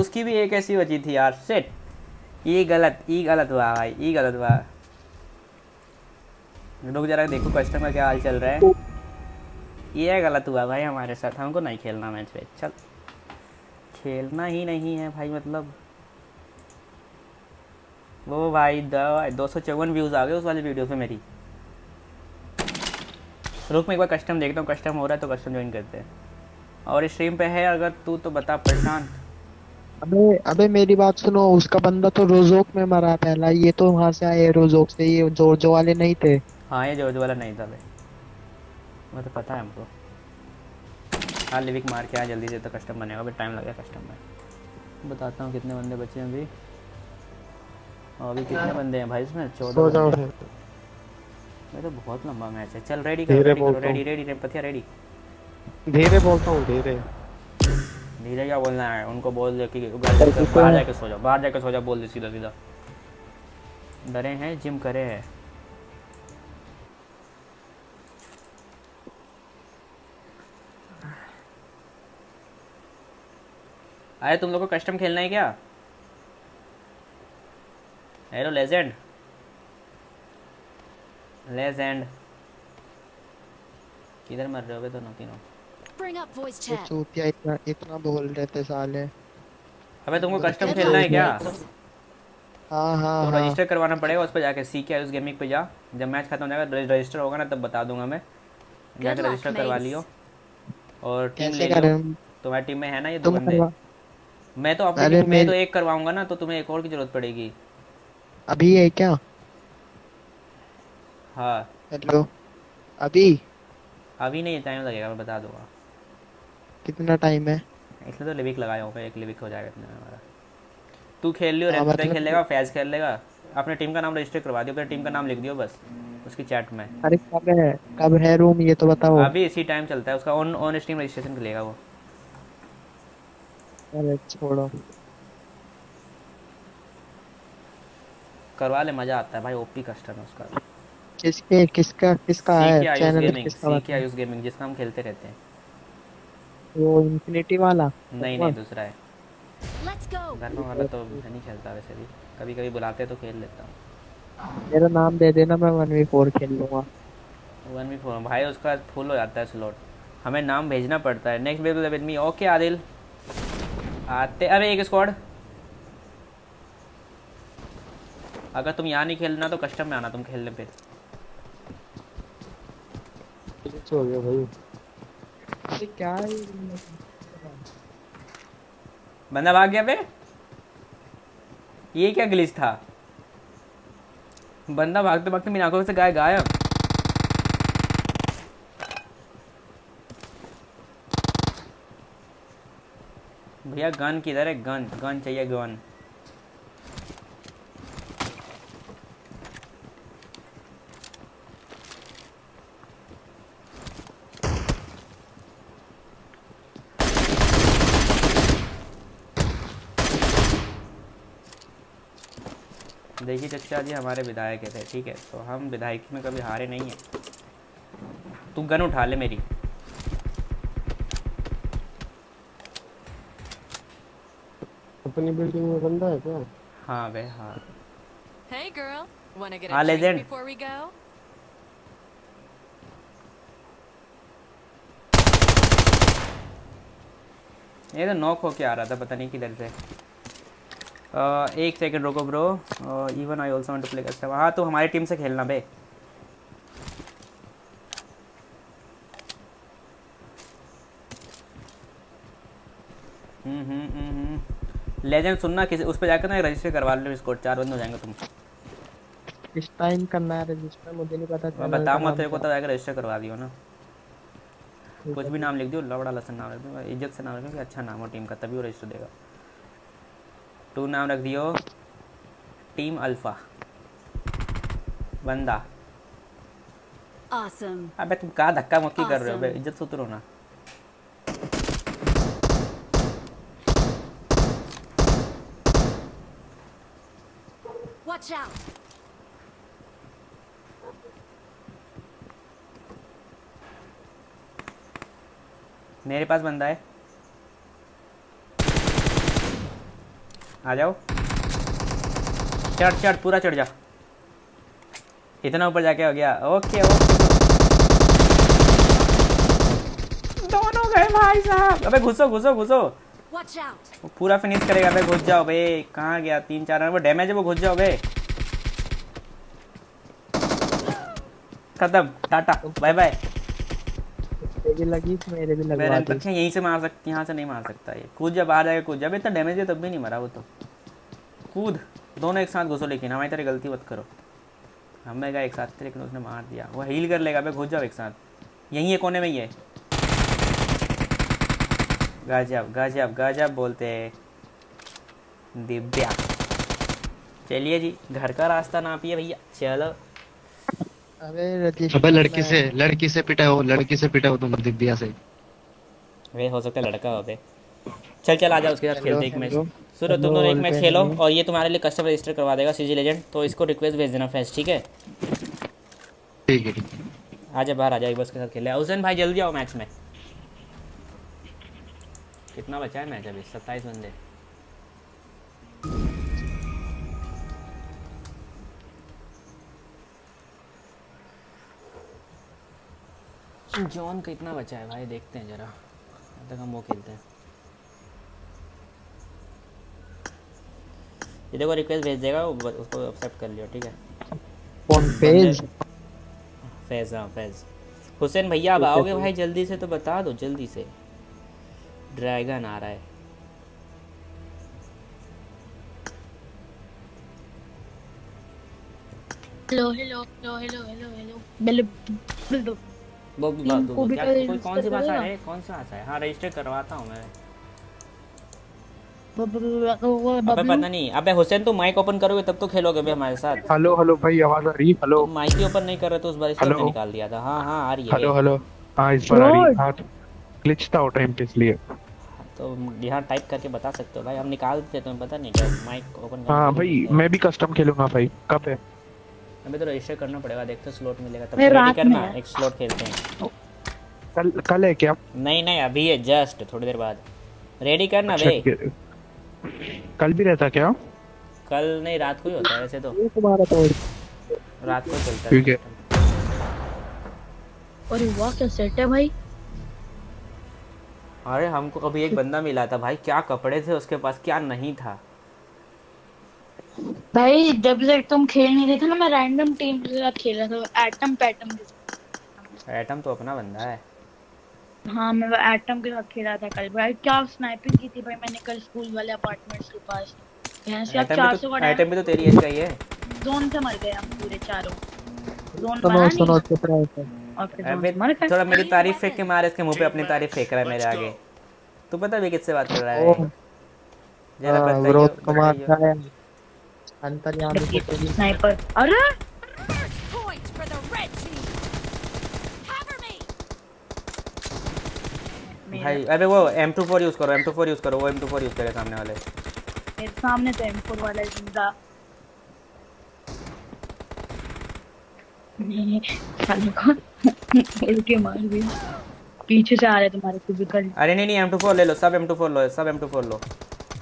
उसकी भी एक ऐसी बची थी यार, शिट। ये गलत हुआ भाई, ये गलत हुआ। रुक जरा देखो कस्टमर का क्या हाल चल रहा है। ये गलत हुआ भाई हमारे साथ, हमको नहीं खेलना मैच पे। चल खेलना ही नहीं है भाई, मतलब वो भाई 254 व्यूज आ गए उस वाली वीडियो पे मेरी। रुक मैं एक बार कस्टम देखता हूँ, कस्टम हो रहा है तो कस्टम ज्वाइन करते हैं। और स्ट्रीम पे है अगर तू तो बता प्रशांत। अबे मेरी बात सुनो, उसका बंदा तो रोजोक में मरा पहला, ये तो वहाँ से आए रोजोक से, ये जोरजो वाले नहीं थे। हाँ ये जोरजो वाला नहीं था भाई, वो तो पता है हमको। हाँ लिविक मार के आ जल्दी से, तो कस्टम बनेगा। अभी टाइम लगेगा कस्टम में। बताता हूँ कितने बंदे बचे हैं अभी। अभी कितने बंदे हैं भाई इसमें? 14। ये तो बहुत लंबा मैच है। चल रेडी कर, रेडी रेपतिया, रेडी। धीरे बोलता हूँ, धीरे क्या बोलना है उनको? बोल दे कि बाहर जाके सो जाओ, बाहर जाके सो जाओ, बोल दे सीधा सीधा। डरे हैं, जिम करे हैं। अरे तुम लोग को कस्टम खेलना है क्या? हेलो लेजेंड, लेजेंड किधर मर रहे हो बे दोनों तीनों? Bring up voice chat. चूतिया इतना बोल रहे थे साले। अबे तुमको कस्टम खेलना है क्या? हाँ तो रजिस्टर करवाना पड़ेगा, उस पर जाके CKIUS गेमिंग पे जा। जब मैच खत्म हो जाएगा, रजिस्टर होगा ना तब बता दूंगा मैं। जाके रजिस्टर करवा लियो और टीम ले लो। तुम्हारी टीम में है ना ये दो बंदे? मैं तो अपनी टीम में तो एक करवाऊंगा ना, तो तुम्हें एक और की जरूरत पड़ेगी। अभी है क्या? हाँ हेलो, अभी नहीं, टाइम लगेगा, मैं बता दूंगा कितना टाइम है। इसलिए तो लिविक लगाया होगा, एक लिविक हो जाएगा इतने में हमारा। तू खेल लियो, रेड मतलब खेल लेगा, फैज खेल लेगा। अपने टीम का नाम रजिस्टर करवा दियो, अपनी टीम का नाम लिख दियो बस उसकी चैट में। अरे कब है रूम ये तो बताओ। अभी इसी टाइम चलता है उसका, ऑन स्ट्रीम रजिस्ट्रेशन करेगा वो। अरे छोड़ो, करवा ले, मजा आता है भाई। ओपी कस्टम है उसका। किसका है चैनल? CKIUS गेमिंग, जिसका हम खेलते रहते हैं। वो इंफिनिटी वाला? नहीं, दूसरा है। घर वाला तो नहीं खेलता वैसे भी, कभी-कभी बुलाते हैं तो खेल लेता हूं। मेरा नाम दे देना, मैं 1v4 खेल लूंगा। 1v4 भाई उसका फुल हो जाता है स्लॉट, हमें नाम भेजना पड़ता है। Next wave with me, okay Adil आते। अरे एक स्क्वाड, अगर तुम यहाँ नहीं खेलना तो कस्टम में आना तुम खेलने पे। हो गया भाई, क्या है? बंदा भाग गया बे, ये क्या ग्लिच था? बंदा भागते भागते मेरी आंखों से गायब। भैया गन किधर है? गन गन चाहिए, गन। देखिए चचा जी हमारे विधायक थे, ठीक है, तो हम विधायकी में कभी हारे नहीं हैं। तू गन उठा ले मेरी। अपनी बिल्डिंग में बंदा है क्या? हाँ बे, हाँ। Hey girl, wanna get a drink before we go? ये तो नॉक होके आ रहा था, पता नहीं किधर से। एक सेकंड रुको bro, even I also want to play custom. हाँ तो हमारी टीम से खेलना बे। लेजेंड सुनना, किसी उस पे जाकर ना रजिस्टर करवा लो, स्कोर 4 बंद हो जाएंगे तुम। किस टाइम करना है रजिस्टर? मुझे नहीं पता चला, बता मत, तेरे को तो जाकर रजिस्टर करवा दियो ना। कुछ भी नाम लिख दियो, लवड़ा लसन नाम लिख दो, इज्जत से नाम लिख दो कि अच्छा नाम हो टीम का, तभी वो रजिस्टर देगा। तू नाम रख दियो टीम अल्फा बंदा। Awesome. अबे तुम कहाँ धक्का मुक्की कर रहे हो बे, इज्जत से उतरो ना। Watch out. मेरे पास बंदा है, आ जाओ, चढ़ चढ़, पूरा चढ़ जा, इतना ऊपर जाके हो गया। ओके ओके, दोनों गए भाई साहब। अबे घुसो घुसो घुसो, पूरा फिनिश करेगा भाई, घुस जाओ बे। कहाँ गया? 3-4 रन वो डैमेज है, वो घुस जाओ बे, खत्म, टाटा बाय बाय। भी लगी मेरे भी लगवा दी। अच्छा यहीं से मार सकती, यहाँ से नहीं मार सकता ये। कूद जा, बाहर जाके कूद जा, इतना डैमेज है तब भी नहीं मरा वो तो। कूद, दोनों एक साथ घुसो, लेकिन हमारी तरह गलती मत करो। हमें गया एक साथ, लेकिन उसने मार दिया, वो हील कर लेगा। घुस जाओ एक साथ, यहीं है कोने में ही है। गजब गजब गजब बोलते है दिव्या। चलिए जी, घर का रास्ता नापिए भैया, चलो। अबे लड़की से पिटा हो, लड़की से पिटा हो तुम दिव्या से। वे हो सकता है लड़का हो बे। चल चल आ जा, उसके साथ खेलते एक मैच। सुनो तुम दोनों एक मैच खेलो, और ये तुम्हारे लिए कस्टम रजिस्टर करवा देगा सीजी लेजेंड, तो इसको रिक्वेस्ट भेज देना फैस, ठीक है? ठीक है, आ जा बाहर, आ जा, एक बस के साथ खेले। हुसैन भाई जल्दी आओ मैच में। कितना बचा है मैच अभी? 27 बंदे। जॉन का इतना बचा है भाई, देखते हैं जरा, तब तक हम वो खेलते हैं। ये देखो रिक्वेस्ट भेज देगा, उसको एक्सेप्ट कर लियो, ठीक है? कौन? फैज, फैज, हाँ फैज। हुसैन भैया आप आओगे भाई? जल्दी से तो बता दो, जल्दी से, ड्रैगन आ रहा है। Hello hello hello hello hello hello. कोई कौन सी भाषा है? कौन सी भाषा है? हाँ रजिस्टर करवाता हूँ मैं। अबे पता नहीं। अबे हुसैन तो माइक ओपन करोगे तब तो खेलोगे बे हमारे साथ। हेलो हेलो भाई, आवाज आ रही? हेलो माइक ही ओपन नहीं कर रहे तो उस बार इसलिए मैंने निकाल दिया था। हाँ हाँ आ रही है। हेलो हेलो, हाँ इस बार आ रही। हाँ ग्लिच था वो टाइम पे, इसलिए तो यहाँ टाइप करके बता सकते हो भाई, हम निकाल देते, तुम्हें पता नहीं क्या माइक ओपन। हाँ भाई मैं भी कस्टम खेलूंगा भाई, कब है? हमें तो रजिस्टर करना पड़ेगा, देखते स्लॉट मिलेगा तब रेडी करना, एक स्लॉट खेलते हैं। कल है क्या? नहीं नहीं अभी है, जस्ट थोड़ी देर बाद। रेडी करना बे। कल भी रहता क्या? कल नहीं, रात को ही होता है वैसे तो, रात को चलता है। ठीक है। और वाह क्या सेट है भाई। अरे हमको अभी एक बंदा मिला था भाई, क्या कपड़े थे उसके पास, क्या नहीं था भाई। जब तक तुम खेल नहीं रहे थे ना, मैं रैंडम टीम के साथ खेल रहा था। एटम पैटम के साथ। एटम तो अपना बंदा है। हाँ मैं एटम के साथ खेला था कल भाई, क्या स्नाइपिंग की थी भाई मैंने कल स्कूल वाले अपार्टमेंट्स के पास। यहाँ से 400 का एटम भी तो तेरी एज का ही है। जोन से मर गए हम पूरे चारों। जोन बना नहीं। थोड़ा मेरी तारीफ फेंक के मार इसके मुंह पे, अपनी तारीफ फेंक रहा है मेरे आगे। तू पता भी किससे बात कर रहा है? जरा बताइए। ग्रोथ को मारता है अंतर यहां पे स्नाइपर। अरे भाई अरे वो M24 यूज करो, M24 यूज करो, वो M24 यूज करे सामने वाले। मेरे सामने तो M4 वाला जिंदा नहीं साले को उल्टे मार दिया। पीछे से आ रहे तुम्हारे क्यूबिकल। अरे नहीं नहीं M24 ले लो सब, M24 लो सब, M24 लो।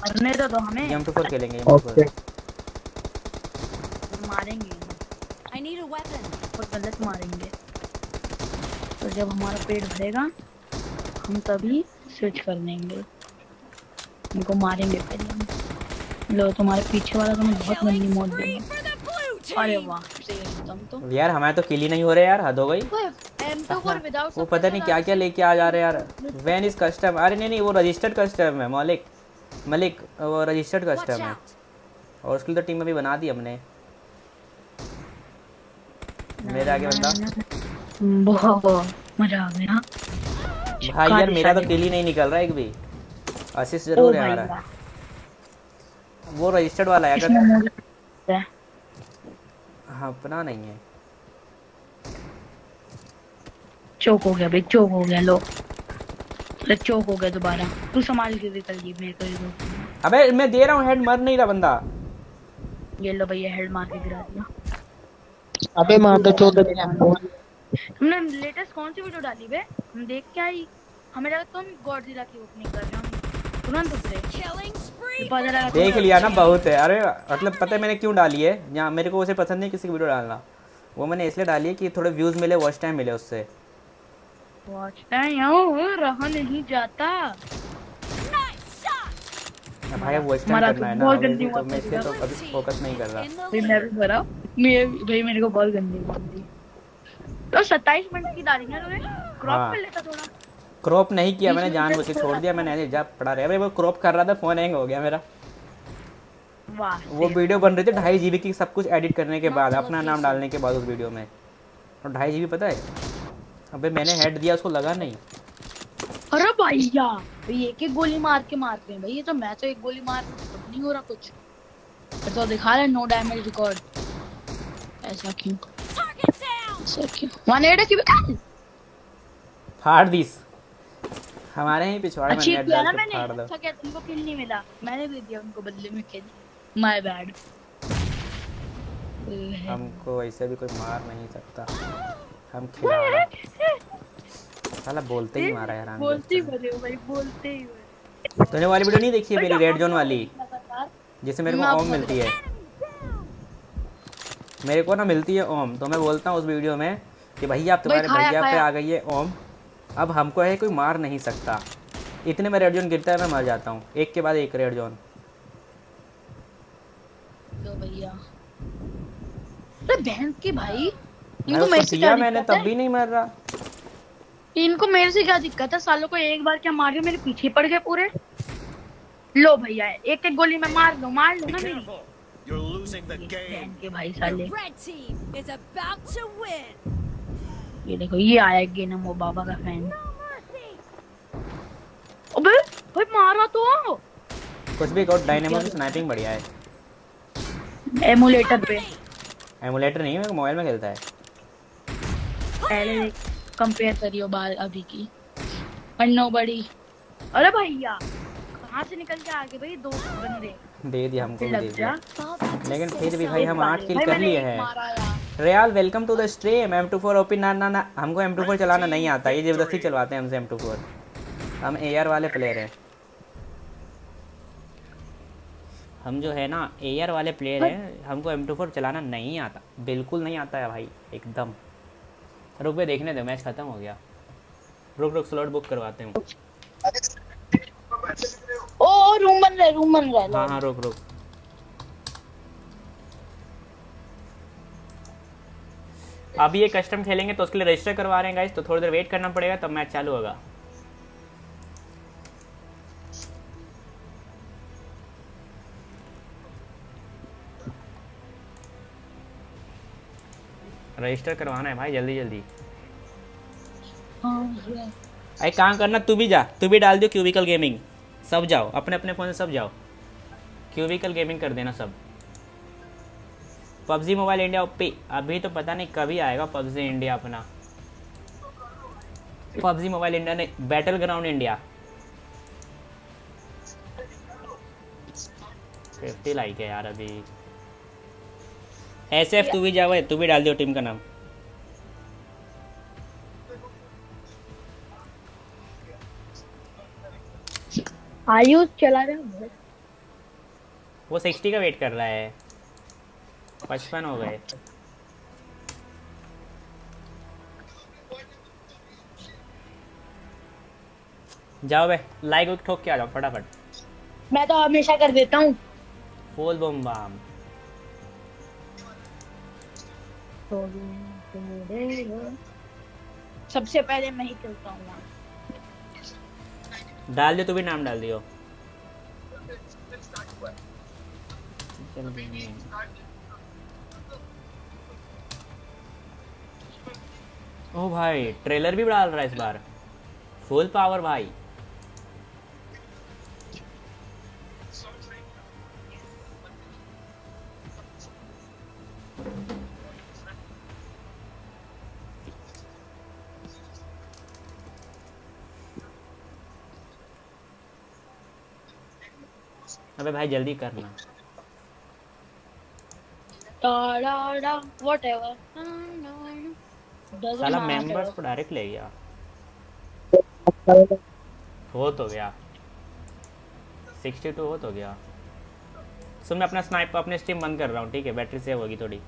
मरने तो दो हमें, M24 खेलेंगे। ओके मारेंगे। I need a weapon. बहुत गलत मारेंगे तो जब हमारा पेट भरेगा हम तभी स्विच कर देंगे, उनको मारेंगे पहले। लो तुम्हारे पीछे वाला तो मैं बहुत महंगी मौत दूंगा। अरे वाह तुम तो यार हमारे तो किल ही नहीं हो रहे यार, हद हो गई। वो पता नहीं क्या क्या लेके आ जा रहे यार। When is custom. अरे नहीं नहीं वो रजिस्टर्ड कस्टम है मलिक, मलिक वो रजिस्टर्ड कस्टम है और उसके लिए तो टीम में भी बना दी हमने। मेरे आगे बंदा बहुत मजा आ गया भाई यार। मेरा तो किल ही नहीं निकल रहा एक भी, असिस्ट जरूर है हमारा। वो रजिस्टर्ड वाला है अगर, हाँ अपना नहीं है। चौक हो गया भाई, चौक हो गया। लो चौक हो गया दोबारा। तू संभाल के निकल जी मेरे को। अबे मैं दे रहा हूँ हेड, मर नहीं रहा बंदा। ये लो भैया हेड मार के गिरा दिया। अबे मारता तो तुमने लेटेस्ट कौन सी वीडियो डाली बे? हम देख के आई, हमें लगा तुम गॉडजिला की ओपनिंग कर रहे हो तुरंत उतरे। देख लिया ना बहुत है। अरे मतलब पता है मैंने क्यों डाली है? यहाँ मेरे को उसे पसंद नहीं किसी की वीडियो डालना, वो मैंने इसलिए डाली है कि थोड़े व्यूज मिले, वॉच टाइम मिले। उससे वॉच टाइम रहा नहीं जाता भाई, वो स्टैंड करना है ना तो मैं इसलिए तो अभी फोकस नहीं कर रहा। मैं भी भरा भाई, मेरे को बॉल गंदी लगी तो 27 मिनट की डाली ना तूने। क्रॉप कर लेता थोड़ा। क्रॉप नहीं किया मैंने, जानबूझ के छोड़ दिया मैंने। ऐसे जा पड़ा रहा। अरे वो क्रॉप कर रहा था, फोन हैंग हो गया मेरा। वाह वो वीडियो बन रही थी 2.5 GB की, सब कुछ एडिट करने के बाद, अपना नाम डालने के बाद उस वीडियो में। और 2.5 GB पता है। अबे मैंने हेड दिया उसको लगा नहीं। अरे भैया एक गोली मार के मारते हैं भाई ये तो। मैं तो एक गोली मार नहीं हो रहा कुछ तो दिखा रहा है नो डैमेज रिकॉर्ड। ऐसा क्यों? फाड़ दिस हमारे ही पिछवाड़े में। नेट डाल के फाड़ दो। अच्छा क्या तुमको किल नहीं मिला? मैंने दे दिया उनको बदले में किल। My bad. हमको ऐसे भी कोई मार नहीं सकता, हम खिलाड़ी। साला बोलते ही मारा यार। बोलते ही भरे हो भाई, बोलते ही भरे। तूने वाली वीडियो नहीं देखी है मेरी रेड जोन वाली, जिससे मेरे को ऑम मिलती है? मेरे को ना मिलती है ओम, तो मैं बोलता हूँ उस वीडियो में कि भैया आप तुम्हारे भैया पे आ गई है ओम, अब हमको है कोई मार नहीं सकता। इतने में रेड जोन गिरता है, मैं मर जाता हूँ एक के बाद एक रेड जोन। तो भैया अरे बहन की भाई, इनको मेरे से क्या, मैंने तब भी नहीं मर रहा। इनको मेरे से क्या दिक्कत है सालों को? एक बार क्या मार के मेरे पीछे पड़ गए पूरे। लो भैया एक एक गोली में मार लो ना मेरी। You're losing the game. के भाई साले। ये देखो ये आया गेनम वो बाबा का फैन। अबे भाई मारा तो कुछ भी। गॉड डायनेमो की स्नाइपिंग बढ़िया है। एमुलेटर पे, एमुलेटर नहीं मैं मोबाइल में खेलता है। पहले कंपेयर करियो बाल अभी की बट नोबडी। अरे भैया कहां से निकल के आ गए भाई? दो बंदे दे दिया हमको, दे दिया। लेकिन फिर भी भाई हम 8 किल कर लिए हैं। Real welcome to the stream. M24 OP ना ना ना, हमको M24 चलाना नहीं आता, ये जबरदस्ती चलवाते हैं हमसे M24। हम AR वाले प्लेयर हैं, हम जो है ना AR वाले प्लेयर हैं, हमको M24 चलाना नहीं आता, बिल्कुल नहीं आता है भाई एकदम। रुक भाई देखने दो, मैच खत्म हो गया। रुक स्लॉट बुक करवाते हूँ। ओ रूम बन रहा है। हाँ रोक अभी ये कस्टम खेलेंगे तो उसके लिए रजिस्टर करवा रहे हैं गाइस, तो थोड़ी देर वेट करना पड़ेगा तब मैच चालू होगा। रजिस्टर करवाना है भाई जल्दी। अरे काम करना, तू भी जा, तू भी डाल दियो क्यूबिकल गेमिंग। सब जाओ अपने फोन से, सब जाओ। क्यूबिकल गेमिंग कर देना सब। पबजी मोबाइल इंडिया ओपी, अभी तो पता नहीं कभी आएगा पबजी इंडिया अपना। पबजी मोबाइल इंडिया ने बैटल ग्राउंड इंडिया 50 लाइक है यार अभी। एसएफ तू भी जावे, तू भी डाल दियो टीम का नाम। आयुष चला रहा है वो 60 का वेट कर रहा है, 55 हो गए। जाओ बे लाइक उठ ठोक के आ जाओ फटाफट। मैं तो हमेशा कर देता हूँ फुल बम बम। सबसे पहले मैं ही करता हूँ। डाल दो तू भी नाम डाल दियो। ओ भाई ट्रेलर भी डाल रहा है इस बार फुल पावर भाई। अबे भाई जल्दी करना। साला मेंबर्स को डायरेक्ट ले गया, हो तो गया 62 हो तो गया। सुन मैं अपना स्नाइपर अपने स्ट्रीम बंद कर रहा हूँ ठीक है, बैटरी सेव होगी थोड़ी।